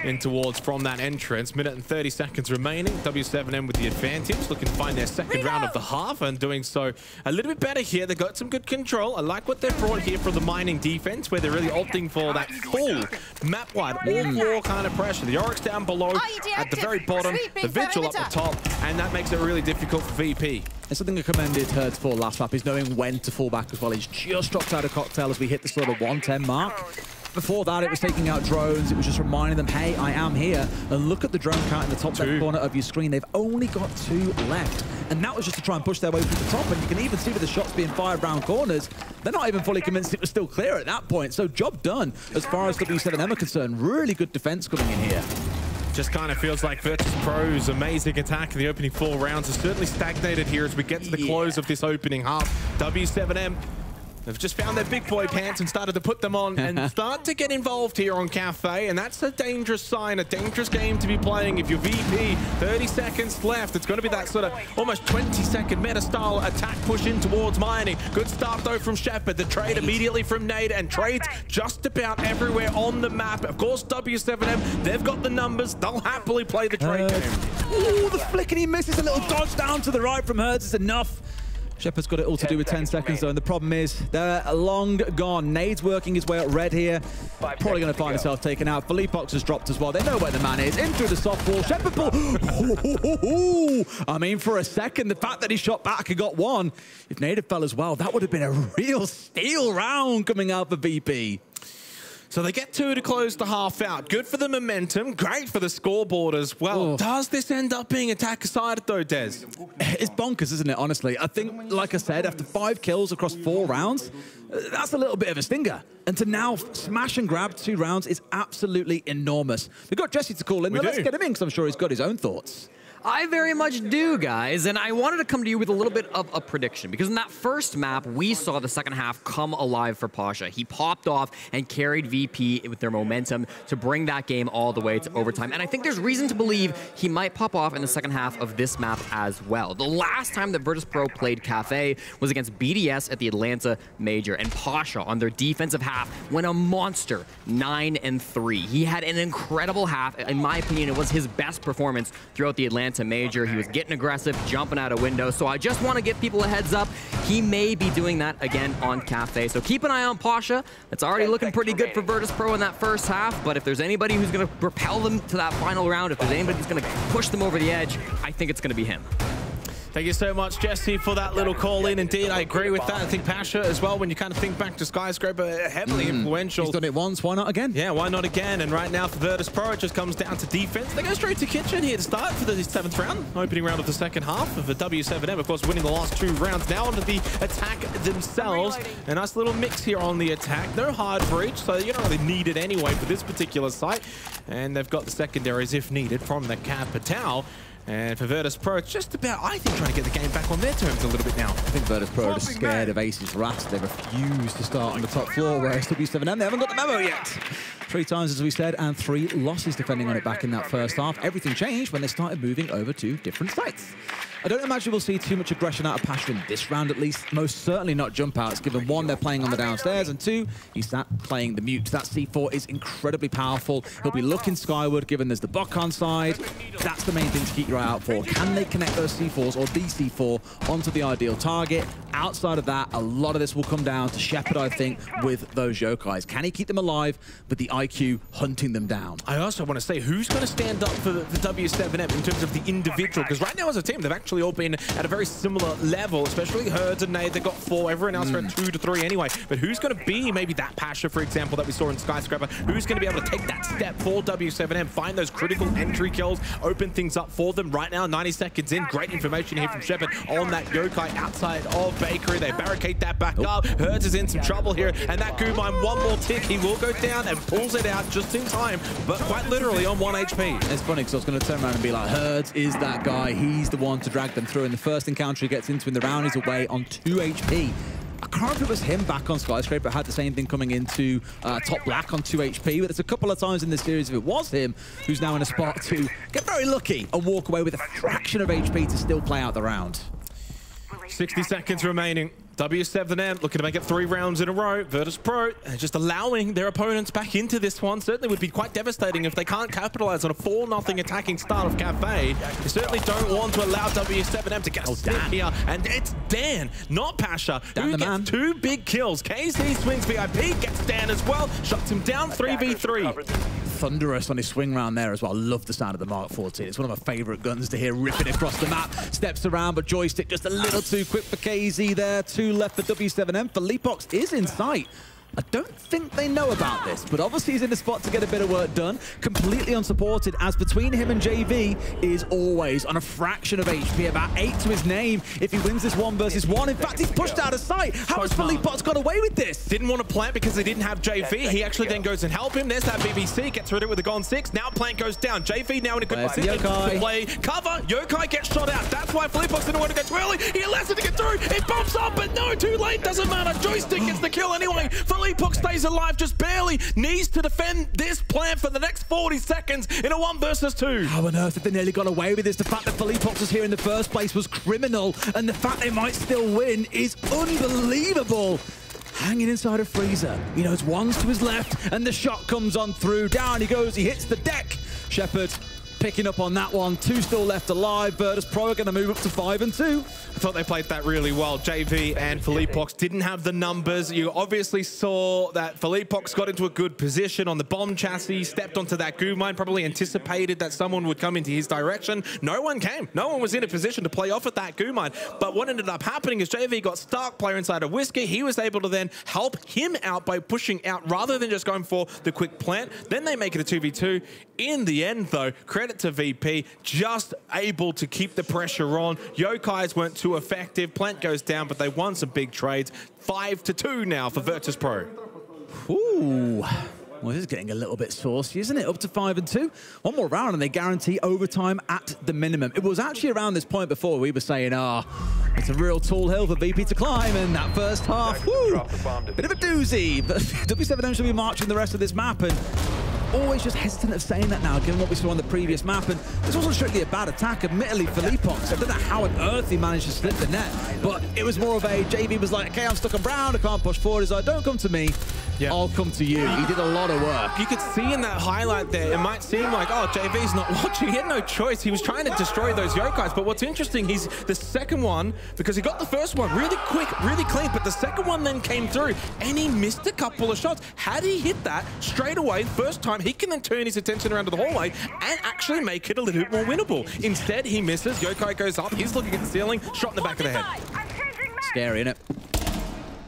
in towards from that entrance. Minute and 30 seconds remaining. W7M with the advantage, looking to find their second round of the half, and doing so a little bit better here. They got some good control. I like what they've brought here for the mining defense, where they're really opting for that full map-wide, all-floor kind of pressure. The Oryx down below at the very bottom, the Vigil up the top, and that makes it really difficult for VP. And something I commended Herdsz for last lap is knowing when to fall back as well. He's just dropped out of Cocktail as we hit the sort of 110 mark. Before that, it was taking out drones. It was just reminding them, hey, I am here. And look at the drone count in the top left corner of your screen. They've only got 2 left. And that was just to try and push their way through the top. And you can even see with the shots being fired round corners, they're not even fully convinced it was still clear at that point. So job done as far as W7M are concerned. Really good defense coming in here. Just kind of feels like Virtus.Pro's amazing attack in the opening 4 rounds has certainly stagnated here as we get to the close of this opening half. W7M, they've just found their big boy pants and started to put them on and start to get involved here on Cafe. And that's a dangerous sign, a dangerous game to be playing. If you're VP, 30 seconds left. It's going to be that sort of almost 20-second meta-style attack push in towards mining. Good start, though, from Sheppard. The trade immediately from Nade, and trades just about everywhere on the map. Of course, W7M, they've got the numbers. They'll happily play the trade game. Ooh, the flick, and he misses. A little dodge down to the right from Herdsz is enough. Sheppard's got it all to do with 10 seconds though, and the problem is they're long gone. Nade's working his way up red here. Probably going to find himself taken out. Philippox has dropped as well. They know where the man is. In through the softball. Sheppard ball. I mean, for a second, the fact that he shot back and got one. If Nade fell as well, that would have been a real steal round coming out for VP. So they get two to close the half out. Good for the momentum, great for the scoreboard as well. Oh. Does this end up being attacker-sided though, Dez? It's bonkers, isn't it, honestly? I think, like I said, after 5 kills across 4 rounds, that's a little bit of a stinger. And to now smash and grab 2 rounds is absolutely enormous. We've got Jesse to call in. Let's get him in, because I'm sure he's got his own thoughts. I very much do, guys, and I wanted to come to you with a little bit of a prediction, because in that first map, we saw the second half come alive for Pasha. He popped off and carried VP with their momentum to bring that game all the way to overtime, and I think there's reason to believe he might pop off in the second half of this map as well. The last time that Virtus.Pro played Cafe was against BDS at the Atlanta Major, and Pasha on their defensive half went a monster 9-3. He had an incredible half. In my opinion, it was his best performance throughout the Atlanta Major. He was getting aggressive, jumping out of windows. So I just want to give people a heads up. He may be doing that again on Cafe. So keep an eye on Pasha. It's already looking pretty good for Virtus.Pro in that first half. But if there's anybody who's going to propel them to that final round, if there's anybody who's going to push them over the edge, I think it's going to be him. Thank you so much, Jesse, for that little call-in. Indeed, I agree with that. I think Pasha as well, when you kind of think back to Skyscraper, heavily influential. He's done it once, why not again? Yeah, why not again? And right now for Virtus.Pro, it just comes down to defense. They go straight to kitchen here to start for the 7th round, opening round of the second half of the W7M, of course, winning the last 2 rounds. Now onto the attack themselves. A nice little mix here on the attack. No hard breach, so you don't really need it anyway for this particular site. And they've got the secondaries, if needed, from the Capital. And for Virtus.Pro, it's just about, I think, trying to get the game back on their terms a little bit now. I think Virtus.Pro are scared of Ace's wrath. They refuse to start on the top floor, whereas W7M, they haven't got the memo yet. 3 times, as we said, and 3 losses defending on it back in that first half. Everything changed when they started moving over to different sites. I don't imagine we'll see too much aggression out of Pasha in this round, at least. Most certainly not jump outs, given 1, they're playing on the downstairs, and 2, he's playing the mute. That C4 is incredibly powerful. He'll be looking skyward, given there's the Bok on side. That's the main thing to keep your eye out for. Can they connect those C4s or the C4 onto the ideal target? Outside of that, a lot of this will come down to Sheppard, I think, with those yokais. Can he keep them alive with the IQ hunting them down? I also want to say, who's going to stand up for the W7M in terms of the individual? Because right now as a team, they've actually all been at a very similar level, especially Herdsz and Nade. They got 4, everyone else got 2 to 3 anyway. But who's going to be maybe that Pasha, for example, that we saw in Skyscraper? Who's going to be able to take that step for W7M, find those critical entry kills, open things up for them? Right now, 90 seconds in, great information here from Sheppard on that yokai outside of Bakery. They barricade that back up. Herdsz is in some trouble here, and that Goomine, 1 more tick, he will go down and pulls it out just in time, but quite literally on 1 HP. It's funny, because I was going to turn around and be like, Herdsz is that guy. He's the one to drag them through, and the first encounter he gets into in the round is away on 2 HP. I can't remember if it was him back on Skyscraper, had the same thing coming into Top Black on 2 HP, but it's a couple of times in this series if it was him who's now in a spot to get very lucky and walk away with a fraction of HP to still play out the round. 60 seconds remaining. W7M looking to make it 3 rounds in a row. Virtus.Pro just allowing their opponents back into this one. Certainly would be quite devastating if they can't capitalize on a 4-0 attacking start of Cafe. They certainly don't want to allow W7M to get a slip here. And it's Dan, not Pasha, Dan who gets 2 big kills. KZ swings VIP, gets Dan as well, shuts him down 3v3. Thunderous on his swing round there as well. I love the sound of the Mark 14. It's one of my favorite guns to hear ripping across the map. Steps around, but Joystick just a little too quick for KZ there. 2 left for W7M. Philippox is in sight. I don't think they know about this, but obviously he's in the spot to get a bit of work done. Completely unsupported, as between him and JV is always on a fraction of HP, about 8 to his name if he wins this 1v1. In fact, he's pushed out of sight. How has Philippox got away with this? Didn't want to plant because they didn't have JV. He actually then goes and helps him. There's that BBC, gets rid of it with a gone 6. Now plant goes down. JV now in a good position to play cover. Yokai gets shot out. That's why Philippox didn't want to go too early. He allows it to get through. It bumps up, but no, too late. Doesn't matter. Joystick gets the kill anyway. Philippox stays alive, just barely needs to defend this plant for the next 40 seconds in a 1v2. How on earth have they nearly got away with this? The fact that Philippox was here in the first place was criminal, and the fact they might still win is unbelievable. Hanging inside a freezer. He knows one's to his left, and the shot comes on through. Down he goes, he hits the deck. Sheppard picking up on that one. Two still left alive. Virtus.Pro are going to move up to 5 and 2. I thought they played that really well. JV and Philippox didn't have the numbers. You obviously saw that Philippox got into a good position on the bomb chassis, stepped onto that goo mine, probably anticipated that someone would come into his direction. No one came. No one was in a position to play off at that goo mine. But what ended up happening is JV got Stark, player inside of Whisker. He was able to then help him out by pushing out rather than just going for the quick plant. Then they make it a 2v2. In the end, though, credit to VP, just able to keep the pressure on. Yokais weren't too effective. Plant goes down, but they won some big trades. 5 to 2 now for Virtus.Pro. Ooh. Well, this is getting a little bit saucy, isn't it? Up to 5 and 2. One more round and they guarantee overtime at the minimum. It was actually around this point before we were saying, it's a real tall hill for VP to climb in that first half. Woo! Bit of a doozy, but W7M should be marching the rest of this map, and always just hesitant of saying that now, given what we saw on the previous map. And this wasn't strictly a bad attack, admittedly, for Philippox. I don't know how on earth he managed to slip the net, but it was more of a, JV was like, okay, I'm stuck on brown, I can't push forward. He's like, don't come to me, I'll come to you. He did a lot of work. You could see in that highlight there, it might seem like, oh, JV's not watching. He had no choice. He was trying to destroy those Yokais, but what's interesting, he's the second one, because he got the first one really quick, really clean, but the second one then came through, and he missed a couple of shots. Had he hit that straight away, first time, he can then turn his attention around to the hallway and actually make it a little bit more winnable. Instead, he misses. Yokai goes up. He's looking at the ceiling. Shot in the back of the head. Scary, innit?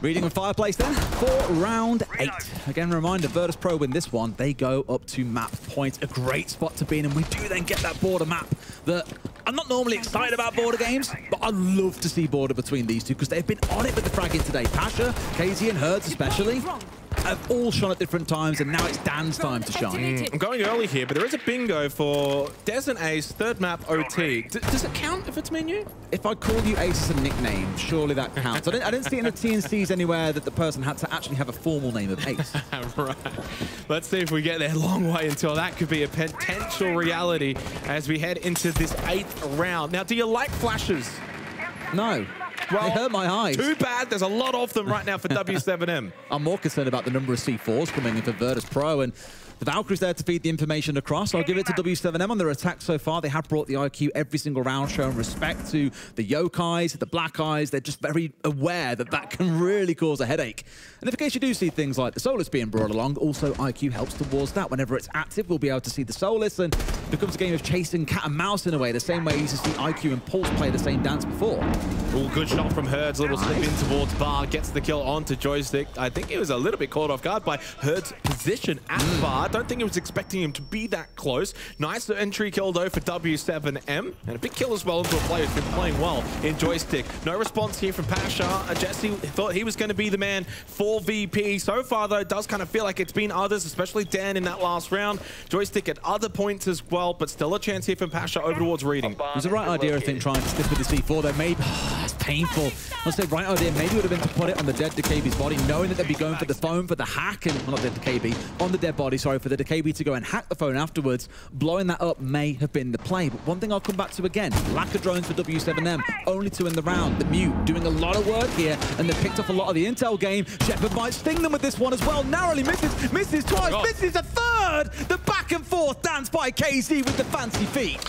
Reading on Fireplace then for round 8. Again, reminder, Virtus.Pro win this one. They go up to map point. A great spot to be in, and we do then get that border map that I'm not normally excited about border games, but I love to see border between these two because they've been on it with the fragging today. Pasha, KZ, and Herdsz especially have all shone at different times, and now it's Dan's time to shine. I'm going early here, but there is a bingo for Dez and Ace, third map OT. Does it count if it's me and you? If I call you Ace as a nickname, surely that counts. I didn't see in the TNCs anywhere that the person had to actually have a formal name of Ace. Right. Let's see if we get there. Long way until that could be a potential reality as we head into this 8th round. Now, do you like flashes? No. Well, they hurt my eyes. Too bad. There's a lot of them right now for W7M. I'm more concerned about the number of C4s coming in for Virtus.Pro, and the Valkyries there to feed the information across. I'll give it to W7M on their attack so far. They have brought the IQ every single round, showing respect to the Yokais, the Black Eyes. They're just very aware that that can really cause a headache. And in case you do see things like the Solus being brought along, also IQ helps towards that. Whenever it's active, we'll be able to see the Solus, and it becomes a game of chasing cat and mouse in a way, the same way you used to see IQ and Pulse play the same dance before. Ooh, good shot from Herdsz. Little slip in towards Bar, gets the kill onto Joystick. I think he was a little bit caught off guard by Herdsz' position at Bar. I don't think he was expecting him to be that close. Nice entry kill, though, for W7M. And a big kill as well into a player who's been playing well in Joystick. No response here from Pasha. Jesse thought he was going to be the man for VP. So far, though, it does kind of feel like it's been others, especially Dan in that last round. Joystick at other points as well, but still a chance here from Pasha over towards Reading. It was the right idea, I think, trying to stick with the C4. They made... it's painful. I'll say right idea maybe would have been to put it on the dead DeKB's body, knowing that they'd be going for the phone, for the hack, and... well, not dead DeKB, on the dead body, sorry, for the DeKB to go and hack the phone afterwards. Blowing that up may have been the play. But one thing I'll come back to again, lack of drones for W7M, only 2 in the round. The Mute doing a lot of work here, and they picked up a lot of the intel game. Sheppard might sting them with this one as well. Narrowly misses twice, misses a third. The back and forth dance by KZ with the fancy feet.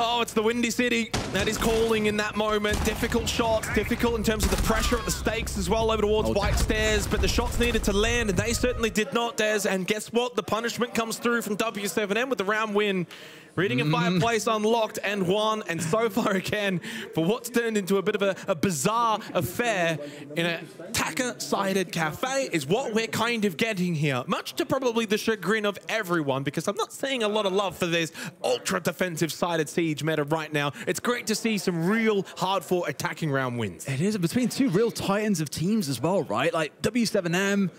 Oh, it's the Windy City that is calling in that moment. Difficult shots, difficult in terms of the pressure at the stakes as well over towards White Stairs, but the shots needed to land, and they certainly did not, Dez. And guess what? The punishment comes through from W7M with the round win. Reading and Fireplace unlocked and won, and so far again for what's turned into a bit of a bizarre affair in a Taka-sided cafe is what we're kind of getting here. Much to probably the chagrin of everyone, because I'm not seeing a lot of love for this ultra-defensive sided Siege meta right now. It's great to see some real hard-fought attacking round wins. It is, between two real titans of teams as well, right? Like W7M,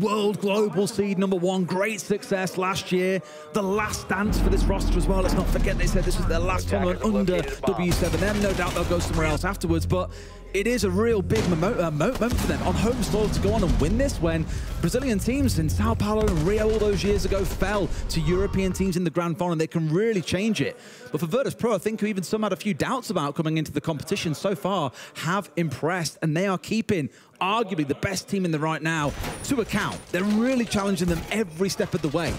world global seed #1, great success last year. The last dance for this roster as well. Let's not forget they said this was their last tournament under W7M. No doubt they'll go somewhere else afterwards, but it is a real big moment for them on home soil to go on and win this, when Brazilian teams in Sao Paulo and Rio all those years ago fell to European teams in the Grand Final. They can really change it. But for Virtus.Pro, I think even some had a few doubts about coming into the competition, so far have impressed, and they are keeping arguably the best team in the right now to account. They're really challenging them every step of the way.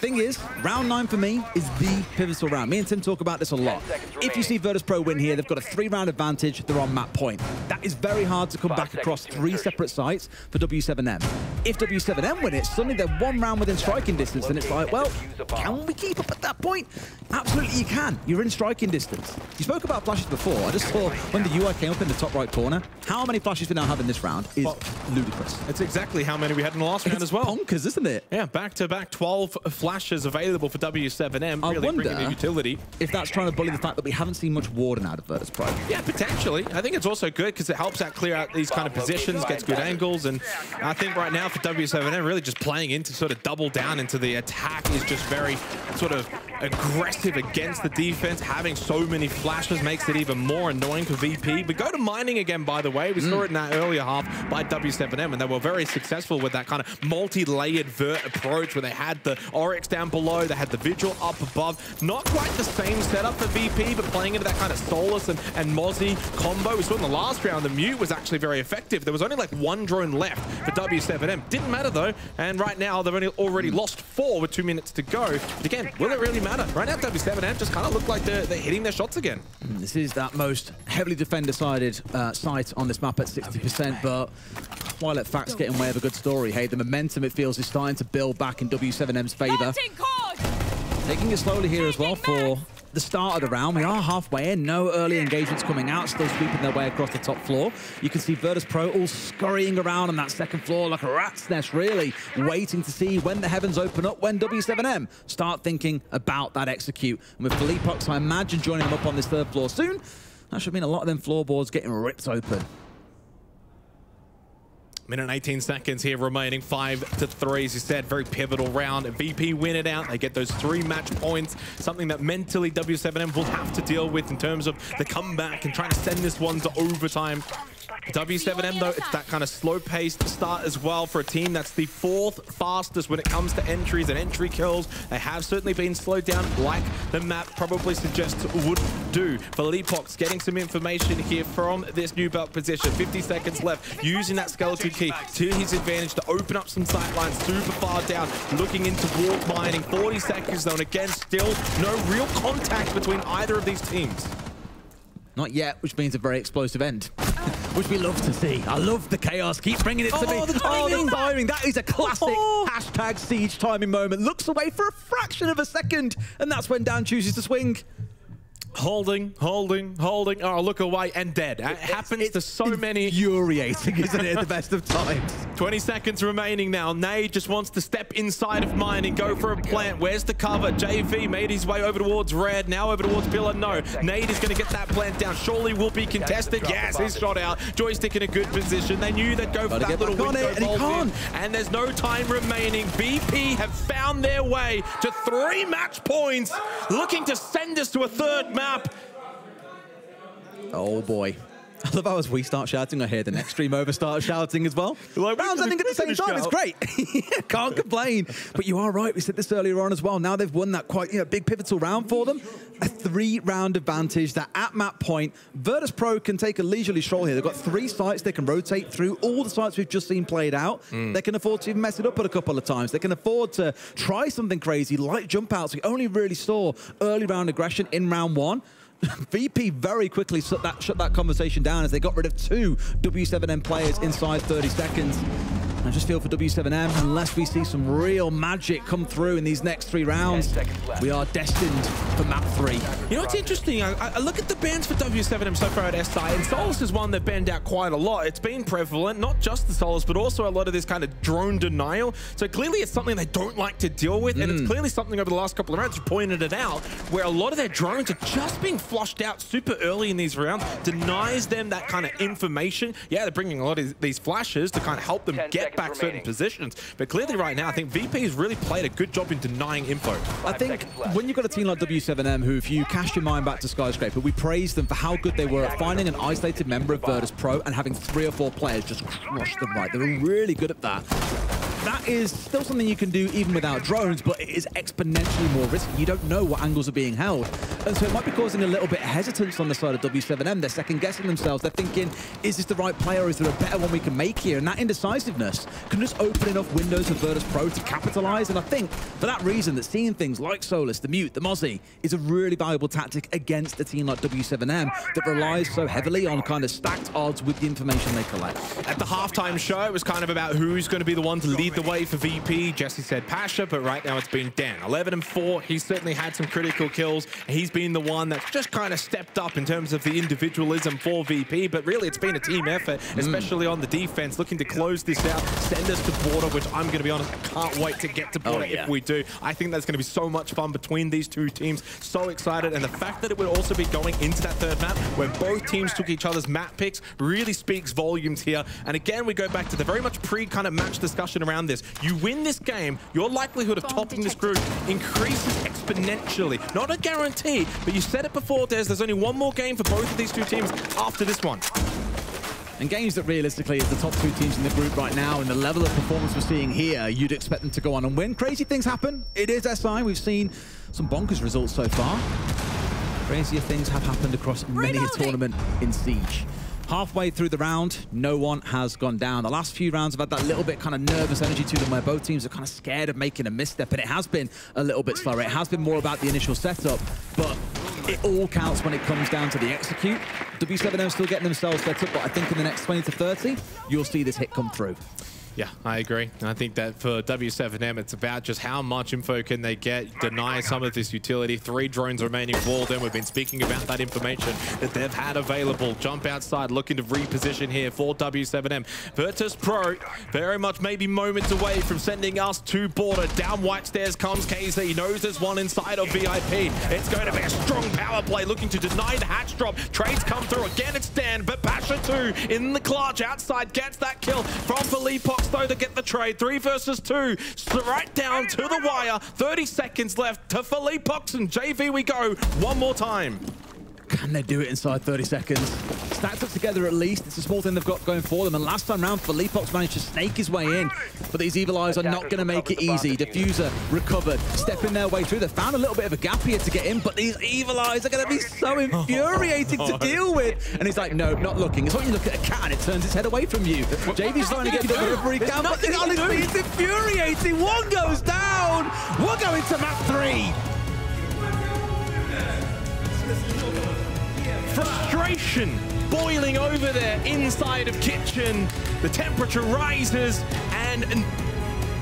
Thing is, round 9 for me is the pivotal round. Me and Tim talk about this a lot. If you see Virtus.Pro win here, they've got a 3-round advantage. They're on map point. That is very hard to come back across 3 separate sites for W7M. If W7M win it, suddenly they're 1 round within striking distance, and it's like, well, can we keep up at that point? Absolutely you can. You're in striking distance. You spoke about flashes before. I just saw when the UI came up in the top right corner, how many flashes we now have in this round is ludicrous. It's exactly how many we had in the last round as well. Bonkers, isn't it? Yeah, back-to-back 12 flashes available for W7M. Really bringing the utility. If that's trying to bully the fact that we haven't seen much Warden out of Virtus.Pro. Yeah, potentially. I think it's also good because it helps out clear out these kind of positions, gets good angles, and I think right now for W7M, really just playing into sort of double down into the attack is just very sort of aggressive against the defense. Having so many flashes makes it even more annoying for VP. But go to mining again, by the way. We saw it in that earlier half by W7M, and they were very successful with that kind of multi-layered vert approach where they had the Oryx down below, they had the Vigil up above. Not quite the same setup for VP, but playing into that kind of Solus and Mozzie combo. We saw in the last round, the Mute was actually very effective. There was only like 1 drone left for W7M. Didn't matter though, and right now they've only already lost 4 with 2 minutes to go. But again, will it really matter? Right now, W7M just kind of look like they're hitting their shots again. This is that most heavily defender-sided site on this map at 60%, but Twilight Facts get in way of a good story. Hey, the momentum it feels is starting to build back in W7M's favor. Taking it slowly here as well for the start of the round. We are halfway in, no early engagements coming out, still sweeping their way across the top floor. You can see Virtus.Pro all scurrying around on that second floor like a rat's nest, really, waiting to see when the heavens open up, when W7M start thinking about that execute. And with Philippox, I imagine joining them up on this third floor soon, that should mean a lot of them floorboards getting ripped open. Minute and 18 seconds here remaining, 5-3, as you said, very pivotal round. VP win it out, they get those 3 match points, something that mentally W7M will have to deal with in terms of the comeback and trying to send this one to overtime. W7M though, it's that kind of slow-paced start as well for a team that's the 4th fastest when it comes to entries and entry kills. They have certainly been slowed down like the map probably suggests would do. Philippox getting some information here from this new belt position. 50 seconds left, using that skeleton key to his advantage to open up some sight lines super far down, looking into warp mining. 40 seconds though, and again, still no real contact between either of these teams. Not yet, which means a very explosive end. Which we love to see. I love the chaos. Keep bringing it to me. The timing. That is a classic hashtag siege timing moment. Looks away for a fraction of a second, and that's when Dan chooses to swing. Holding. Oh, look away and dead. It happens to so many. Infuriating, isn't it? At the best of times. 20 seconds remaining now. Nade just wants to step inside of mine and go for a plant. Where's the cover? JV made his way over towards red. Now over towards pillar. No. Nade is going to get that plant down. Surely will be contested. Yes, he's shot out. Joystick in a good position. They knew they'd go for that little window. And he can't. And there's no time remaining. BP have found their way to 3 match points. Looking to send us to a third match. Oh boy. I love how as we start shouting, I hear the next stream over start shouting as well. Like, round's ending at the same time, it's great. Can't complain. But you are right, we said this earlier on as well. Now they've won that quite big pivotal round for them. A 3-round advantage that at map point, Virtus.Pro can take a leisurely stroll here. They've got 3 sites they can rotate through, all the sites we've just seen played out. They can afford to even mess it up at a couple of times. They can afford to try something crazy like jump outs. We only really saw early round aggression in round 1. VP very quickly shut that conversation down as they got rid of 2 W7M players inside 30 seconds. I just feel for W7M, unless we see some real magic come through in these next 3 rounds, we are destined for map 3. You know, it's interesting. I look at the bans for W7M so far at SI, and Solus is one that banned out quite a lot. It's been prevalent, not just the Solus, but also a lot of this kind of drone denial. So clearly it's something they don't like to deal with, and it's clearly something over the last couple of rounds, you pointed it out, where a lot of their drones are just being flushed out super early in these rounds, denies them that kind of information. Yeah, they're bringing a lot of these flashes to kind of help them get back certain positions, but clearly right now I think VP has really played a good job in denying info. I think when you've got a team like W7M, who if you cast your mind back to Skyscraper, we praised them for how good they were at finding an isolated member of Virtus.Pro and having 3 or 4 players just crush them right. They were really good at that. That is still something you can do even without drones, but it is exponentially more risky. You don't know what angles are being held. And so it might be causing a little bit of hesitance on the side of W7M. They're second-guessing themselves. They're thinking, is this the right player? Is there a better one we can make here? And that indecisiveness can just open enough windows for Virtus.Pro to capitalize. And I think for that reason, that seeing things like Solus, the Mute, the Mozzie is a really valuable tactic against a team like W7M that relies so heavily on kind of stacked odds with the information they collect. At the halftime show, it was kind of about who's going to be the one to lead the way for VP. Jesse said Pasha, but right now it's been Dan. 11-4, he's certainly had some critical kills. He's been the one that's just kind of stepped up in terms of the individualism for VP, but really it's been a team effort, especially on the defense, looking to close this out, send us to Border, which I'm going to be honest, I can't wait to get to Border if we do. I think that's going to be so much fun between these two teams. So excited, and the fact that it would also be going into that third map where both teams took each other's map picks really speaks volumes here. And again, we go back to the very much pre-kind of match discussion around this. You win this game, your likelihood of topping this group increases exponentially. Not a guarantee, but you said it before, Dez, there's only one more game for both of these two teams after this one. And games that realistically is the top two teams in the group right now, and the level of performance we're seeing here, you'd expect them to go on and win. Crazy things happen. It is SI. We've seen some bonkers results so far. Crazier things have happened across many a tournament in Siege. Halfway through the round, no one has gone down. The last few rounds have had that little bit kind of nervous energy to them where both teams are kind of scared of making a misstep, and it has been a little bit slower. It has been more about the initial setup, but it all counts when it comes down to the execute. W7M still getting themselves set up, but I think in the next 20 to 30, you'll see this hit come through. Yeah, I agree. And I think that for W7M, it's about just how much info can they get, deny some of this utility. 3 drones remaining walled in. We've been speaking about that information that they've had available. Jump outside, looking to reposition here for W7M. Virtus.Pro, very much maybe moments away from sending us to Border. Down white stairs comes KZ. He knows there's one inside of VIP. It's going to be a strong power play, looking to deny the hatch drop. Trades come through. Again, it's Dan, but Pasha too in the clutch. Outside gets that kill from Philippox, though, to get the trade. 3 versus 2, right down to the wire. 30 seconds left to Philippox and JV we go one more time. Can they do it inside 30 seconds? Stacked up together at least. It's a small thing they've got going for them. And last time round, Philippox managed to snake his way in. But these Evil Eyes are not going to make it easy. Diffuser recovered, stepping their way through. They found a little bit of a gap here to get in, but these Evil Eyes are going to be so infuriating to deal with. And he's like, no, not looking. It's like you look at a cat and it turns its head away from you. JV's trying to get the delivery down, but honestly, it's infuriating. One goes down. We're going to map 3. Frustration boiling over there inside of Kitchen. The temperature rises, and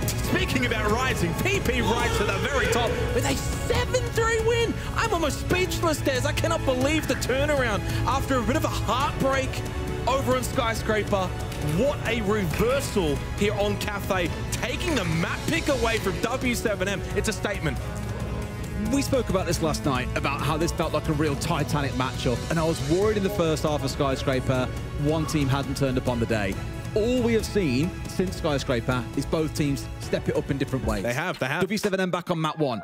speaking about rising, PP rides to the very top with a 7-3 win. I'm almost speechless, Dez. I cannot believe the turnaround after a bit of a heartbreak over on Skyscraper. What a reversal here on Cafe, taking the map pick away from W7M. It's a statement. We spoke about this last night, about how this felt like a real Titanic matchup, and I was worried in the first half of Skyscraper, one team hadn't turned up on the day. All we have seen since Skyscraper is both teams step it up in different ways. They have. W7M back on map 1.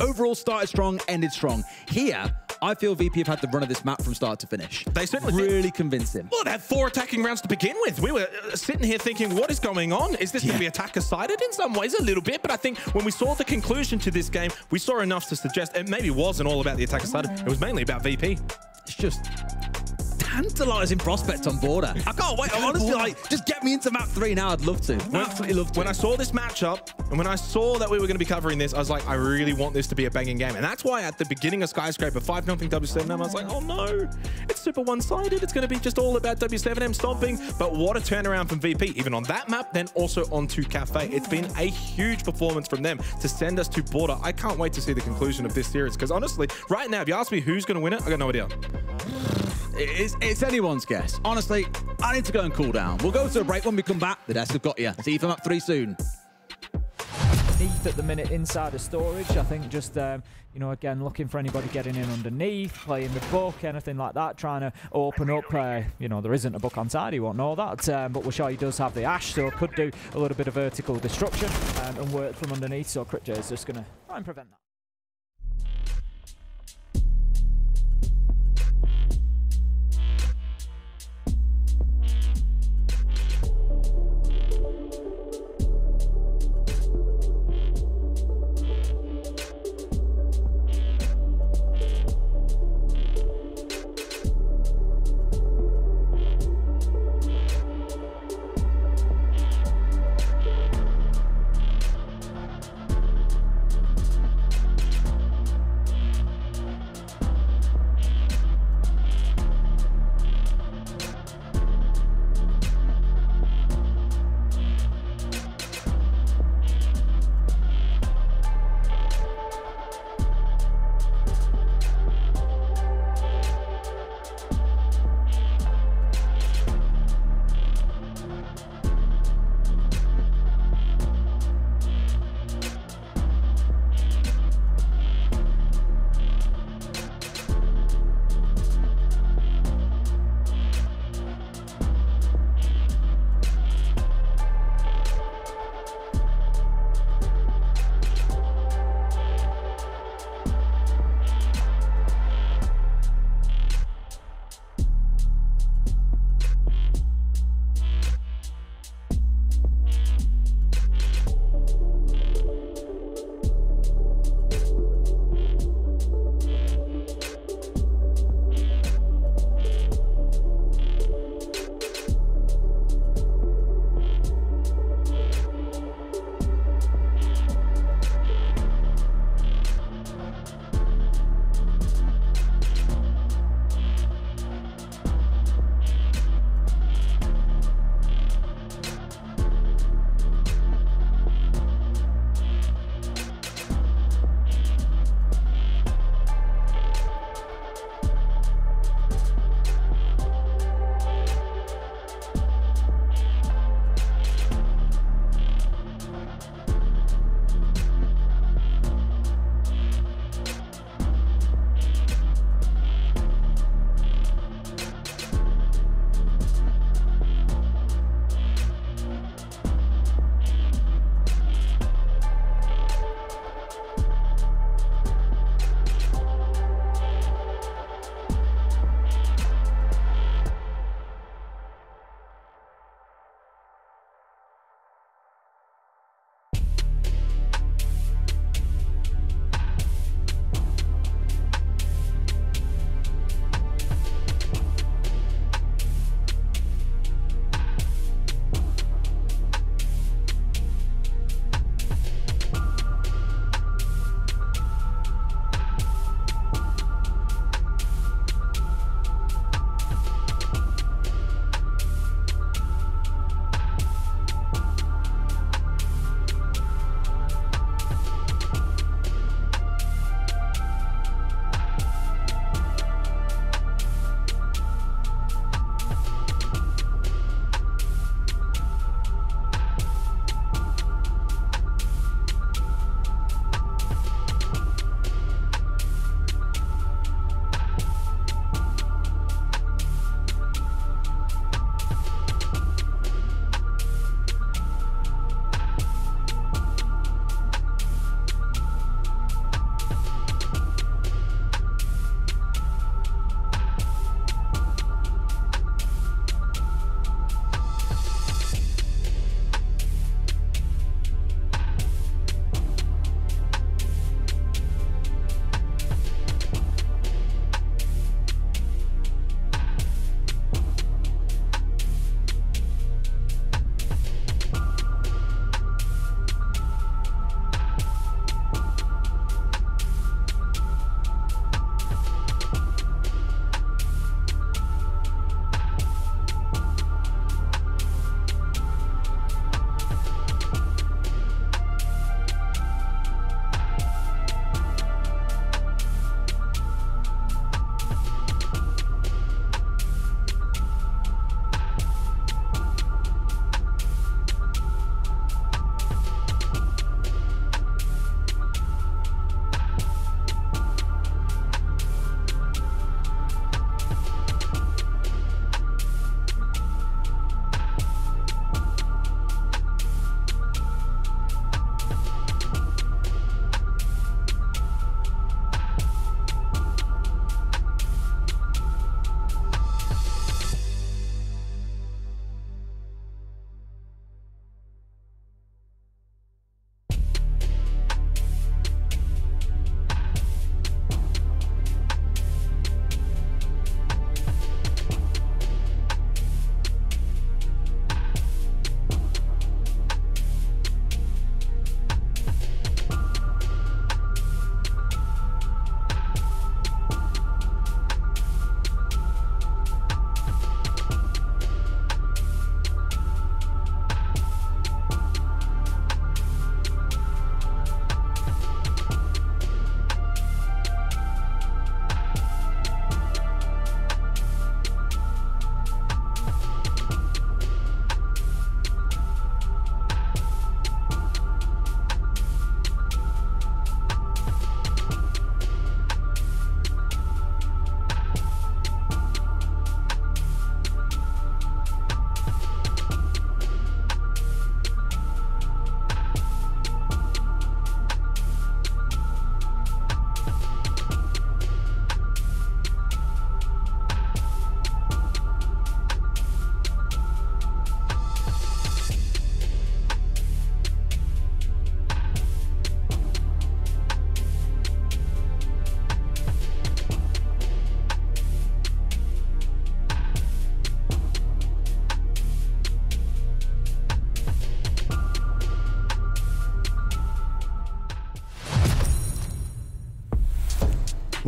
Overall started strong, ended strong. Here, I feel VP have had the run of this map from start to finish. They certainly really convinced him. Well, they had 4 attacking rounds to begin with. We were sitting here thinking, what is going on? Is this going to be attacker-sided in some ways? A little bit, but I think when we saw the conclusion to this game, we saw enough to suggest it maybe wasn't all about the attacker-sided. It was mainly about VP. It's just tantalizing prospects on Border. I can't wait. Honestly, like, just get me into map 3 now. I'd love to. Absolutely love to. When I saw this matchup and when I saw that we were going to be covering this, I was like, I really want this to be a banging game. And that's why at the beginning of Skyscraper, 5-0 W7M, I was like, oh no, it's super one-sided. It's going to be just all about W7M stomping. But what a turnaround from VP, even on that map, then also onto Cafe. It's been a huge performance from them to send us to Border. I can't wait to see the conclusion of this series, because honestly, right now, if you ask me who's going to win it, I got no idea. It's anyone's guess. Honestly, I need to go and cool down. We'll go to a break. When we come back, the Desk have got you. See you for map 3 soon. Underneath at the minute inside of storage, I think just, you know, again, looking for anybody getting in underneath, playing the book, anything like that, trying to open up, you know, there isn't a book on side, he won't know that, but we're sure he does have the Ash, so could do a little bit of vertical destruction and work from underneath, so CritJ is just going to try and prevent that.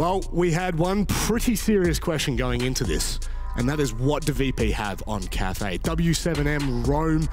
Well, we had one pretty serious question going into this, and that is, what do VP have on Cafe? W7M, roam,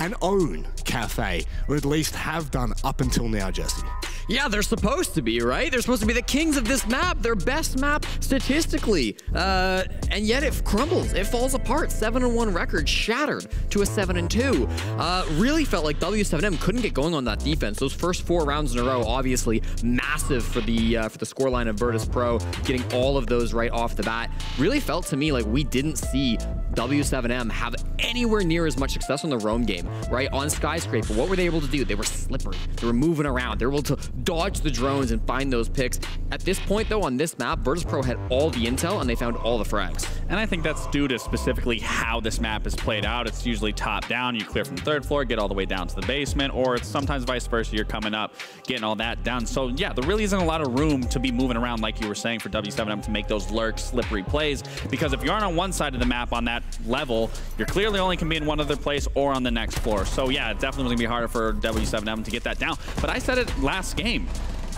and own Cafe, or at least have done up until now, Jesse. Yeah, they're supposed to be, right? They're supposed to be the kings of this map, their best map statistically. And yet it crumbles, it falls apart. 7-1 record shattered to a 7-2. Really felt like W7M couldn't get going on that defense. Those first 4 rounds in a row, obviously massive for the scoreline of Virtus.Pro, getting all of those right off the bat. Really felt to me like we didn't see W7M have anywhere near as much success on the roam game, right? On Skyscraper, what were they able to do? They were slippery. They were moving around. They were able to dodge the drones and find those picks. At this point, though, on this map, Virtus.Pro had all the intel and they found all the frags. And I think that's due to specifically how this map is played out. It's usually top down. You clear from the 3rd floor, get all the way down to the basement, or it's sometimes vice versa. You're coming up, getting all that down. So yeah, there really isn't a lot of room to be moving around, like you were saying, for W7M to make those lurk, slippery plays, because if you aren't on one side of the map on that level, you're clearly only can be in one other place or on the next floor. So yeah, it definitely was gonna be harder for W7M to get that down. But I said it last game,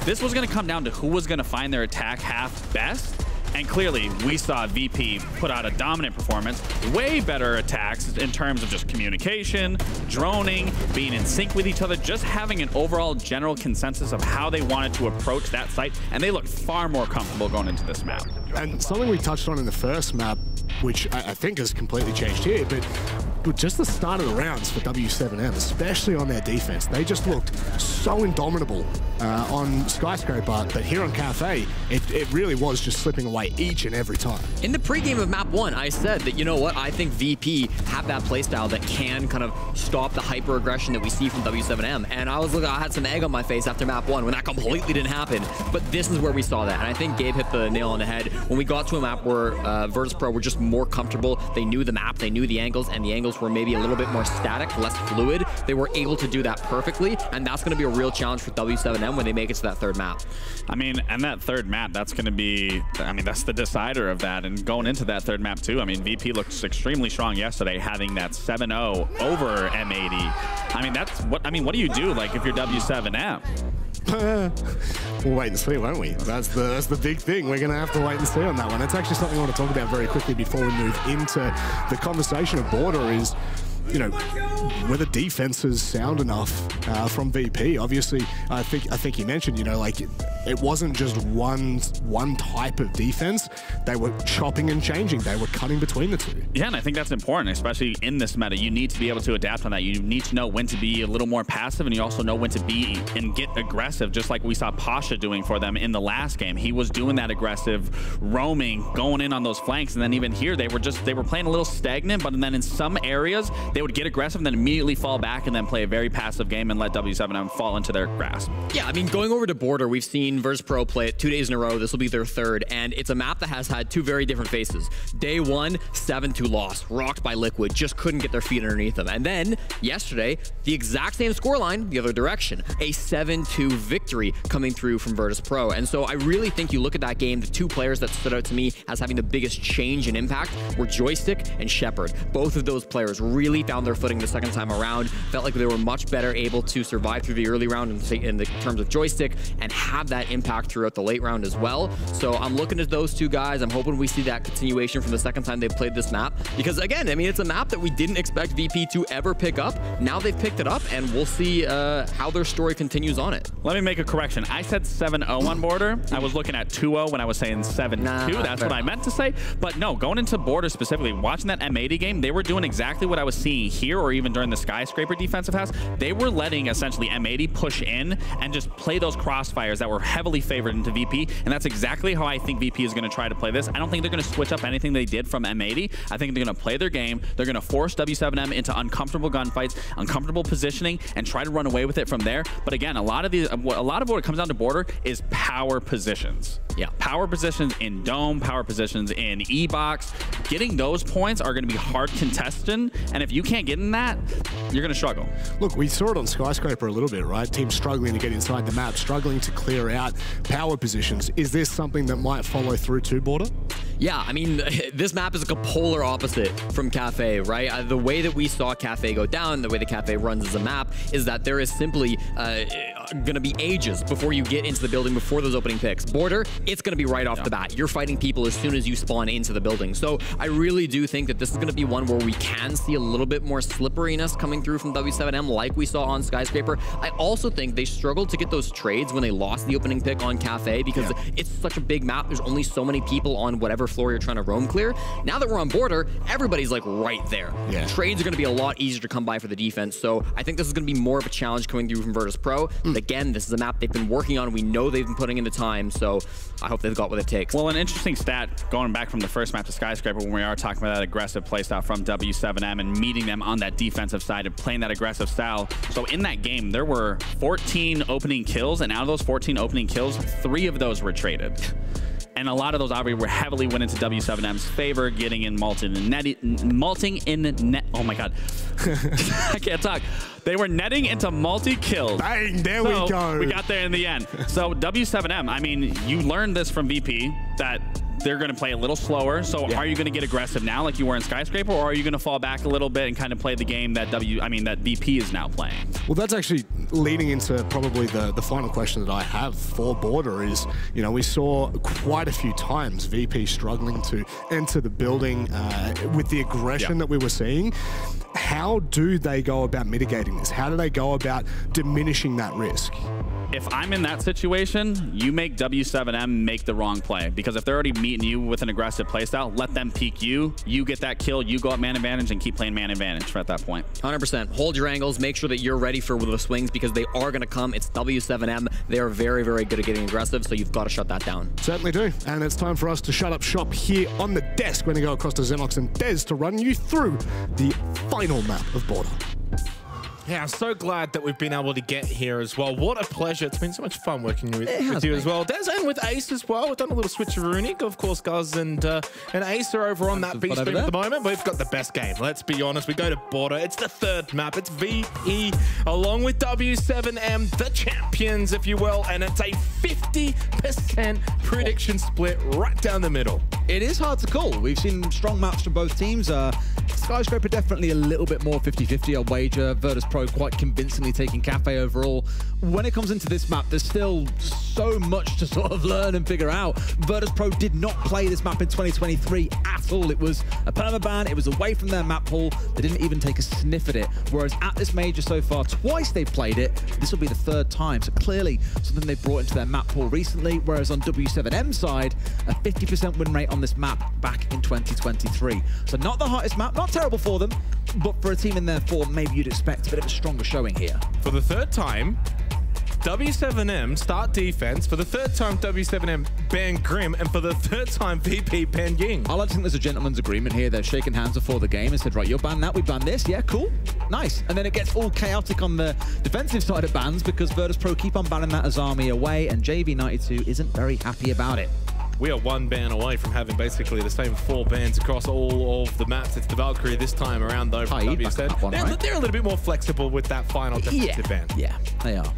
this was gonna come down to who was gonna find their attack half best. And clearly, we saw VP put out a dominant performance, way better attacks in terms of just communication, droning, being in sync with each other, just having an overall general consensus of how they wanted to approach that site, and they looked far more comfortable going into this map. And something we touched on in the first map, which I think has completely changed here, but just the start of the rounds for W7M, especially on their defense, they just looked so indomitable on Skyscraper, but here on Cafe, it really was just slipping away each and every time. In the pregame of map 1, I said that, you know what, I think VP have that playstyle that can kind of stop the hyper-aggression that we see from W7M, and I was looking, I had some egg on my face after map 1 when that completely didn't happen, but this is where we saw that, and I think Gabe hit the nail on the head. When we got to a map where Virtus.Pro were just more comfortable, they knew the map, they knew the angles, and the angles were maybe a little bit more static, less fluid. They were able to do that perfectly, and that's going to be a real challenge for W7M when they make it to that 3rd map. I mean, and that 3rd map, that's going to be, I mean, that's the decider of that, and going into that 3rd map too, I mean, VP looks extremely strong yesterday, having that 7-0 over M80. I mean, that's what, I mean, what do you do, like, if you're W7M? We'll wait and see, won't we? That's the big thing. We're going to have to wait and see on that one. It's actually something I want to talk about very quickly before we move into the conversation of Border is, you know, whether defense is sound enough from VP. Obviously, I think he mentioned, you know, like it wasn't just one type of defense. They were chopping and changing. They were cutting between the two. Yeah, and I think that's important, especially in this meta. You need to be able to adapt on that. You need to know when to be a little more passive, and you also know when to be and get aggressive, just like we saw Pasha doing for them in the last game. He was doing that aggressive roaming, going in on those flanks, and then even here they were playing a little stagnant, but then in some areas they would get aggressive and then immediately fall back and then play a very passive game and let W7M fall into their grasp. Yeah, I mean, going over to Border, we've seen Virtus.Pro play it 2 days in a row. This will be their 3rd, and it's a map that has had 2 very different faces. Day 1, 7-2 loss, rocked by Liquid, just couldn't get their feet underneath them. And then, yesterday, the exact same scoreline, the other direction, a 7-2 victory coming through from Virtus.Pro. And so I really think you look at that game, the 2 players that stood out to me as having the biggest change in impact were Joystick and Sheppard. Both of those players really found their footing the 2nd time around. Felt like they were much better able to survive through the early round in the terms of Joystick and have that impact throughout the late round as well. So I'm looking at those 2 guys. I'm hoping we see that continuation from the 2nd time they've played this map, because again, I mean, it's a map that we didn't expect VP to ever pick up. Now they've picked it up, and we'll see how their story continues on it. Let me make a correction. I said 7-0 on Border. I was looking at 2-0 when I was saying 7-2. That's what I meant to say. But no, going into Border specifically, watching that M80 game, they were doing exactly what I was seeing here, or even during the Skyscraper defensive house. They were letting essentially M80 push in and just play those crossfires that were heavily favored into VP, and that's exactly how I think VP is going to try to play this. I don't think they're going to switch up anything they did from M80. I think they're going to play their game. They're going to force W7M into uncomfortable gunfights, uncomfortable positioning, and try to run away with it from there. But again, a lot of what it comes down to Border is power positions. Yeah, power positions in dome, power positions in E-box. Getting those points are going to be hard contested, and if you can't get in that, you're going to struggle. Look, we saw it on Skyscraper a little bit, right? Teams struggling to get inside the map, struggling to clear out power positions. Is this something that might follow through to Border? Yeah, I mean, this map is like a polar opposite from Cafe, right? The way that we saw Cafe go down, the way that Cafe runs as a map, is that there is simply gonna be ages before you get into the building before those opening picks. Border, it's gonna be right off the bat. You're fighting people as soon as you spawn into the building. So I really do think that this is gonna be one where we can see a little bit more slipperiness coming through from W7M like we saw on Skyscraper. I also think they struggled to get those trades when they lost the opening pick on Cafe because it's such a big map. There's only so many people on whatever floor you're trying to roam clear. Now that we're on Border, everybody's like right there. Yeah. Trades are gonna be a lot easier to come by for the defense. So I think this is gonna be more of a challenge coming through from Virtus.Pro. Again, this is a map they've been working on. We know they've been putting in the time, so I hope they've got what it takes. Well, an interesting stat going back from the first map to Skyscraper when we are talking about that aggressive playstyle from W7M and meeting them on that defensive side and playing that aggressive style. So in that game, there were 14 opening kills, and out of those 14 opening kills, 3 of those were traded. And a lot of those obviously were heavily went into W7M's favor, getting in multing in net. Oh my God, I can't talk. They were netting into multi kills. Bang! There we go. We got there in the end. So W7M, I mean, you learned this from VP that they're going to play a little slower. So are you going to get aggressive now, like you were in Skyscraper, or are you going to fall back a little bit and kind of play the game that VP is now playing? Well, that's actually leading into probably the final question that I have for Border is, you know, we saw quite a few times VP struggling to enter the building with the aggression that we were seeing. How do they go about mitigating this? How do they go about diminishing that risk? If I'm in that situation, you make W7M make the wrong play, because if they're already meeting you with an aggressive playstyle, let them peek you. You get that kill, you go up man advantage and keep playing man advantage at that point. 100%. Hold your angles. Make sure that you're ready for the swings because they are going to come. It's W7M. They are very, very good at getting aggressive, so you've got to shut that down. Certainly do. And it's time for us to shut up shop here on the desk. We're going to go across to Zonox and Dez to run you through the final map of Border. Yeah, I'm so glad that we've been able to get here as well. What a pleasure. It's been so much fun working with you as well. Dez, and with Ace as well. We've done a little switcherooning. Of course, Guz and Ace are over on that B stream at the moment. We've got the best game. Let's be honest. We go to Border. It's the third map. It's VE along with W7M, the champions, if you will. And it's a 50% prediction split right down the middle. It is hard to call. We've seen strong maps from both teams. Skyscraper definitely a little bit more 50-50, I'll wager. Virtus.Pro quite convincingly taking Cafe overall. When it comes into this map, there's still so much to sort of learn and figure out. Virtus.Pro did not play this map in 2023 at all. It was a permaban. It was away from their map pool. They didn't even take a sniff at it. Whereas at this major so far, twice they've played it. This will be the third time. So clearly something they brought into their map pool recently. Whereas on W7M's side, a 50% win rate on this map back in 2023. So not the hottest map, not terrible for them, but for a team in their form, maybe you'd expect a bit of a stronger showing here. For the third time, W7M start defense. For the third time, W7M ban Grim. And for the third time, VP ban Ying. I like to think there's a gentleman's agreement here. They're shaking hands before the game and said, right, you'll ban that, we ban this. Yeah, cool, nice. And then it gets all chaotic on the defensive side of bans because Virtus.Pro keep on banning that Azami away and JV92 isn't very happy about it. We are one ban away from having basically the same 4 bans across all of the maps. It's the Valkyrie this time around, though, from WZ. They're a little bit more flexible with that final defensive ban. Yeah, they are.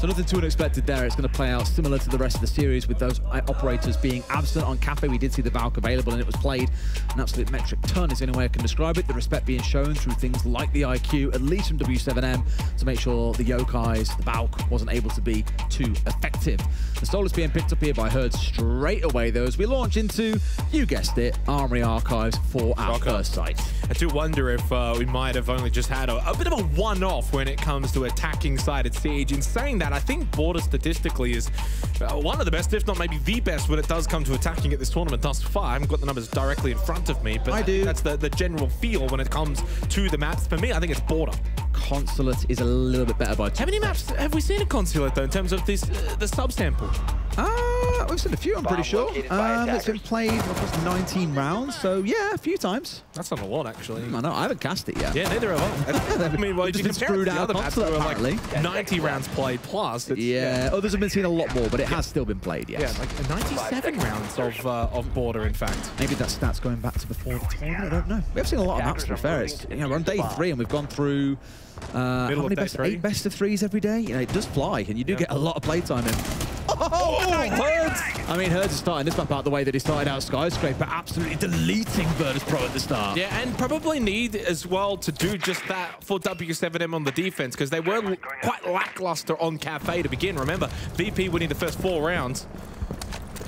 So nothing too unexpected there. It's going to play out similar to the rest of the series with those operators being absent on Cafe. We did see the Valk available and it was played an absolute metric ton is the only way I can describe it. The respect being shown through things like the IQ, at least from W7M, to make sure the Yokai's, the Valk, wasn't able to be too effective. The Solar's being picked up here by Herdsz straight away though as we launch into, you guessed it, Armory Archives for our first sight. I do wonder if we might have only just had a bit of a one-off when it comes to attacking side at Siege. In saying that, I think Border statistically is one of the best, if not maybe the best, when it does come to attacking at this tournament thus far. I haven't got the numbers directly in front of me, but I do. That's the general feel when it comes to the maps. For me, I think it's Border. Consulate is a little bit better by 2%. How many maps have we seen at Consulate, though, in terms of this the sub-sample? We've seen a few, I'm pretty sure. It's been played across 19 rounds, so yeah, a few times. That's not a lot, actually. I know, I haven't cast it yet. Yeah, neither have I. I mean, well, you can compare it to the other maps that were like 90 rounds played plus. Yeah, others have been seen a lot more, but it has still been played, yes. Yeah, like 97 rounds of Border, in fact. Maybe that stat's going back to before the tournament, I don't know. We have seen a lot of maps, to be fair. You know, we're on day 3 and we've gone through... how many best of 8 best of 3s every day? You know, it does fly, and you do get a lot of playtime in. Herdsz! I mean, Herdsz is starting this map out the way that he started out Skyscraper, absolutely deleting Virtus.Pro at the start. Yeah, and probably need as well to do just that for W7M on the defense, because they were quite lackluster on Cafe to begin. Remember, VP winning the first 4 rounds.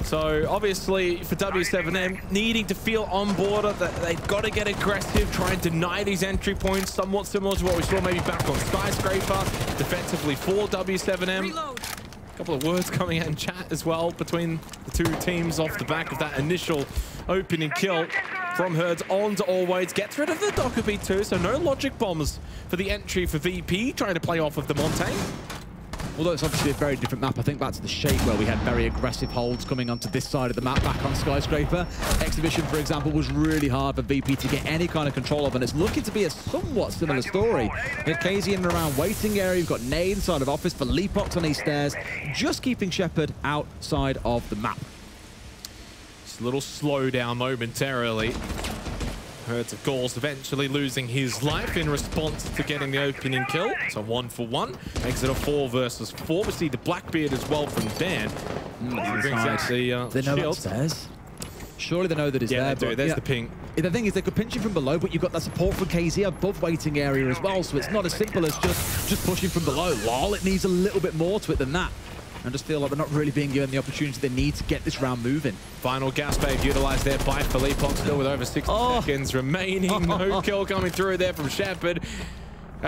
So obviously for W7M, needing to feel on Border, that they've got to get aggressive, try and deny these entry points, somewhat similar to what we saw maybe back on Skyscraper, defensively for W7M. Reload. A couple of words coming out in chat as well between the 2 teams off the back of that initial opening kill from Herdsz onto Always. Gets rid of the Docker B2, so no logic bombs for the entry for VP, trying to play off of the Montaigne. Although it's obviously a very different map, I think back to the Shape where we had very aggressive holds coming onto this side of the map back on Skyscraper. Exhibition, for example, was really hard for VP to get any kind of control of, and it's looking to be a somewhat similar story. With KZ in and around waiting area, you've got Nade inside of office, Philippox on these stairs, just keeping Sheppard outside of the map. Just a little slowdown momentarily. Herdsz, of course, eventually losing his life in response to getting the opening kill. So 1 for 1, makes it a 4 versus 4. We see the Blackbeard as well from Dan. He brings out the shield. Surely they know that it's there. They do. There's the ping. The thing is, they could pinch him from below, but you've got that support from KZ above waiting area as well. So it's not as simple as just pushing from below. Lol, it needs a little bit more to it than that. I just feel like they're not really being given the opportunity they need to get this round moving. Final gas bag utilized there by Philippox, still with over 60 seconds remaining. No kill coming through there from Sheppard.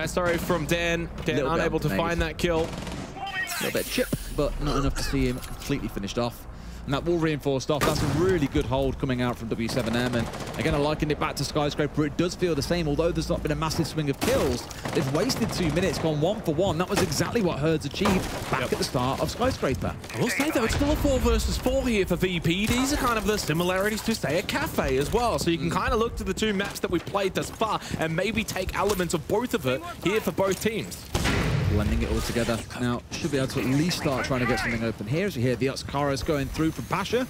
Sorry, from Dan. Dan unable to find that kill. A little bit chip, but not enough to see him completely finished off. And that wall reinforced off. That's a really good hold coming out from W7M. And again, I likened it back to Skyscraper. It does feel the same, although there's not been a massive swing of kills. They've wasted 2 minutes, gone 1 for 1. That was exactly what Herdsz achieved back at the start of Skyscraper. I will say, though, it's still a 4 versus 4 here for VP. These are kind of the similarities to, say, a Cafe as well. So you can kind of look to the 2 maps that we've played thus far and maybe take elements of both of it here for both teams. Blending it all together. Now, should be able to at least start trying to get something open here. As you hear, the Oxcaros going through from Pasha.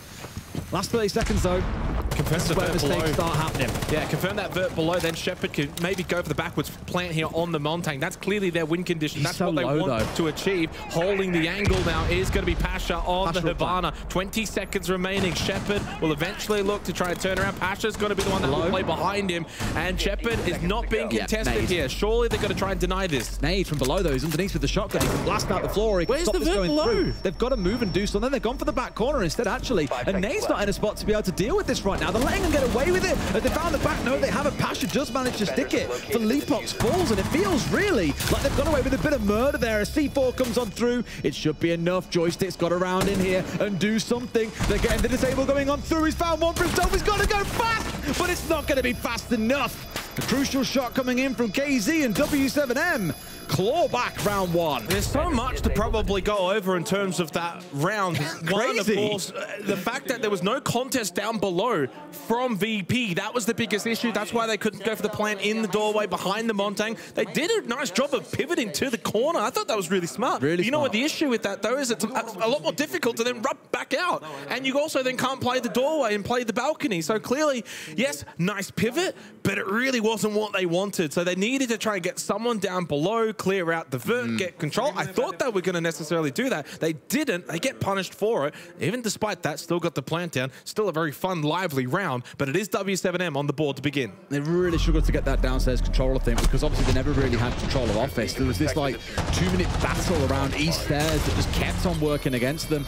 Last 30 seconds, though. Confirm the vert below. Start happening. Yeah, confirm that vert below. Then Sheppard could maybe go for the backwards plant here on the Montaigne. That's clearly their win condition. That's so what they want to achieve. Holding the angle now is going to be Pasha on the Havana. 20 seconds remaining. Sheppard will eventually look to try and turn around. Pasha's going to be the one that will play behind him. And Sheppard is not being contested here. Surely they're going to try and deny this. Nade from below, though. He's underneath with the shotgun. He can blast out the floor. He can stop this going through. They've got to move and do something. They've gone for the back corner instead, actually. And Nade's not in a spot to be able to deal with this right now. They're letting them get away with it. As they found the back, no, they haven't. Pasha does manage to stick it. Philippox falls, and it feels really like they've gone away with a bit of murder there. As C4 comes on through, it should be enough. Joystick's got around in here and do something. They're getting the disable going on through. He's found one for himself. He's got to go fast, but it's not going to be fast enough. A crucial shot coming in from KZ and W7M. Claw back round 1. There's so much to probably go over in terms of that round. One, of course, the fact that there was no contest down below from VP. That was the biggest issue. That's why they couldn't go for the plant in the doorway behind the Montaigne. They did a nice job of pivoting to the corner. I thought that was really smart. You know what the issue with that, though, is it's a lot more difficult to then rub back out. And you also then can't play the doorway and play the balcony. So clearly, yes, nice pivot, but it really wasn't what they wanted. So they needed to try and get someone down below, clear out the vert, get control. I thought they were going to necessarily do that. They didn't. They get punished for it. Even despite that, still got the plant down. Still a very fun, lively round, but it is W7M on the board to begin. They really struggled to get that downstairs controller thing because obviously they never really had control of office. There was this like 2-minute battle around east stairs that just kept on working against them.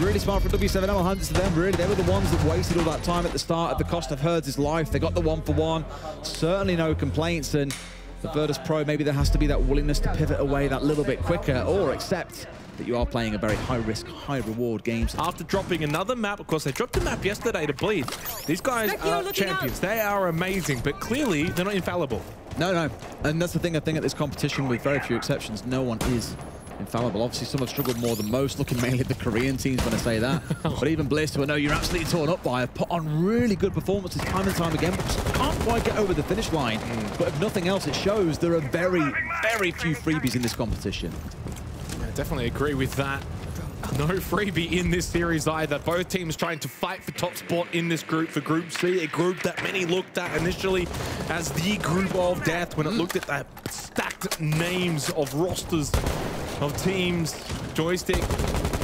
Really smart from W7M. I'll hand it to them, really. They were the ones that wasted all that time at the start at the cost of Herdz's life. They got the 1 for 1. Certainly no complaints. And the Virtus.Pro, maybe there has to be that willingness to pivot away that little bit quicker or accept that you are playing a very high-risk, high-reward game. After dropping another map, of course, they dropped a map yesterday to Bleed. These guys are champions. They are amazing, but clearly they're not infallible. No, no. And that's the thing, I think, at this competition, with very few exceptions, no one is infallible. Obviously, some have struggled more than most, looking mainly at the Korean teams when I say that. But even Bliss, who I know you're absolutely torn up by, have put on really good performances time and time again, but just can't quite get over the finish line. But if nothing else, it shows there are very, very few freebies in this competition. I definitely agree with that. No freebie in this series either. Both teams trying to fight for top spot in this group for Group C, a group that many looked at initially as the group of death when it looked at the stacked names of rosters of teams. Joystick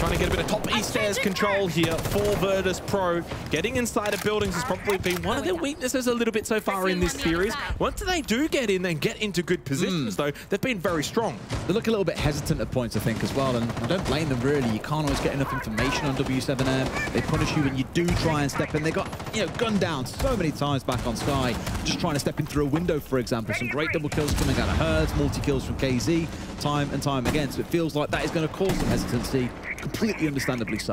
trying to get a bit of top east stairs control here for Virtus.Pro. Getting inside of buildings has probably been one of their weaknesses a little bit so far in this series. Once they do get in and get into good positions, though, they've been very strong. They look a little bit hesitant at points, I think, as well, and I don't blame them, really. You can't always get enough information on W7M. They punish you when you do try and step in. They got, you know, gunned down so many times back on Sky, just trying to step in through a window, for example. Some great double kills coming out of Herdsz, multi-kills from KZ, time and time again. So it feels like that is going to cause some hesitancy. Completely understandably so.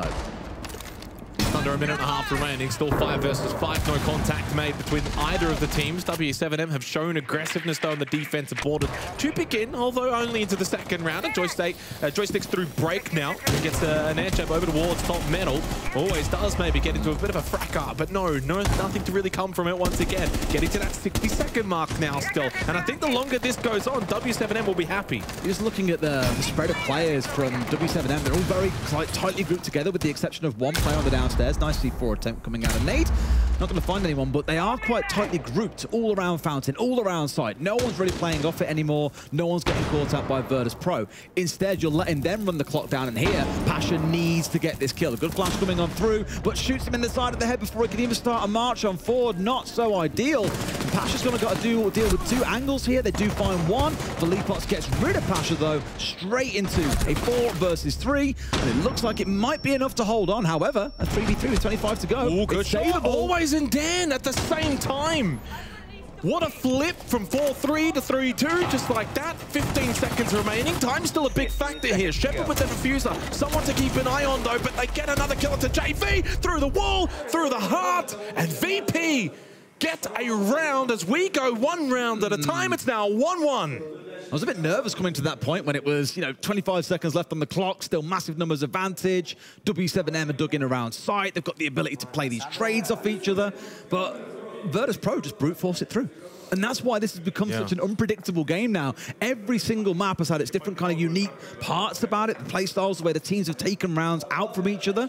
Just under a minute and a half remaining, still 5 versus 5, no contact made between either of the teams. W7M have shown aggressiveness though on the defensive border to begin, although only into the second round. And Joystick's through break now. He gets an air jab over towards top metal. Always does maybe get into a bit of a fracas, but nothing to really come from it once again. Getting to that 60-second mark now still. And I think the longer this goes on, W7M will be happy. Just looking at the spread of players from W7M, they're all very tightly grouped together with the exception of one player on the downstairs. Nice C4 attempt coming out of Nade. Not going to find anyone, but they are quite tightly grouped all around Fountain, all around side. No one's really playing off it anymore. No one's getting caught out by Virtus.Pro. Instead, you're letting them run the clock down, and here, Pasha needs to get this kill. A good flash coming on through, but shoots him in the side of the head before he can even start a march on forward. Not so ideal. Pasha's going to got to deal with two angles here. They do find one. Philippox gets rid of Pasha, though, straight into a 4 versus 3, and it looks like it might be enough to hold on. However, a 3v3 with 25 to go. Ooh, good shot. Always and Dan at the same time. What a flip from 4-3 to 3-2, just like that. 15 seconds remaining. Time's still a big factor here. Sheppard with the diffuser. Someone to keep an eye on, though, but they get another kill to JV. Through the wall, through the heart, and VP get a round as we go one round at a time. It's now 1-1. I was a bit nervous coming to that point when it was, you know, 25 seconds left on the clock, still massive numbers advantage. W7M have dug in around site. They've got the ability to play these trades off each other, but Virtus.Pro just brute force it through. And that's why this has become such an unpredictable game now. Every single map has had its different kind of unique parts about it, the play styles, the way the teams have taken rounds out from each other.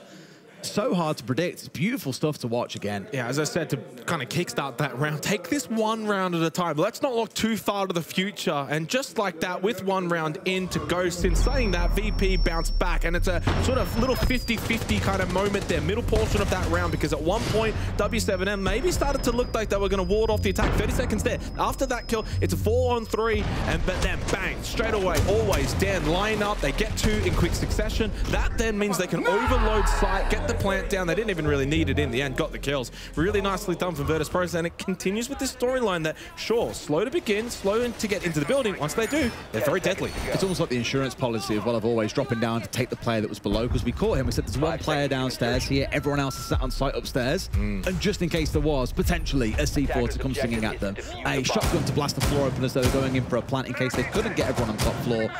So hard to predict. It's beautiful stuff to watch again. Yeah, as I said, to kind of kickstart that round, take this one round at a time. Let's not look too far to the future. And just like that, with one round in to go, since saying that, VP bounced back. And it's a sort of little 50-50 kind of moment there, middle portion of that round, because at one point, W7M maybe started to look like they were going to ward off the attack. 30 seconds there. After that kill, it's a 4-on-3, but then bang, straight away, Always, Dan line up. They get two in quick succession. That then means they can overload site, get the plant down. They didn't even really need it in the end, got the kills. Really nicely done from Virtus.Pro, and it continues with this storyline that, sure, slow to begin, slow to get into the building. Once they do, they're very deadly. It's almost like the insurance policy as well of Always dropping down to take the player that was below, because we caught him. We said there's one player downstairs here, everyone else is sat on site upstairs, and just in case there was potentially a C4 to come singing at them, a shotgun to blast the floor open as though they're going in for a plant in case they couldn't get everyone on top floor.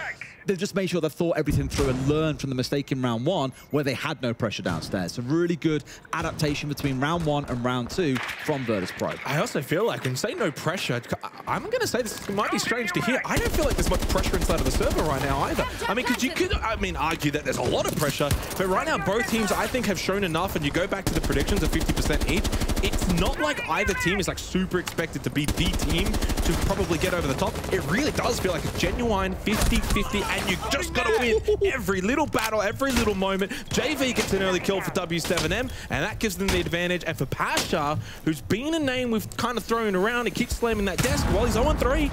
They've just made sure they've thought everything through and learned from the mistake in round one where they had no pressure downstairs. So really good adaptation between round one and round two from Virtus.Pro. I also feel like when you say no pressure, I'm going to say this might be strange to hear. I don't feel like there's much pressure inside of the server right now either. I mean, because you could, I mean, argue that there's a lot of pressure, but right now both teams, I think, have shown enough, and you go back to the predictions of 50% each. It's not like either team is like super expected to be the team to probably get over the top. It really does feel like a genuine 50-50, and you just got to win every little battle, every little moment. JV gets an early kill for W7M, and that gives them the advantage. And for Pasha, who's been a name we've kind of thrown around, he keeps slamming that desk while he's 0-3.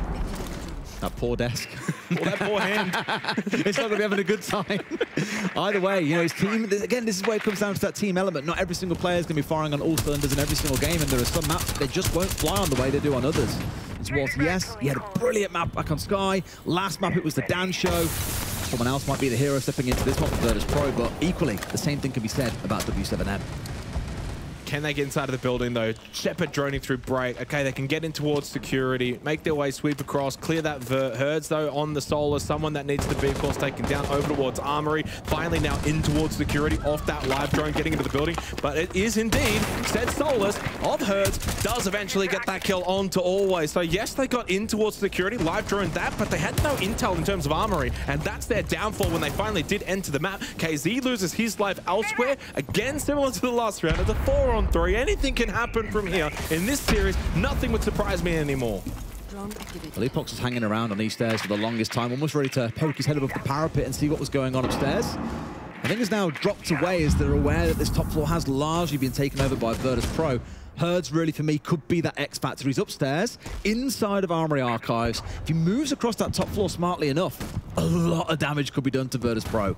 That poor desk. Or that poor hand. It's not going to be having a good time. Either way, you know, his team, again, this is where it comes down to that team element. Not every single player is going to be firing on all cylinders in every single game, and there are some maps that they just won't fly on the way they do on others. It's Walter, yes, he had a brilliant map back on Sky. Last map, it was the Dan show. Someone else might be the hero stepping into this one for Virtus.Pro, but equally, the same thing can be said about W7M. Can they get inside of the building, though? Sheppard droning through break. Okay, they can get in towards security, make their way, sweep across, clear that Herdsz, though, on the solar. Someone that needs to be, of course, taken down over towards Armory. Finally now in towards security, off that live drone, getting into the building. But it is indeed said Solus of Herdsz does eventually get that kill on to Always. So, yes, they got in towards security, live drone that, but they had no intel in terms of Armory. And that's their downfall when they finally did enter the map. KZ loses his life elsewhere. Again, similar to the last round. It's a 4-on-3. Anything can happen from here in this series. Nothing would surprise me anymore. Philippox was hanging around on these stairs for the longest time, almost ready to poke his head above the parapet and see what was going on upstairs. I think it's now dropped away as they're aware that this top floor has largely been taken over by Virtus.Pro. Herdsz, really, for me, could be that X factor. He's upstairs, inside of Armory Archives. If he moves across that top floor smartly enough, a lot of damage could be done to Virtus.Pro.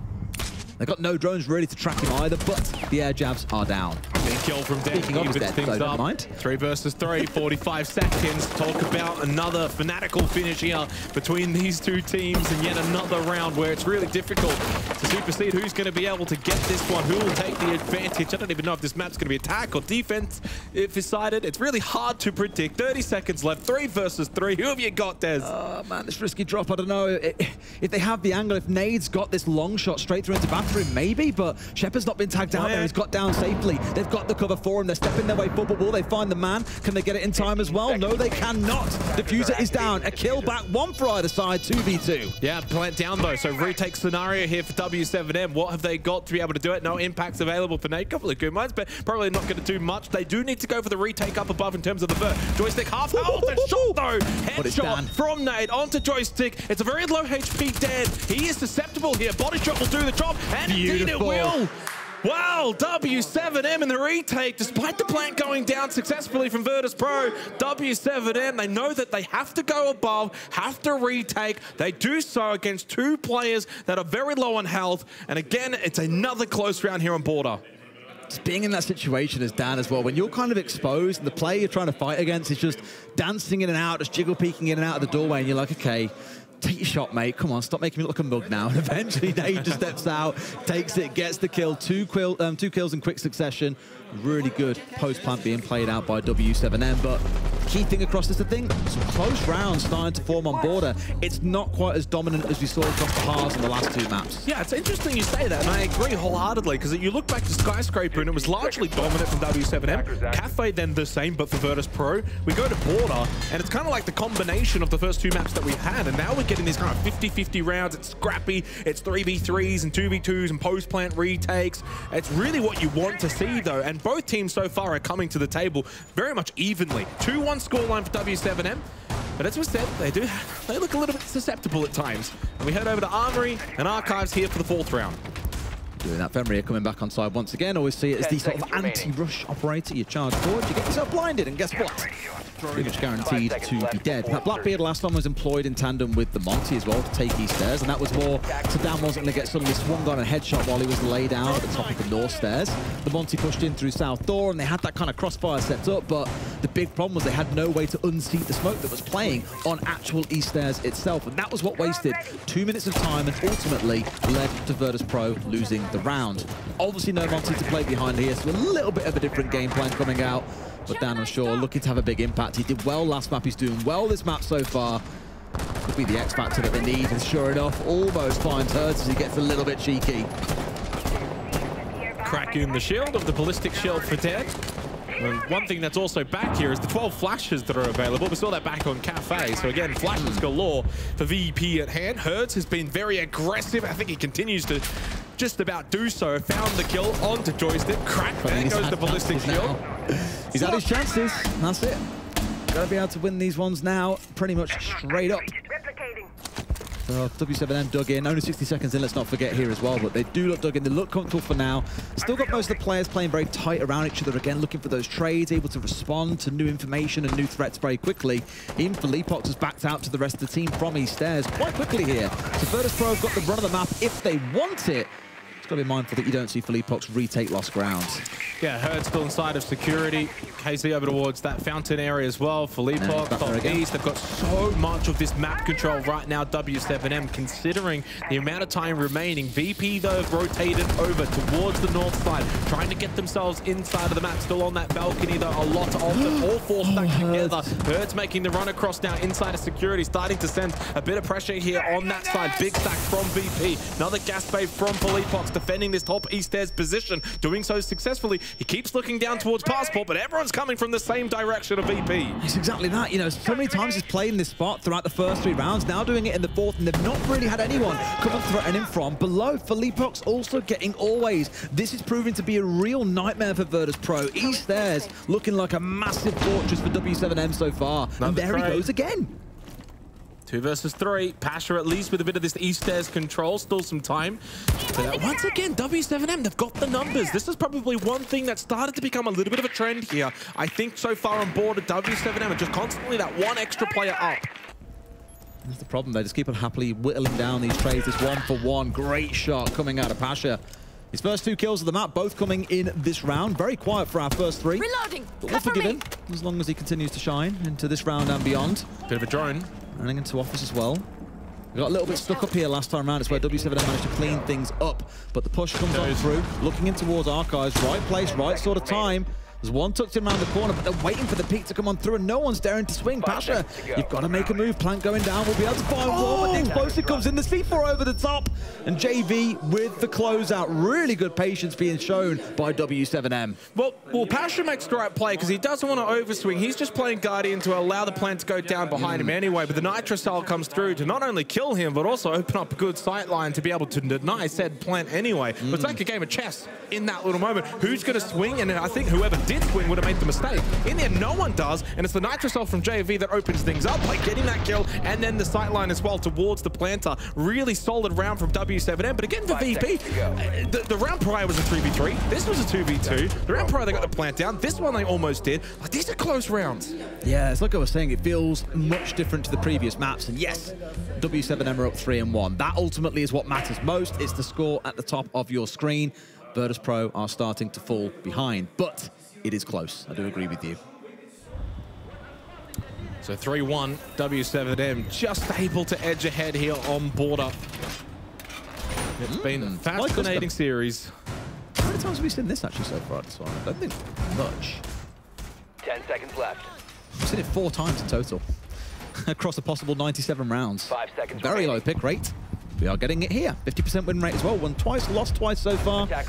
They've got no drones really to track him either, but the air jabs are down. Getting killed from Dan. Speaking of, dead, so don't mind. 3 versus 3, 45 seconds. Talk about another fanatical finish here between these two teams, and yet another round where it's really difficult to supersede who's going to be able to get this one, who will take the advantage. I don't even know if this map's going to be attack or defense if decided. It's really hard to predict. 30 seconds left, 3 versus 3. Who have you got, Dez? Oh, man, this risky drop. I don't know. If they have the angle, if Nade's got this long shot straight through into battle, maybe, but Sheppard's not been tagged out there. He's got down safely. They've got the cover for him. They're stepping their way forward. Will they find the man? Can they get it in time as well? No, they cannot. Diffuser is down. A kill back, one for either side, 2v2. Yeah, plant down though. So retake scenario here for W7M. What have they got to be able to do it? No impacts available for Nade. Couple of good mines, but probably not going to do much. They do need to go for the retake up above in terms of the vert. Joystick half out. The shot though. Headshot from Nade onto Joystick. It's a very low HP Dan. He is susceptible here. Body shot will do the job. And indeed it will. Wow, W7M in the retake, despite the plant going down successfully from Virtus.Pro. W7M, they know that they have to go above, have to retake. They do so against two players that are very low on health. And again, it's another close round here on Border. Just being in that situation as Dan as well, when you're kind of exposed and the player you're trying to fight against is just dancing in and out, just jiggle peeking in and out of the doorway, and you're like, okay, take your shot, mate. Come on, stop making me look like a mug now. And eventually, Nade just steps out, takes it, gets the kill. Two kills in quick succession. Really good post-plant being played out by W7M. But the key thing across is the thing, some close rounds starting to form on Border. It's not quite as dominant as we saw across the halves in the last two maps. Yeah, it's interesting you say that, and I agree wholeheartedly, because you look back to Skyscraper, and it was largely dominant from W7M. Cafe then the same, but for Virtus.Pro. We go to Border, and it's kind of like the combination of the first two maps that we had, and now we're getting these kind of 50-50 rounds. It's scrappy, it's 3v3s and 2v2s and post-plant retakes. It's really what you want to see, though, and both teams so far are coming to the table very much evenly. 2-1 scoreline for W7M, but as we said, they look a little bit susceptible at times. And we head over to Armory and Archives here for the fourth round. Doing that, Fenrir coming back on side once again. Always see it as the sort of anti-rush operator. You charge forward, you get yourself blinded, and guess what? Pretty much guaranteed to be dead. That Blackbeard last time was employed in tandem with the Monty as well to take these stairs, and that was more so Dan wasn't going to get suddenly swung on a headshot while he was laid out at the top of the north stairs. The Monty pushed in through south door, and they had that kind of crossfire set up, but the big problem was they had no way to unseat the smoke that was playing on actual east stairs itself, and that was what wasted 2 minutes of time and ultimately led to Virtus.Pro losing the round. Obviously no Monty to play behind here, so a little bit of a different game plan coming out, but Dan, I'm sure, looking to have a big impact. He did well last map, he's doing well this map so far. Could be the X factor that they need, and sure enough, almost finds Herdsz as he gets a little bit cheeky. Crack in the shield of the ballistic shield for Dan. And one thing that's also back here is the 12 flashes that are available. We saw that back on Cafe. So again, flashes galore for VP at hand. Herdsz has been very aggressive. I think he continues to just about do so. Found the kill onto Joystick. Crack, there goes the ballistic shield. He's had his chances. That's it. Got to be able to win these ones now. Pretty much straight up. So W7M dug in, only 60 seconds in, let's not forget here as well, but they do look dug in, they look comfortable for now. Still got most of the players playing very tight around each other again, looking for those trades, able to respond to new information and new threats very quickly. Even Philippox has backed out to the rest of the team from East Stairs quite quickly here. So Virtus.Pro have got the run of the map if they want it. Got to be mindful that you don't see Philippox retake lost ground. Yeah, Herdsz still inside of security. KZ over towards that fountain area as well. Philippox on east. They've got so much of this map control right now, W7M, considering the amount of time remaining. VP, though, rotated over towards the north side, trying to get themselves inside of the map. Still on that balcony, though, a lot of them. All four stacked together. Herdsz making the run across now inside of security, starting to send a bit of pressure here on that side. Big stack from VP. Another gas wave from Philippox, defending this top east stairs position, doing so successfully. He keeps looking down towards Passport, but everyone's coming from the same direction of VP. It's exactly that. You know, so many times he's played in this spot throughout the first three rounds, now doing it in the fourth, and they've not really had anyone come and threaten him from below. Philippox also getting always. This is proving to be a real nightmare for Virtus.Pro. East stairs looking like a massive fortress for W7M so far. And there he goes again. 2 versus 3. Pasha at least with a bit of this East stairs control. Still some time. Once again, W7M, they've got the numbers. This is probably one thing that started to become a little bit of a trend here. I think so far on board, W7M are just constantly that one extra player up. That's the problem. They just keep on happily whittling down these trades. This 1-for-1. Great shot coming out of Pasha. His first 2 kills of the map, both coming in this round. Very quiet for our first 3. Reloading. But we'll forgive him as long as he continues to shine into this round and beyond. Bit of a drone. Running into office as well. We got a little bit stuck up here last time around. It's where W7M managed to clean things up. But the push comes on through. Looking in towards Archives. Right place, right sort of time. There's one tucked in around the corner, but they're waiting for the peak to come on through, and no one's daring to swing. Pasha, you've got to make a move. Plant going down. We'll be able to find one, but the explosive comes in. The C4 over the top, and JV with the closeout. Really good patience being shown by W7M. Well, Pasha makes the right play because he doesn't want to overswing. He's just playing Guardian to allow the plant to go down behind him anyway, but the Nitrocell comes through to not only kill him, but also open up a good sight line to be able to deny said plant anyway. But it's like a game of chess in that little moment. Who's going to swing? And I think whoever did swing would have made the mistake. In there, no one does, and it's the Nitrocell from JV that opens things up by getting that kill, and then the sightline as well towards the planter. Really solid round from W7M, but again for VP, the round prior was a 3v3. This was a 2v2. The round prior they got the plant down. This one they almost did. Like, these are close rounds. Yeah, it's like I was saying, it feels much different to the previous maps, and yes, W7M are up 3-1. That ultimately is what matters most. It's the score at the top of your screen. Virtus.Pro are starting to fall behind, but it is close. I do agree with you. So 3-1, W7M just able to edge ahead here on Border. It's been a fascinating series. How many times have we seen this actually so far this one? I don't think much. 10 seconds left. We've seen it 4 times in total across a possible 97 rounds. 5 seconds. Very low pick rate. We are getting it here. 50% win rate as well. Won twice, lost twice so far. Time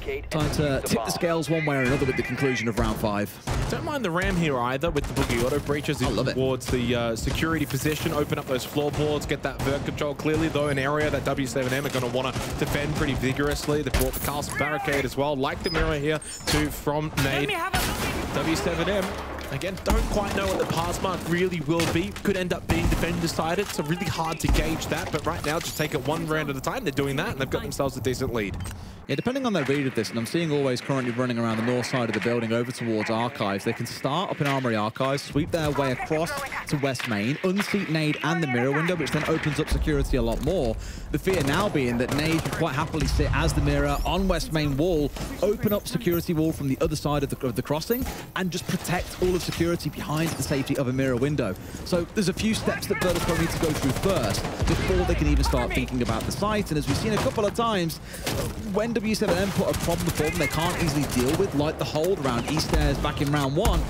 to tip the scales one way or another with the conclusion of round 5. Don't mind the ram here either with the boogie auto breaches towards the security position. Open up those floorboards, get that vert control. Clearly, though, an area that W7M are going to want to defend pretty vigorously. They brought the Castle barricade as well. Like the mirror here, too, from Nade. W7M. Again, don't quite know what the pass mark really will be. Could end up being defender-sided, so really hard to gauge that. But right now, just take it one round at a time. They're doing that, and they've got themselves a decent lead. Yeah, depending on their read of this, and I'm seeing Always currently running around the north side of the building over towards Archives. They can start up in Armory Archives, sweep their way across to West Main, unseat Nade and the mirror window, which then opens up security a lot more. The fear now being that Nade can quite happily sit as the mirror on West Main wall, open up security wall from the other side of the crossing, and just protect all of security behind the safety of a mirror window. So there's a few steps that Virtus.Pro need to go through first before they can even start thinking about the site. And as we've seen a couple of times, when W7M put a problem before them they can't easily deal with, like the hold around East Stairs back in round 1,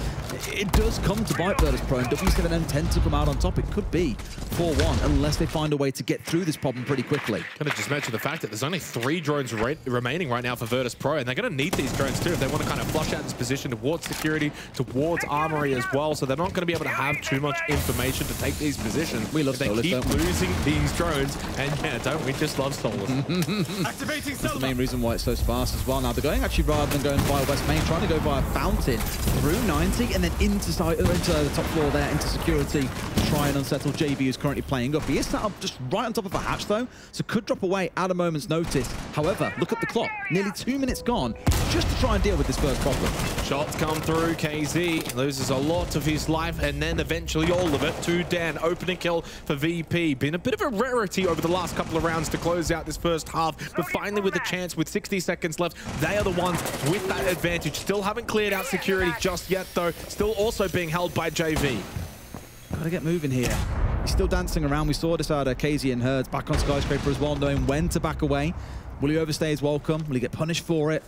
it does come to bite Virtus.Pro, and W7M tend to come out on top. It could be 4-1 unless they find a way to get through this problem pretty quickly. Can I just mention the fact that there's only 3 drones remaining right now for Virtus.Pro, and they're going to need these drones too if they want to kind of flush out this position towards security, towards Armory as well, so they're not going to be able to have too much information to take these positions. We love Solus, keep losing these drones, and yeah, don't we just love Solus. Activating Solus. That's the main reason why it's so sparse as well. Now they're going actually, rather than going via West Main, trying to go via Fountain through 90 and then into the top floor there, into security, try and unsettle JV, who's currently playing up. He is set up just right on top of a hatch though, so could drop away at a moment's notice. However, look at the clock. Nearly 2 minutes gone just to try and deal with this first problem. Shots come through. KZ loses a lot of his life and then eventually all of it to Dan. Opening kill for VP. Been a bit of a rarity over the last couple of rounds to close out this first half, but finally with a chance with 60 seconds left. They are the ones with that advantage. Still haven't cleared out security just yet though. Still also being held by JV. Gotta get moving here. He's still dancing around. We saw this out of KZ and Herdsz back on Skyscraper as well, knowing when to back away. Will he overstay his welcome? Will he get punished for it?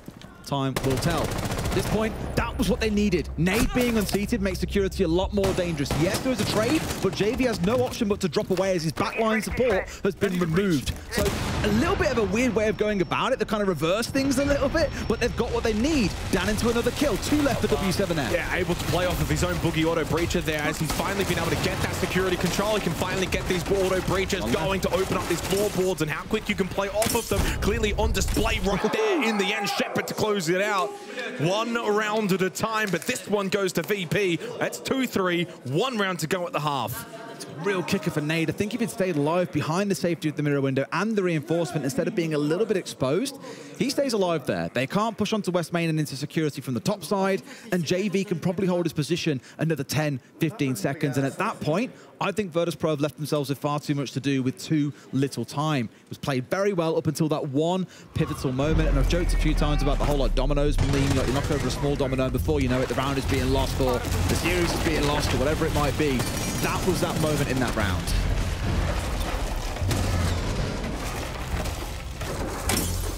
Time will tell. At this point, that was what they needed. Nade being unseated makes security a lot more dangerous. Yes, there is a trade, but JV has no option but to drop away as his backline support has been removed. So a little bit of a weird way of going about it. They kind of reverse things a little bit, but they've got what they need. Dan into another kill. 2 left for W7M. Yeah, able to play off of his own boogie auto breacher there as he's finally been able to get that security control. He can finally get these auto breachers going to open up these floorboards, and how quick you can play off of them. Clearly on display right there in the end. Sheppard to close it out. One round at a time, but this one goes to VP. That's 2-3, 1 round to go at the half. It's a real kicker for Nade. I think if he'd stayed alive behind the safety of the mirror window and the reinforcement, instead of being a little bit exposed, he stays alive there. They can't push onto West Main and into security from the top side, and JV can probably hold his position another 10, 15 seconds. And at that point, I think Virtus.Pro have left themselves with far too much to do with too little time. It was played very well up until that one pivotal moment, and I've joked a few times about the whole lot of dominoes, meaning like you knock over a small domino, and before you know it, the round is being lost, or the series is being lost, or whatever it might be. That was that moment in that round.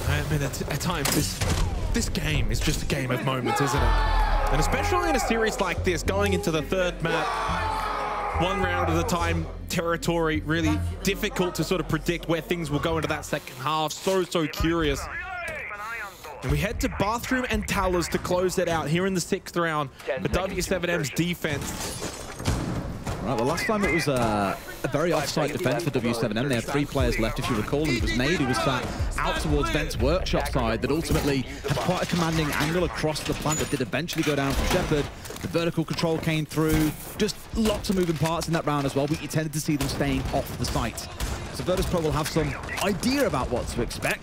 I mean, at times, this game is just a game of moments, isn't it? And especially in a series like this, going into the third map, one round at a time territory, really difficult to sort of predict where things will go into that second half. So curious. And we head to Bathroom and Towers to close it out here in the sixth round for W7M's defense. Right, well, last time it was a very offside defense for W7M. They had three players left, if you recall, and it was Nade who was sat out towards Vent's workshop side that ultimately had quite a commanding angle across the plant that did eventually go down from Sheppard. The vertical control came through. Just lots of moving parts in that round as well, but you tended to see them staying off the site. So Virtus.Pro will have some idea about what to expect.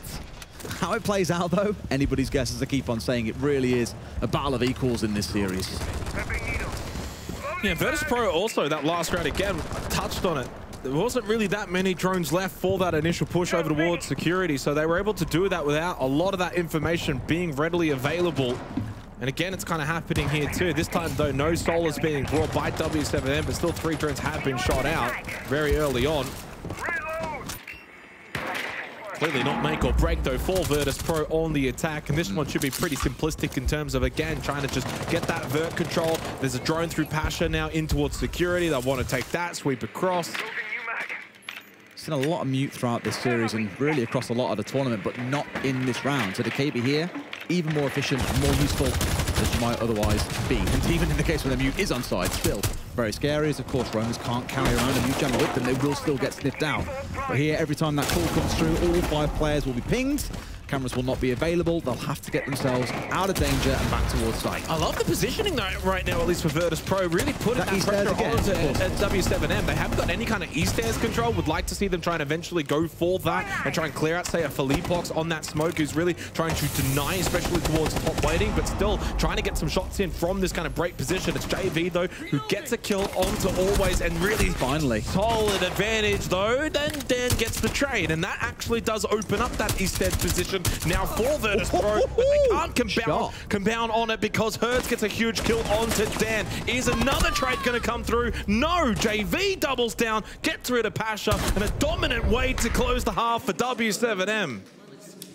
How it plays out, though, anybody's guess, as I keep on saying. It really is a battle of equals in this series. Yeah, Virtus.Pro also, that last round again, touched on it. There wasn't really that many drones left for that initial push over towards security, so they were able to do that without a lot of that information being readily available. And again, it's kind of happening here too. This time, though, no solar's being brought by W7M, but still three drones have been shot out very early on. Clearly not make or break, though, for Virtus.Pro on the attack. And this one should be pretty simplistic in terms of, again, trying to just get that vert control. There's a drone through Pasha now in towards security. They'll want to take that, sweep across. Seen a lot of mute throughout this series and really across a lot of the tournament, but not in this round. So the KB here, even more efficient, more useful than you might otherwise be. And even in the case where the mute is on side, still very scary, as of course roamers can't carry around a mute jammer with them. They will still get sniffed out. But here, every time that call comes through, all five players will be pinged. Cameras will not be available. They'll have to get themselves out of danger and back towards site. I love the positioning though right now, at least for Virtus.Pro, really putting that pressure on at W7M. They haven't got any kind of East Airs control. Would like to see them try and eventually go for that and try and clear out, say, a Philippox on that smoke, who's really trying to deny, especially towards top waiting, but still trying to get some shots in from this kind of break position. It's JV though, who gets a kill onto Always, and really finally solid advantage though. Then Dan gets the trade, and that actually does open up that East Airs position now for Virtus.Pro, but they can't compound on it because Herdsz gets a huge kill onto Dan. Is another trade going to come through? No, JV doubles down, gets rid of Pasha, and a dominant way to close the half for W7M.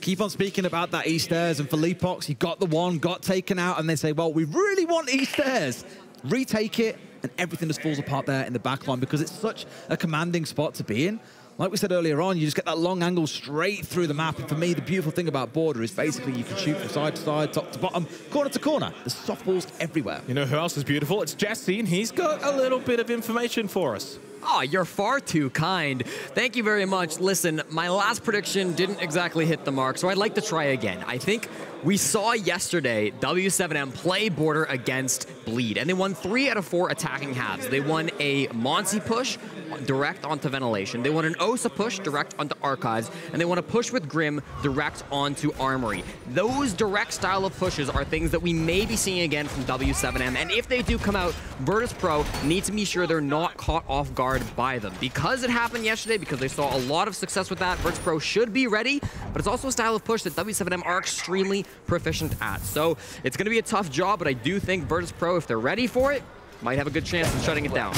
Keep on speaking about that East Airs, and for Philippox, he got the one, got taken out, and they say, well, we really want East Airs. Retake it, and everything just falls apart there in the backline because it's such a commanding spot to be in. Like we said earlier on, you just get that long angle straight through the map. And for me, the beautiful thing about Border is basically you can shoot from side to side, top to bottom, corner to corner. There's softballs everywhere. You know who else is beautiful? It's Jesse, and he's got a little bit of information for us. Oh, you're far too kind. Thank you very much. Listen, my last prediction didn't exactly hit the mark, so I'd like to try again. I think we saw yesterday W7M play Border against Bleed, and they won 3 out of 4 attacking halves. They won a Monsi push direct onto Ventilation. They won an Osa push direct onto Archives, and they won a push with Grim direct onto Armory. Those direct style of pushes are things that we may be seeing again from W7M, and if they do come out, Virtus.Pro needs to be sure they're not caught off guard by them. Because it happened yesterday, because they saw a lot of success with that, Virtus.Pro should be ready, but it's also a style of push that W7M are extremely proficient at. So it's going to be a tough job, but I do think Virtus.Pro, if they're ready for it, might have a good chance of shutting it down.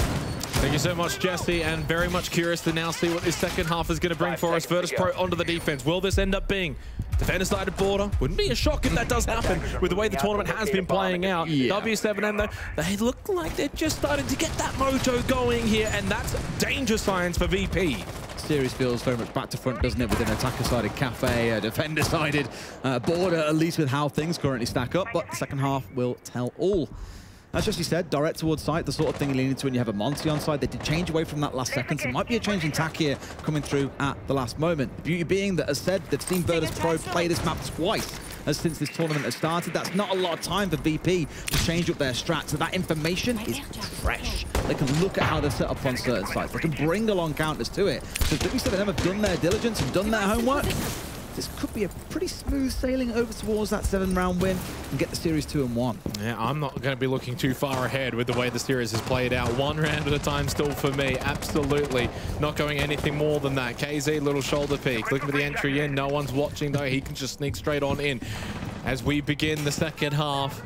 Thank you so much, Jesse, and very much curious to now see what this second half is going to bring for us. Virtus.Pro onto the defense. Will this end up being defender side of Border? Wouldn't be a shock if that does happen with the way the tournament has been playing out. Yeah. W7M, though, they look like they're just starting to get that mojo going here, and that's danger signs for VP. Series feels very much back to front, doesn't it, with an attacker-sided Cafe, a defender-sided Border, at least with how things currently stack up, but the second half will tell all. As Jesse said, direct towards site, the sort of thing you lean into when you have a Monty on side. They did change away from that last second, so it might be a change in tack here coming through at the last moment. The beauty being that, as said, they've seen Virtus.Pro play this map twice since this tournament has started. That's not a lot of time for VP to change up their strats, so that information is fresh. They can look at how they're set up on certain sites. They can bring along counters to it. So W7M have done their diligence and done their homework. This could be a pretty smooth sailing over towards that 7-round win and get the series 2-1. Yeah, I'm not going to be looking too far ahead with the way the series has played out. One round at a time still for me, absolutely. Not going anything more than that. KZ, little shoulder peek, looking for the entry in. No one's watching though. He can just sneak straight on in. As we begin the second half,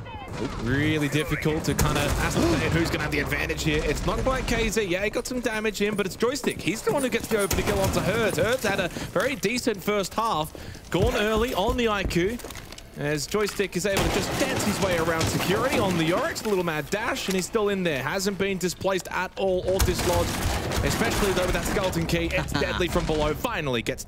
really difficult to kind of ascertain who's going to have the advantage here. It's not quite KZ. Yeah, he got some damage in, but it's Joystick. He's the one who gets the open to kill onto Herdsz. Herdsz had a very decent first half. Gone early on the IQ, as Joystick is able to just dance his way around security on the Oryx. A little mad dash, and he's still in there. Hasn't been displaced at all or dislodged, especially though with that skeleton key. It's deadly from below. Finally gets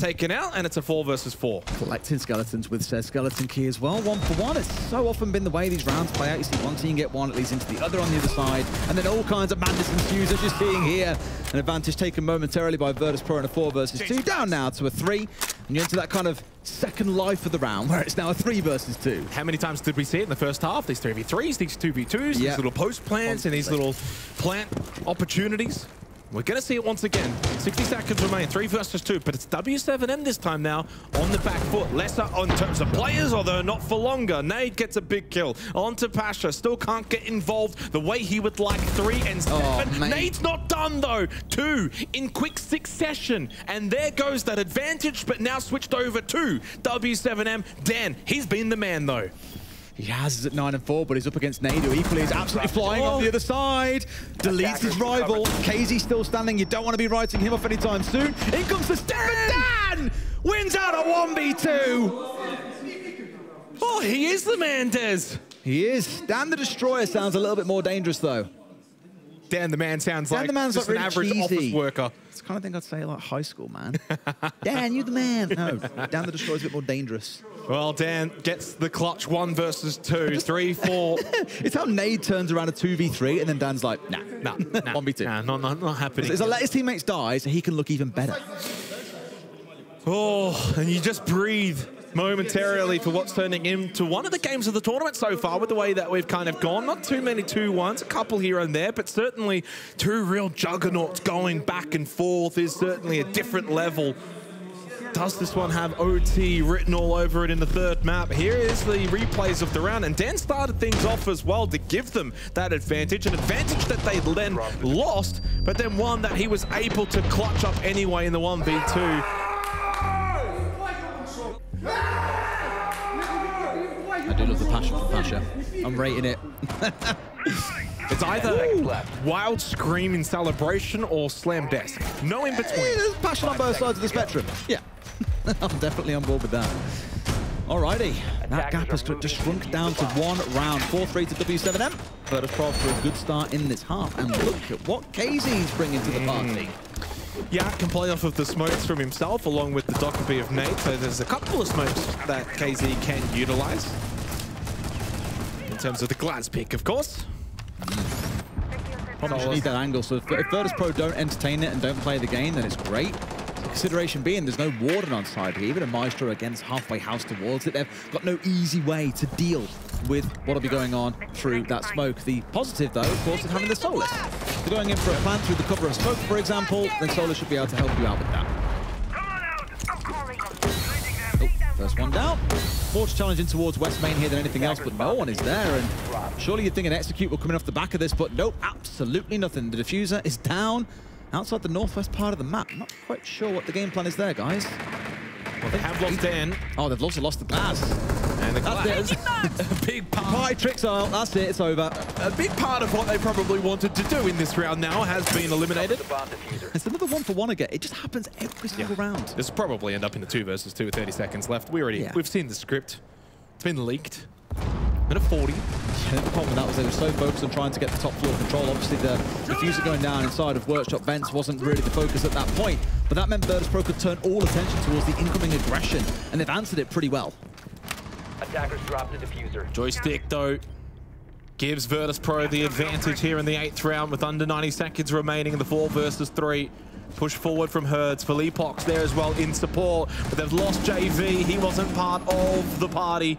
taken out, and it's a 4 versus 4. Collecting skeletons with said skeleton key as well. 1 for 1. It's so often been the way these rounds play out. You see one team get one, it leads into the other on the other side, and then all kinds of madness ensues, as you're seeing here. An advantage taken momentarily by Virtus.Pro in a 4 versus 2. Down now to a 3, and you enter that kind of second life of the round, where it's now a 3 versus 2. How many times did we see it in the first half? These 3v3s, these 2v2s, these little post plants, and these little plant opportunities. We're going to see it once again. 60 seconds remain, 3 versus 2, but it's W7M this time now on the back foot. Lesser in terms of players, although not for longer. Nade gets a big kill. On to Pasha, still can't get involved the way he would like. 3 and 7. Oh, Nade's not done though. 2 in quick succession. And there goes that advantage, but now switched over to W7M. Dan, he's been the man though. He has at 9 and 4, but he's up against Nade, who equally is absolutely flying on the other side. Deletes his rival. KZ still standing. You don't want to be writing him off anytime soon. In comes the step, and Dan wins out a 1v2. Oh, he is the man, Dez. He is. Dan the Destroyer sounds a little bit more dangerous, though. Dan the man sounds Dan like the man's just like an really average office worker. It's the kind of thing I'd say like high school, man. Dan, you the man. No, Dan the Destroyer's a bit more dangerous. Well, Dan gets the clutch. 1 versus 2, 3, 4. It's how Nade turns around a 2v3 and then Dan's like, nah. 1v2. Not happening. It's let his teammates die so he can look even better. Oh, and you just breathe momentarily for what's turning into one of the games of the tournament so far, with the way that we've kind of gone. Not too many 2-1s, a couple here and there, but certainly 2 real juggernauts going back and forth is certainly a different level. Does this one have OT written all over it in the third map? Here is the replays of the round, and Dan started things off as well to give them that advantage, an advantage that they then lost, but then one that he was able to clutch up anyway in the 1v2. I do love the passion for Pasha. I'm rating it. It's either wild scream in celebration or slam desk. No in between. Yeah, there's passion on both sides of the spectrum. Yeah. I'm definitely on board with that. Alrighty. That gap has just shrunk down to 1 round. 4-3 to W7M. Virtus.Pro for a good start in this half. And look at what KZ's bringing to the party. Yeah, can play off of the smokes from himself, along with the Dockerby of Nade. So there's a couple of smokes that KZ can utilize. In terms of the glass pick, of course. Probably need that angle. So if Virtus.Pro don't entertain it and don't play the game, then it's great. Consideration being there's no Warden on side here, even a Maestro against halfway house towards it. They've got no easy way to deal with what'll be going on through that smoke. The positive, though, of course, is having the Solus. If you're going in for a plan through the cover of smoke, for example, then Solus should be able to help you out with that. First one down. More challenging towards West Main here than anything else, but no one is there. And surely you'd think an execute will come in off the back of this, but nope, absolutely nothing. The diffuser is down. Outside the northwest part of the map. Not quite sure what the game plan is there, guys. Well, they have lost Dan. Oh, they've also lost the glass. And the glass. A big part. Party tricks out. That's it. It's over. A big part of what they probably wanted to do in this round now has been eliminated. It's another 1 for 1 again. It just happens every single round. This will probably end up in the 2 versus 2 with 30 seconds left. We've seen the script. It's been leaked. And a 40. Yeah, the problem with that was they were so focused on trying to get the top floor control. Obviously, the diffuser going down inside of workshop vents wasn't really the focus at that point. But that meant Virtus.Pro could turn all attention towards the incoming aggression, and they've answered it pretty well. Attackers dropped the diffuser. Joystick, though, gives Virtus.Pro the advantage here in the 8th round with under 90 seconds remaining in the 4 versus 3. Push forward from Herdsz. Philippox there as well in support, but they've lost JV. He wasn't part of the party.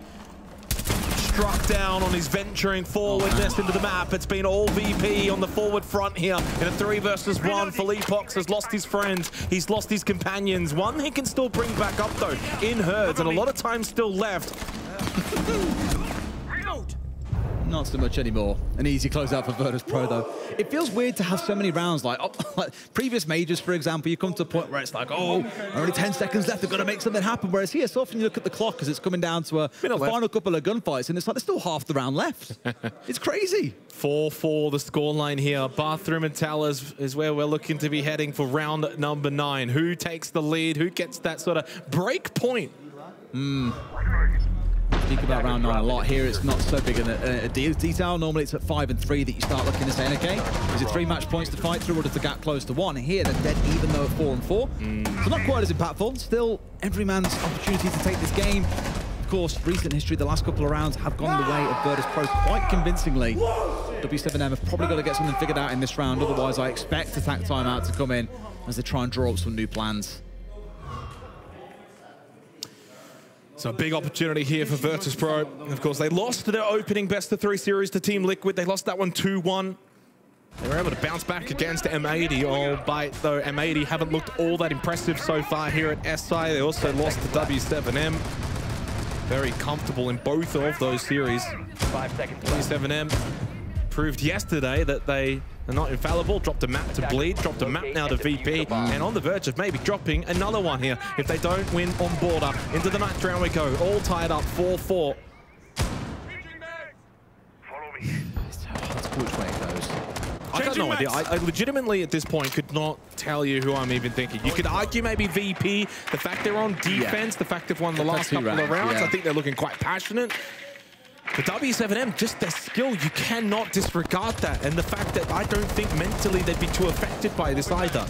struck down on his venturing forward nest into the map. It's been all VP on the forward front here in a 3 versus 1. Philippox has lost his friends. He's lost his companions. One he can still bring back up though in Herdsz, and a lot of time still left. Not so much anymore. An easy closeout for Virtus.Pro though. It feels weird to have so many rounds, like previous majors, for example, you come to a point where it's like, oh, only 10 seconds left, I've got to make something happen. Whereas here, so often you look at the clock because it's coming down to a final couple of gunfights, and it's like, there's still half the round left. It's crazy. 4-4, the scoreline here. Bathroom and Towers is where we're looking to be heading for round number 9. Who takes the lead? Who gets that sort of break point? Speak about round 9 a lot. Here it's not so big a detail. Normally it's at 5 and 3 that you start looking and saying, okay, is it 3 match points to fight through or does the gap close to 1? Here they're dead even though at 4 and 4. So not quite as impactful. Still every man's opportunity to take this game. Of course, recent history, the last couple of rounds have gone the way of Virtus.Pro quite convincingly. W7M have probably got to get something figured out in this round. Otherwise, I expect attack timeout to come in as they try and draw up some new plans. So a big opportunity here for Virtus.Pro. Of course, they lost their opening best-of-3 series to Team Liquid. They lost that one 2-1. They were able to bounce back against M80, albeit though M80 haven't looked all that impressive so far here at SI. They also lost to W7M. Very comfortable in both of those series. 5 seconds. W7M proved yesterday that they are not infallible. Dropped a map to Bleed, dropped a map now to VP, and on the verge of maybe dropping another one here if they don't win on Border. Into the ninth round we go, all tied up, 4-4. It's hard to which way it goes. I got no idea. I legitimately at this point could not tell you who I'm even thinking. You could argue maybe VP, the fact they're on defense, the fact they've won the last couple of rounds. I think they're looking quite passionate. The W7M, just their skill, you cannot disregard that. And the fact that I don't think mentally they'd be too affected by this either.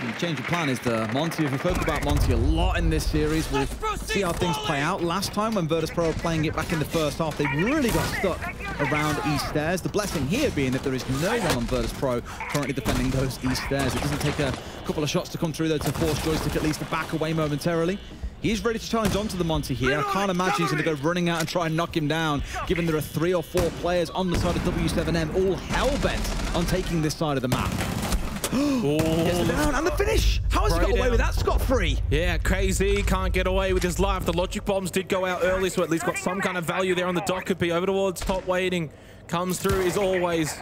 The change of plan is the Monty. We've spoken about Monty a lot in this series. We'll see how things play out. Last time when Virtus.Pro were playing it back in the first half, they really got stuck around East Stairs. The blessing here being that there is no one on Virtus.Pro currently defending those East Stairs. It doesn't take a couple of shots to come through though to force Joystick at least to back away momentarily. He's ready to challenge onto the Monty here. I can't imagine he's going to go running out and try and knock him down, given there are 3 or 4 players on the side of W7M, all hell-bent on taking this side of the map. Gets down, and the finish! How has he got away with that scot-free? Yeah, KZ can't get away with his life. The logic bombs did go out early, so at least got some kind of value there on the dock. Could be over towards top waiting. Comes through, is always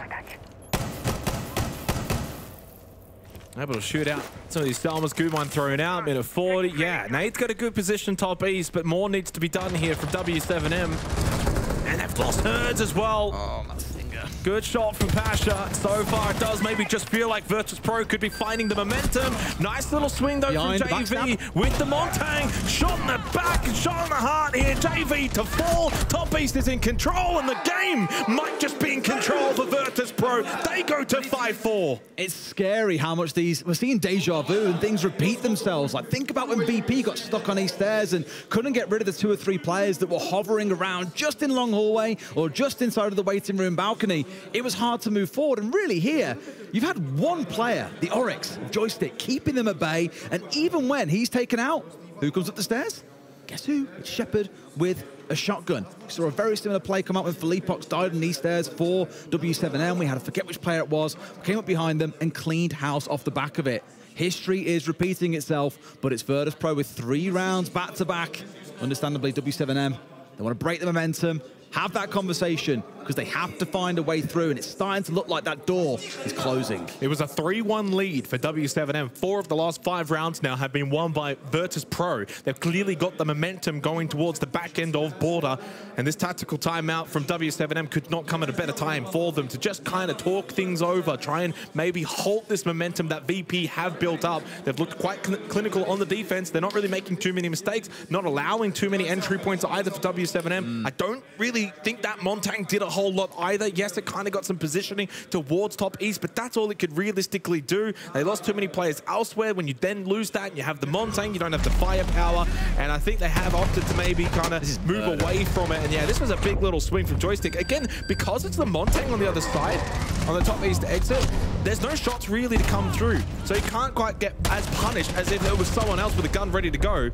able to shoot out some of these Salmas. Gubine thrown out, minute 40. Yeah, Nade's got a good position top east, but more needs to be done here from W7M. And they've lost Herdsz as well. Oh, my finger. Good shot from Pasha. So far, it does maybe just feel like Virtus.Pro could be finding the momentum. Nice little swing, though, behind from JV with the Montang. Shot in the back and shot in the heart here. JV to fall. Top east is in control, and the game might just be in control for Virtus.Pro. They go to 5-4. It's scary how much these, we're seeing deja vu and things repeat themselves. Like, think about when BP got stuck on East Stairs and couldn't get rid of the 2 or 3 players that were hovering around just in long hallway or just inside of the waiting room balcony. It was hard to move forward, and really here, you've had one player, the Oryx, Joystick, keeping them at bay, and even when he's taken out, who comes up the stairs? Guess who? It's Sheppard with a shotgun. We saw a very similar play come out when Philippox died on East Stairs for W7M. We had, I forget which player it was, came up behind them and cleaned house off the back of it. History is repeating itself, but it's Virtus.Pro with 3 rounds back-to-back. Understandably, W7M, they want to break the momentum, have that conversation, because they have to find a way through, and it's starting to look like that door is closing. It was a 3-1 lead for W7M. 4 of the last 5 rounds now have been won by Virtus.Pro. They've clearly got the momentum going towards the back end of Border, and this tactical timeout from W7M could not come at a better time for them to just kind of talk things over, try and maybe halt this momentum that VP have built up. They've looked quite clinical on the defense. They're not really making too many mistakes, not allowing too many entry points either for W7M. I don't really think that Montang did a whole lot either. Yes, it kind of got some positioning towards top east, but that's all it could realistically do. They lost too many players elsewhere. When you then lose that and you have the Montang, you don't have the firepower, and I think they have opted to maybe kind of move away from it. And yeah, this was a big little swing from Joystick. Again, because it's the Montang on the other side, on the top east exit, there's no shots really to come through. So you can't quite get as punished as if it was someone else with a gun ready to go.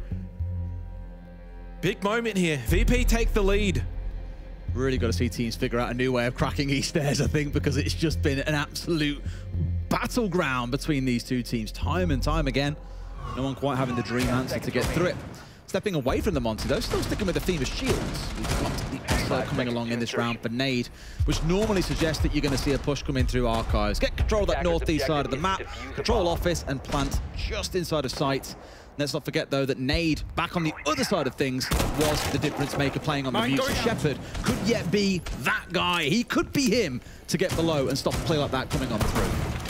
Big moment here. VP take the lead. Really got to see teams figure out a new way of cracking these stairs, I think, because it's just been an absolute battleground between these two teams time and time again. No one quite having the dream answer to get through it. Stepping away from the Monty, though, still sticking with the theme of shields. We've got the Excel coming along in this round for Nade, which normally suggests that you're going to see a push come in through Archives. Get control of that northeast side of the map, control office and plant just inside of sight. Let's not forget, though, that Nade, back on the other side of things, was the difference maker playing on the views. Sheppard could yet be that guy. He could be him to get below and stop a play like that coming on through.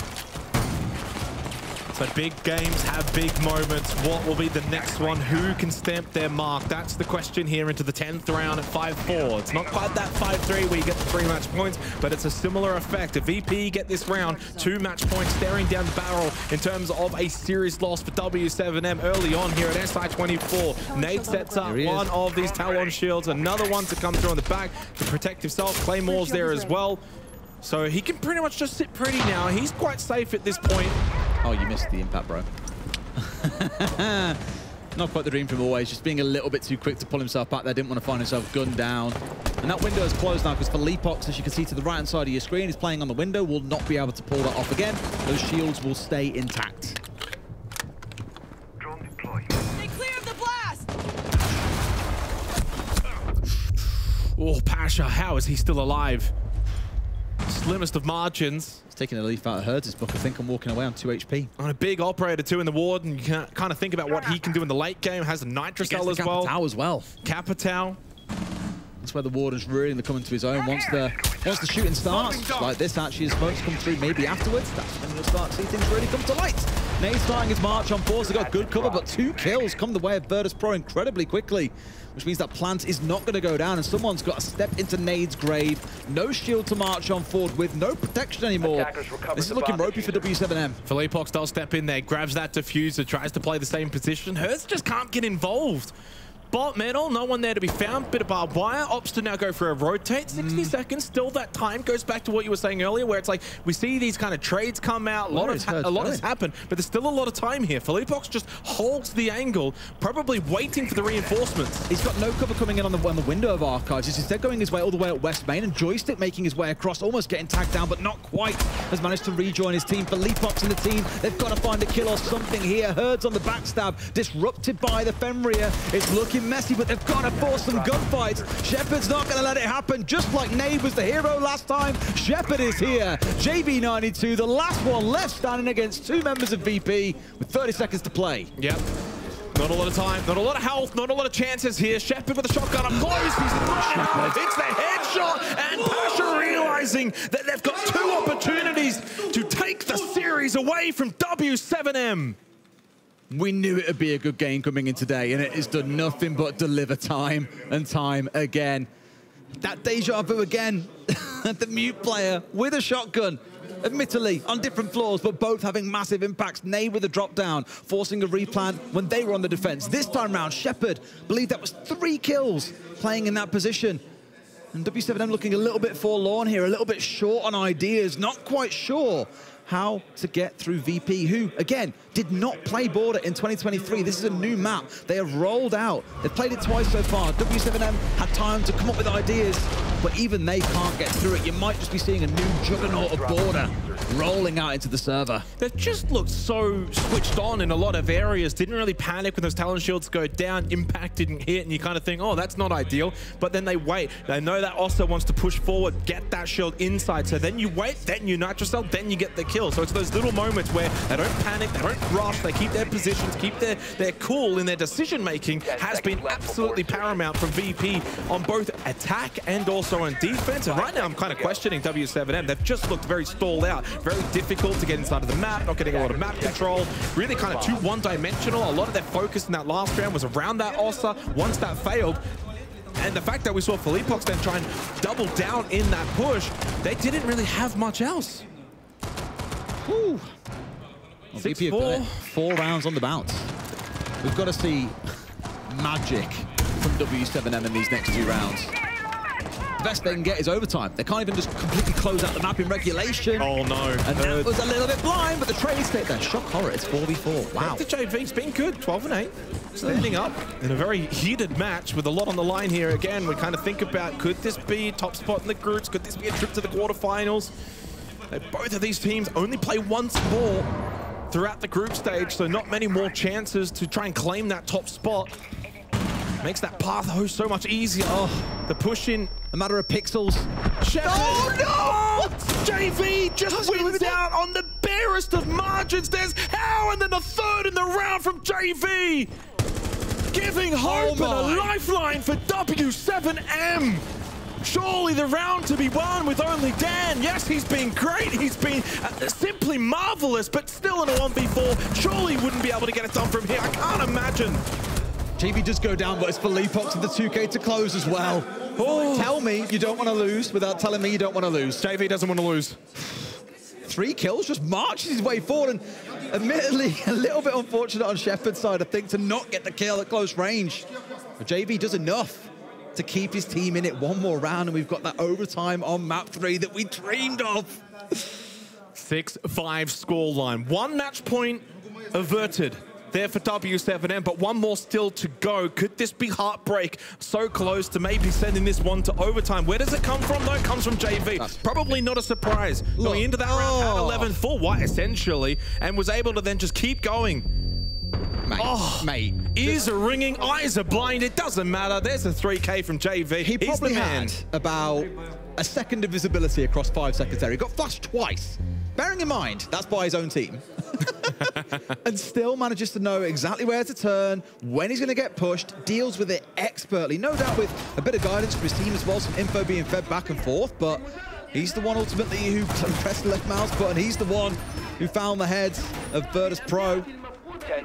So big games have big moments. What will be the next one? Who can stamp their mark? That's the question here into the 10th round at 5-4. It's not quite that 5-3 where you get the 3 match points, but it's a similar effect. If VP get this round, 2 match points staring down the barrel in terms of a serious loss for W7M early on here at SI24. Nade sets up one of these Talon shields, another one to come through on the back to protect himself. Claymore's there as well. So he can pretty much just sit pretty now. He's quite safe at this point. Oh, you missed the impact, bro. Not quite the dream from Always, just being a little bit too quick to pull himself back there. Didn't want to find himself gunned down. And that window is closed now because Philippox, as you can see to the right-hand side of your screen, is playing on the window, will not be able to pull that off again. Those shields will stay intact. Oh, Pasha, how is he still alive? Slimmest of margins. He's taking a leaf out of Herdz's book, I think, I'm walking away on 2 HP. On a big operator too in the ward, and you can kind of think about what he can do in the late game. Has a nitrocell as well. Capitao as well. Capitao. That's where the warden's really coming to his own. Once the shooting starts, like this actually, as folks come through maybe afterwards, that's when you'll start to see things really come to light. Nade starting his march on 4, so got good cover, but 2 kills come the way of Virtus.Pro incredibly quickly, which means that plant is not going to go down, and someone's got to step into Nade's grave. No shield to march on forward with, no protection anymore. This is looking ropey for W7M. Philippox does step in there, grabs that diffuser, tries to play the same position. Herdsz just can't get involved. Bot metal, no one there to be found. Bit of barbed wire. Opts to now go for a rotate. 60 seconds, still that time. Goes back to what you were saying earlier, where it's like, we see these kind of trades come out. A lot has happened, but there's still a lot of time here. Philippox just holds the angle, probably waiting for the reinforcements. He's got no cover coming in on the window of Archives. He's instead going his way all the way at West Main, and Joystick making his way across, almost getting tagged down, but not quite. Has managed to rejoin his team. Philippox and the team, they've got to find a kill or something here. Herdsz on the backstab, disrupted by the Fenrir. It's looking messy, but they've got to force some gunfights. Sheppard's not going to let it happen. Just like Nade was the hero last time, Sheppard is here. JV92, the last one left standing against 2 members of VP with 30 seconds to play. Yep. Not a lot of time, not a lot of health, not a lot of chances here. Sheppard with a shotgun up close. He's running out. It's the headshot, and Pasha realizing that they've got 2 opportunities to take the series away from W7M. We knew it would be a good game coming in today, and it has done nothing but deliver time and time again. That deja vu again, the mute player with a shotgun, admittedly on different floors, but both having massive impacts. Nade with a drop down, forcing a replant when they were on the defense. This time round, Sheppard, believed that was 3 kills playing in that position. And W7M looking a little bit forlorn here, a little bit short on ideas, not quite sure how to get through VP, who, again, did not play Border in 2023. This is a new map. They have rolled out. They've played it twice so far. W7M had time to come up with ideas, but even they can't get through it. You might just be seeing a new juggernaut of Border rolling out into the server. They've just looked so switched on in a lot of areas. Didn't really panic when those Talon shields go down. Impact didn't hit, and you kind of think, oh, that's not ideal. But then they wait. They know that Oster wants to push forward, get that shield inside. So then you wait, then you nitrocell, then you get the kill. So it's those little moments where they don't panic, they don't rush, they keep their positions, keep their cool in their decision-making has been absolutely paramount from VP on both attack and also on defense. And right now I'm kind of questioning W7M. They've just looked very stalled out, very difficult to get inside of the map, not getting a lot of map control, really kind of too one-dimensional. A lot of their focus in that last round was around that Oster. Once that failed, and the fact that we saw Philippox then try and double down in that push, they didn't really have much else. Well, VP have done it. 4 rounds on the bounce. We've got to see magic from W7M in these next 2 rounds. The best they can get is overtime. They can't even just completely close out the map in regulation. Oh no. And that was a little bit blind, but the trade stick there. Shock horror, it's 4v4. Wow. The JV's been good, 12 and 8. standing up in a very heated match with a lot on the line here. Again, we kind of think about, could this be top spot in the groups? Could this be a trip to the quarterfinals? Both of these teams only play once more throughout the group stage, so not many more chances to try and claim that top spot. Makes that path, oh, so much easier. Oh, the push in, a matter of pixels. Sheppard. Oh, no! JV just wins out on the barest of margins. There's how, and then a third in the round from JV. Giving hope and a lifeline for W7M. Surely the round to be won with only Dan. Yes, he's been great. He's been simply marvelous, but still in a 1v4. Surely wouldn't be able to get it done from here. I can't imagine. JV does go down, but it's Philippox and the 2K to close as well. Oh. Tell me you don't want to lose without telling me you don't want to lose. JV doesn't want to lose. 3 kills, just marches his way forward, and admittedly a little bit unfortunate on Sheppard's side, I think, to not get the kill at close range. But JV does enough to keep his team in it one more round, and we've got that overtime on map 3 that we dreamed of. 6-5 scoreline. 1 match point averted there for W7M, but 1 more still to go. Could this be heartbreak? So close to maybe sending this one to overtime. Where does it come from, though? It comes from JV. That's probably not a surprise. Look. Going into that round, had 11 full white, essentially, and was able to then just keep going. Mate, ears are ringing, eyes are blind. It doesn't matter. There's a 3K from JV. He probably had about a second of visibility across 5 seconds there. He got flashed twice. Bearing in mind, that's by his own team. And still manages to know exactly where to turn, when he's going to get pushed, deals with it expertly. No doubt with a bit of guidance from his team as well, some info being fed back and forth, but he's the one ultimately who pressed the left mouse button. He's the one who found the heads of Virtus.Pro.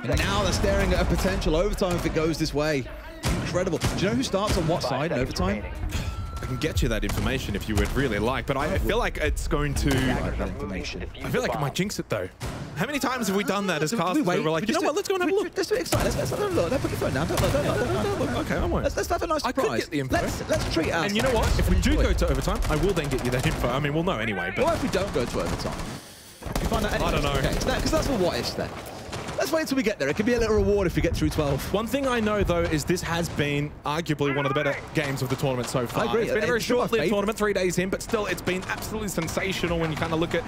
And now they're staring at a potential overtime if it goes this way. Incredible. Do you know who starts on what side in overtime? I can get you that information if you would really like, but I feel like it's going to... I feel like I might jinx it, though. How many times have we done that as casters? We're like, you know what, let's go and have a look. Let's do it exciting. Let's have a look. Don't put your phone down. Don't look. Okay, I won't. Let's have a nice surprise. I could get the info. Let's treat us. And you know what? If we do go to overtime, I will then get you that info. I mean, we'll know anyway. But what if we don't go to overtime? You find out anyway. I don't know. Because that's for what ifs then. Let's wait until we get there. It could be a little reward if we get through 12. One thing I know, though, is this has been arguably one of the better games of the tournament so far. I agree. It's been a very short-lived tournament, 3 days in, but still, it's been absolutely sensational when you kind of look at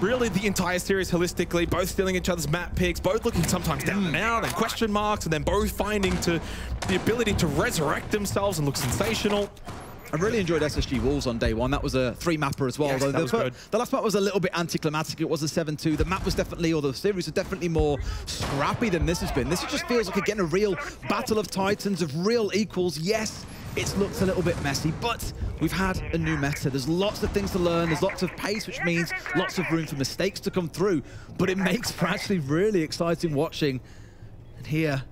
really the entire series holistically, both stealing each other's map picks, both looking sometimes down and out, and question marks, and then both finding the ability to resurrect themselves and look sensational. I really enjoyed SSG Wolves on day one. That was a 3-mapper as well. Yes, though the last map was a little bit anticlimactic. It was a 7-2. The map was definitely, or the series was definitely more scrappy than this has been. This just feels like, again, a real battle of titans, of real equals. Yes, it's looked a little bit messy, but we've had a new meta. There's lots of things to learn. There's lots of pace, which means lots of room for mistakes to come through. But it makes for actually really exciting watching. And here,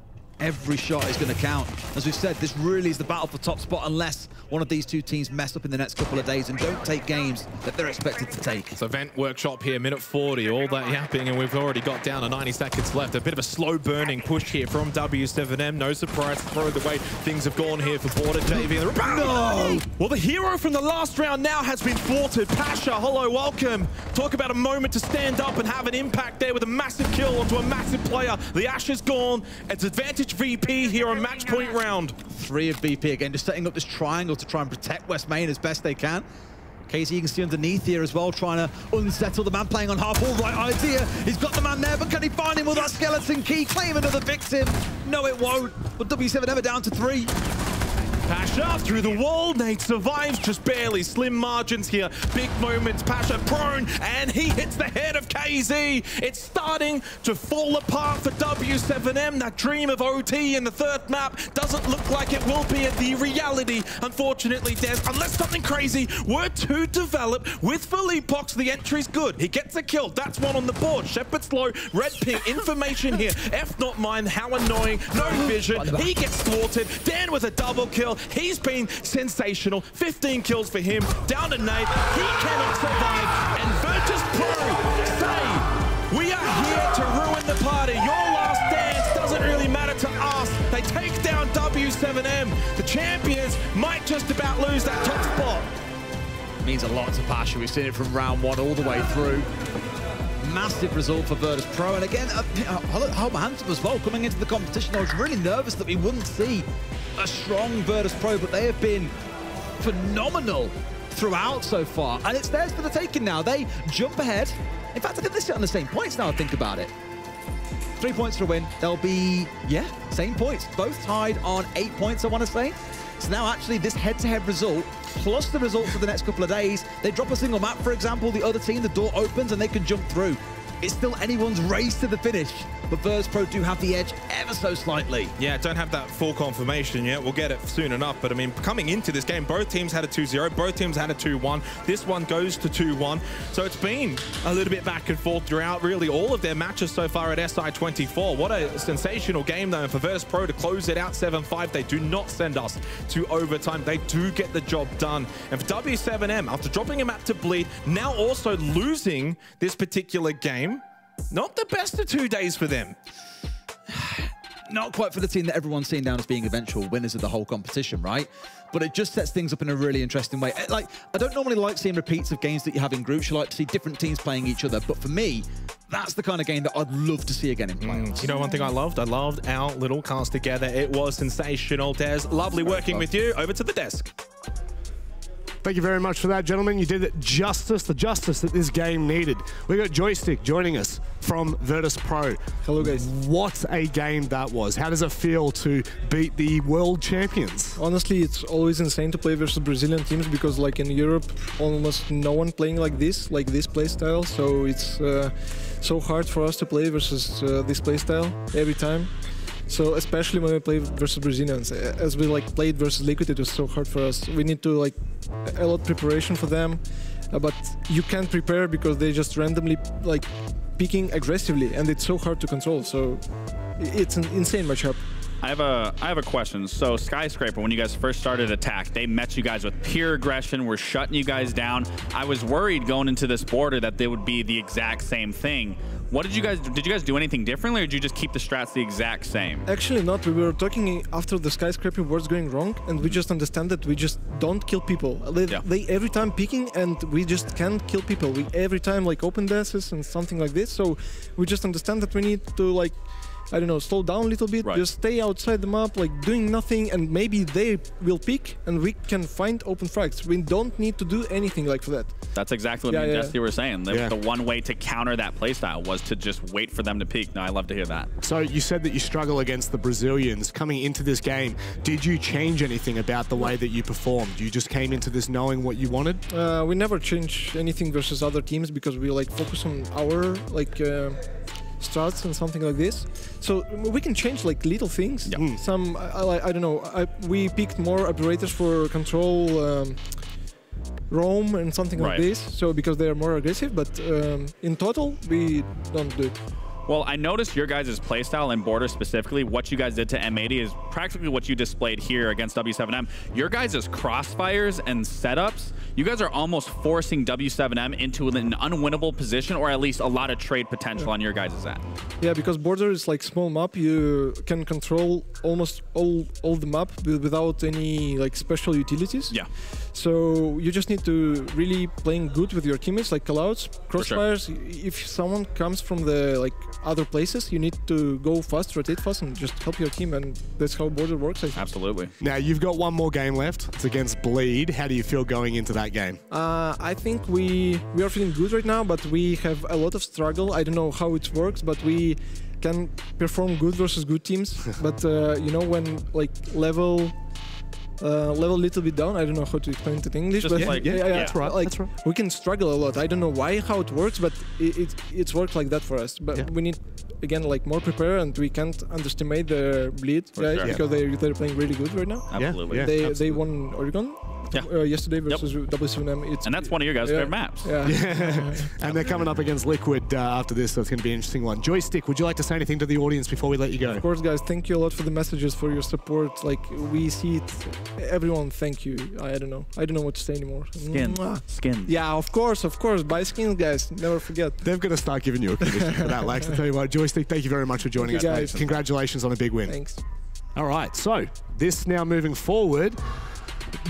every shot is going to count. As we've said, this really is the battle for top spot unless one of these two teams mess up in the next couple of days and don't take games that they're expected to take. So Vent Workshop here, minute 40, all that yapping, and we've already got down to 90 seconds left. A bit of a slow burning push here from W7M. No surprise to throw the way things have gone here for Border. JV. No! Well, the hero from the last round now has been thwarted. Pasha, hello, welcome. Talk about a moment to stand up and have an impact there with a massive kill onto a massive player. The Ash is gone. It's advantage VP here on match point round. 3 of VP again, just setting up this triangle to try and protect West Main as best they can. KZ, you can see underneath here as well, trying to unsettle the man playing on half. All right idea. He's got the man there, but can he find him? Will that skeleton key claim another victim? No, it won't. But W7 ever down to 3. Pasha through the wall. Nade survives, just barely. Slim margins here. Big moments. Pasha prone, and he hits the head of KZ. It's starting to fall apart for W7M. That dream of OT in the 3rd map doesn't look like it will be the reality, unfortunately, Dez. Unless something crazy were to develop with Philippox, the entry's good. He gets a kill. That's one on the board. Sheppard slow. Red ping. Information here. F not mine. How annoying. No vision. He gets slaughtered. Dan with a double kill. He's been sensational. 15 kills for him. Down to Nade. He cannot survive. And Virtus.Pro say, we are here to ruin the party. Your last dance doesn't really matter to us. They take down W7M. The champions might just about lose that top spot. It means a lot to Pasha. We've seen it from round 1 all the way through. Massive result for Virtus.Pro, and again, Holberhampton as well, coming into the competition. I was really nervous that we wouldn't see a strong Virtus.Pro, but they have been phenomenal throughout so far, and it's theirs for the taking now. They jump ahead. In fact, I think they sit on the same points now I think about it. 3 points for a win. They'll be, yeah, same points. Both tied on 8 points, I want to say. So now actually this head-to-head result, plus the results of the next couple of days, they drop a single map, for example, the other team, the door opens and they can jump through. It's still anyone's race to the finish, but Virtus.Pro do have the edge ever so slightly. Yeah, don't have that full confirmation yet. We'll get it soon enough, but I mean, coming into this game, both teams had a 2-0, both teams had a 2-1. This one goes to 2-1. So it's been a little bit back and forth throughout really all of their matches so far at SI24. What a sensational game though, and for Virtus.Pro to close it out 7-5. They do not send us to overtime. They do get the job done. And for W7M, after dropping a map to Bleed, now also losing this particular game, not the best of 2 days for them. Not quite for the team that everyone's seen down as being eventual winners of the whole competition, right? But it just sets things up in a really interesting way. Like, I don't normally like seeing repeats of games that you have in groups. You like to see different teams playing each other. But for me, that's the kind of game that I'd love to see again in playoffs. You know one thing I loved? I loved our little cast together. It was sensational. Dez, lovely working with you. Over to the desk. Thank you very much for that, gentlemen. You did it justice, the justice that this game needed. We got Joystick joining us from Virtus.Pro. Hello, guys. What a game that was. How does it feel to beat the world champions? Honestly, it's always insane to play versus Brazilian teams because, like, in Europe, almost no one playing like this play style. So it's so hard for us to play versus this play style every time. So especially when we play versus Brazilians, as we like played versus Liquid, it was so hard for us. We need to like a lot of preparation for them, but you can't prepare because they just randomly like picking aggressively, and it's so hard to control. So it's an insane matchup. I have a question. So Skyscraper, when you guys first started Attack, they met you guys with pure aggression. We're shutting you guys down. I was worried going into this Border that they would be the exact same thing. What did you guys do? Did you guys do anything differently, or did you just keep the strats the exact same? Actually not. We were talking after the Skyscraper what's going wrong, and we just understand that we just don't kill people. They every time picking, and we just can't kill people. We every time like open dances and something like this. So we just understand that we need to like, I don't know, slow down a little bit, just stay outside the map, like doing nothing, and maybe they will pick and we can find open frags. We don't need to do anything like for that. That's exactly what me and Jesse were saying. The one way to counter that playstyle was to just wait for them to peak. Now I love to hear that. So you said that you struggle against the Brazilians. Coming into this game, did you change anything about the way that you performed? You just came into this knowing what you wanted? We never change anything versus other teams because we like focus on our like strats and something like this, so we can change like little things. Some I don't know, we picked more operators for control roam and something like this, so because they are more aggressive, but in total we don't do it. Well, I noticed your guys' playstyle and Border specifically, what you guys did to M80 is practically what you displayed here against W7M. Your guys' crossfires and setups, you guys are almost forcing W7M into an unwinnable position, or at least a lot of trade potential on your guys' end. Yeah, because Border is like small map, you can control almost all the map without any like special utilities. Yeah. So you just need to really playing good with your teammates, like callouts, crossfires. If someone comes from the like other places, you need to go fast, rotate fast, and just help your team, and that's how Border works, I think. Absolutely. Now, you've got one more game left. It's against Bleed. How do you feel going into that game? I think we are feeling good right now, but we have a lot of struggle. I don't know how it works, but we can perform good versus good teams. But, you know, when, like, level a little bit down. I don't know how to explain it in English, just but like, that's right. Like, that's right. We can struggle a lot. I don't know why, how it works, but it's worked like that for us. But we need, again, like more prepare, and we can't underestimate the Bleed guys because they're playing really good right now. Absolutely. Yeah. They won Oregon yesterday versus W7M. And that's one of your guys' favorite maps. And they're coming up against Liquid after this, so it's going to be an interesting one. Joystick, would you like to say anything to the audience before we let you go? Of course, guys. Thank you a lot for the messages, for your support. Like, we see it. Everyone, thank you. I don't know what to say anymore. Skin. Yeah, of course. Buy skins, guys. Never forget. They're going to start giving you a condition for that, Lax. I'll tell you what, Joystick, thank you very much for joining us, guys. Congratulations on a big win. Thanks. All right, so this now moving forward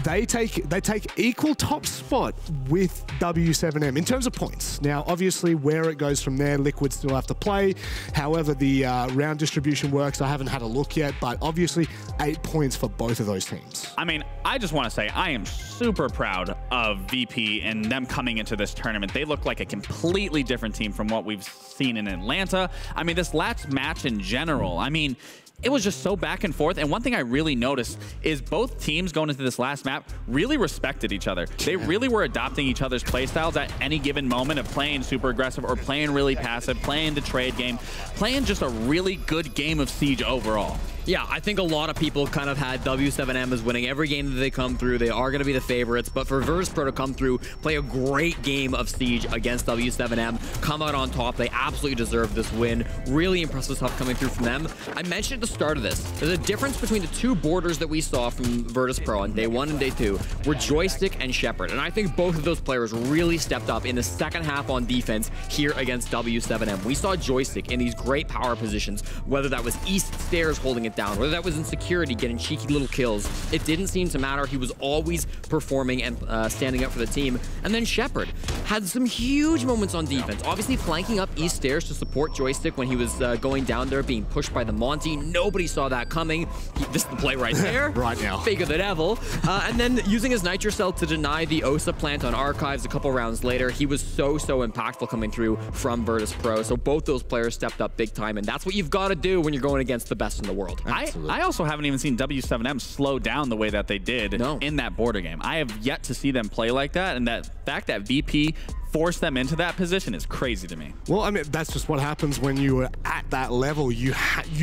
They take equal top spot with W7M in terms of points. Now, obviously, where it goes from there, Liquid still have to play. However, the round distribution works. I haven't had a look yet, but obviously 8 points for both of those teams. I mean, I just want to say I am super proud of VP and them coming into this tournament. They look like a completely different team from what we've seen in Atlanta. I mean, this last match in general, I mean, it was just so back and forth. And one thing I really noticed is both teams going into this last map really respected each other. They really were adopting each other's playstyles at any given moment of playing super aggressive or playing really passive, playing the trade game, playing just a really good game of Siege overall. Yeah, I think a lot of people kind of had W7M as winning every game that they come through. They are going to be the favorites, but for Virtus.Pro to come through, play a great game of Siege against W7M, come out on top, they absolutely deserve this win. Really impressive stuff coming through from them. I mentioned at the start of this, there's a difference between the two borders that we saw from Virtus.Pro on day one and day two were Joystick and Sheppard, and I think both of those players really stepped up in the second half on defense here against W7M. We saw Joystick in these great power positions, whether that was east stairs holding it down, whether that was in security getting cheeky little kills. It didn't seem to matter. He was always performing and standing up for the team. And then Sheppard had some huge moments on defense, obviously flanking up east stairs to support Joystick when he was going down there being pushed by the Monty. Nobody saw that coming. This is the play right there. Right now. Figure the devil. And then using his Nitro Cell to deny the Osa plant on Archives a couple rounds later. He was so impactful coming through from Virtus.Pro. So both those players stepped up big time, and that's what you've got to do when you're going against the best in the world. I also haven't even seen W7M slow down the way that they did in that border game. I have yet to see them play like that, and that fact that VP force them into that position is crazy to me. Well, I mean, that's just what happens when you are at that level. You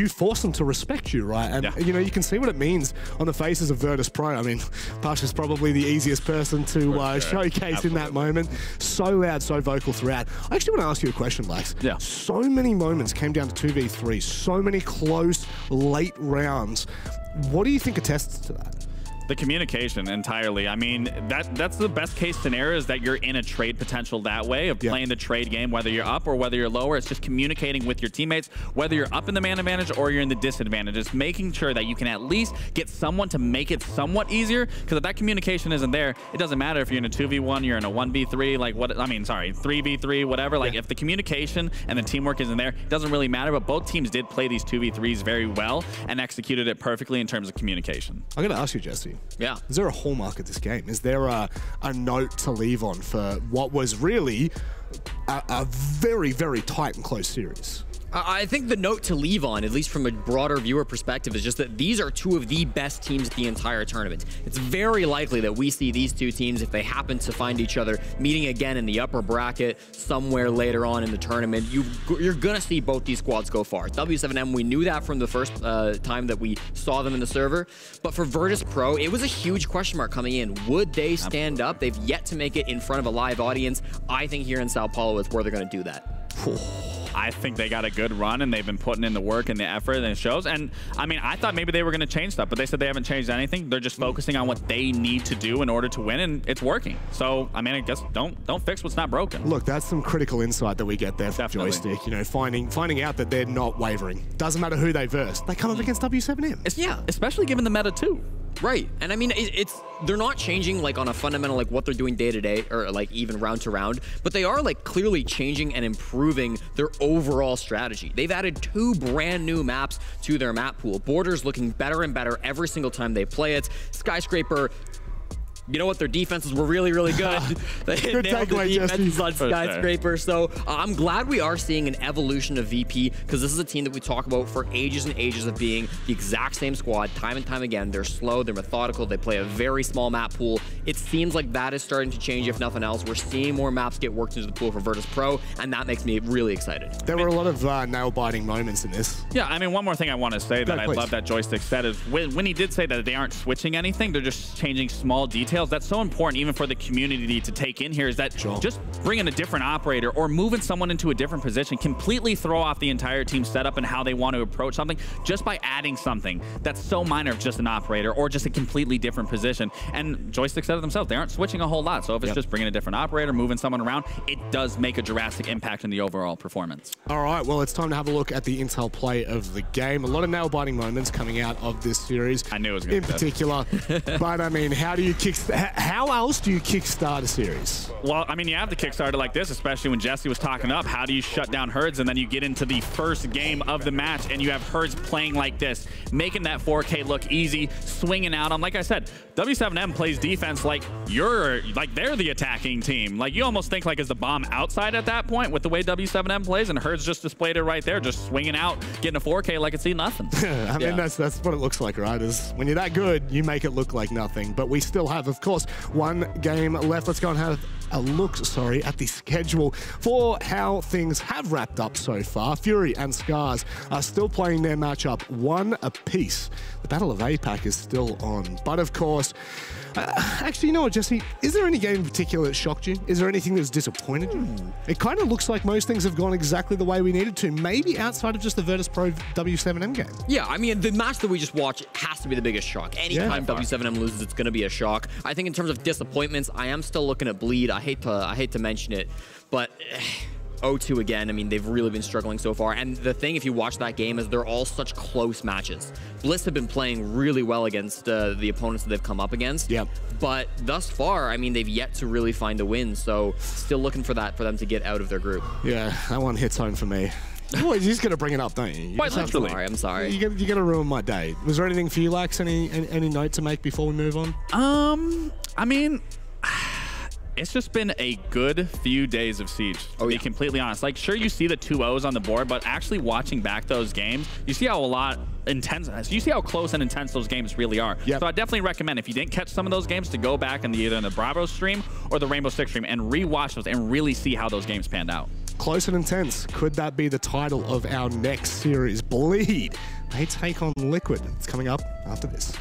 force them to respect you, right? And, you know, you can see what it means on the faces of Virtus.Pro. I mean, Pasha's probably the easiest person to showcase in that moment. So loud, so vocal throughout. I actually want to ask you a question, Lax. Yeah. So many moments came down to 2v3, so many close, late rounds. What do you think attests to that? The communication entirely. I mean, that's the best case scenario, is that you're in a trade potential that way of playing the trade game, whether you're up or whether you're lower. It's just communicating with your teammates, whether you're up in the man advantage or you're in the disadvantage. It's making sure that you can at least get someone to make it somewhat easier, because if that communication isn't there, it doesn't matter if you're in a 2v1, you're in a 1v3, like what, I mean, sorry, 3v3, whatever. Like if the communication and the teamwork isn't there, it doesn't really matter. But both teams did play these 2v3s very well and executed it perfectly in terms of communication. I'm gonna ask you, Jesse. Yeah. Is there a hallmark of this game? Is there a note to leave on for what was really a very, very tight and close series? I think the note to leave on, at least from a broader viewer perspective, is just that these are two of the best teams at the entire tournament. It's very likely that we see these two teams, if they happen to find each other, meeting again in the upper bracket somewhere later on in the tournament. You're going to see both these squads go far. W7M, we knew that from the first time that we saw them in the server. But for Virtus.Pro, it was a huge question mark coming in. Would they stand up? They've yet to make it in front of a live audience. I think here in Sao Paulo is where they're going to do that. I think they got a good run, and they've been putting in the work and the effort, and it shows. And I mean, I thought maybe they were going to change stuff, but they said they haven't changed anything. They're just focusing on what they need to do in order to win, and it's working. So I mean, I guess don't fix what's not broken. Look, that's some critical insight that we get there from Joystick. You know, finding out that they're not wavering. Doesn't matter who they verse, they come up against W7M. Yeah, especially given the meta too. Right, and I mean, they're not changing like on a fundamental, like what they're doing day to day, or like even round to round, but they are like clearly changing and improving their overall strategy. They've added two brand new maps to their map pool. Border's looking better and better every single time they play it. Skyscraper, you know what, their defenses were really good. They nailed the defenses on Skyscraper. So I'm glad we are seeing an evolution of VP, because this is a team that we talk about for ages and ages of being the exact same squad time and time again. They're slow, they're methodical, they play a very small map pool. It seems like that is starting to change, if nothing else. We're seeing more maps get worked into the pool for Virtus.Pro, and that makes me really excited. There were a lot of nail-biting moments in this. Yeah, I mean, one more thing I want to say that I love that Joystick said is when he did say that they aren't switching anything, they're just changing small details details that's so important even for the community to take in here is that just bringing a different operator or moving someone into a different position completely throw off the entire team setup and how they want to approach something just by adding something that's so minor of just an operator or just a completely different position. And Joystick said it themselves, they aren't switching a whole lot. So if it's just bringing a different operator, moving someone around, it does make a drastic impact in the overall performance. All right, well, it's time to have a look at the intel play of the game. A lot of nail-biting moments coming out of this series. I knew it was going to be particular. But I mean, how do you how else do you kickstart a series? Well, I mean, you have the Kickstarter like this, especially when Jesse was talking up, how do you shut down Herdsz? And then you get into the first game of the match and you have Herdsz playing like this, making that 4K look easy, swinging out on, like I said, W7M plays defense like they're the attacking team. Like you almost think like is the bomb outside at that point with the way W7M plays, and Herdsz just displayed it right there, just swinging out, getting a 4K like it's seen nothing. I mean, that's what it looks like, right? Is when you're that good, you make it look like nothing. But we still have, of course, one game left. Let's go and have a look, sorry, at the schedule for how things have wrapped up so far. Fury and Scars are still playing their matchup 1 apiece. The Battle of APAC is still on. But of course, actually, you know what, Jesse? Is there any game in particular that shocked you? Is there anything that's disappointed you? It kind of looks like most things have gone exactly the way we needed to, maybe outside of just the Virtus.Pro W7M game. Yeah, I mean, the match that we just watched has to be the biggest shock. Anytime W7M loses, it's going to be a shock. I think in terms of disappointments, I am still looking at Bleed. I hate to mention it, but... 0-2 again. I mean, they've really been struggling so far. And the thing, if you watch that game, is they're all such close matches. Bliss have been playing really well against the opponents that they've come up against. Yep. But thus far, I mean, they've yet to really find a win. So still looking for that, for them to get out of their group. Yeah, that one hits home for me. Well, you're just going to bring it up, don't you? Quite literally. I'm sorry. You're going to ruin my day. Was there anything for you, Lax? Any note to make before we move on? I mean... It's just been a good few days of Siege, to be completely honest. Like, sure, you see the 2-0s on the board, but actually watching back those games, you see how a lot intense, you see how close and intense those games really are. Yep. So I definitely recommend, if you didn't catch some of those games, to go back and either in the Bravo stream or the Rainbow Six stream and rewatch those and really see how those games panned out. Close and intense. Could that be the title of our next series? Bleed. They take on Liquid. It's coming up after this.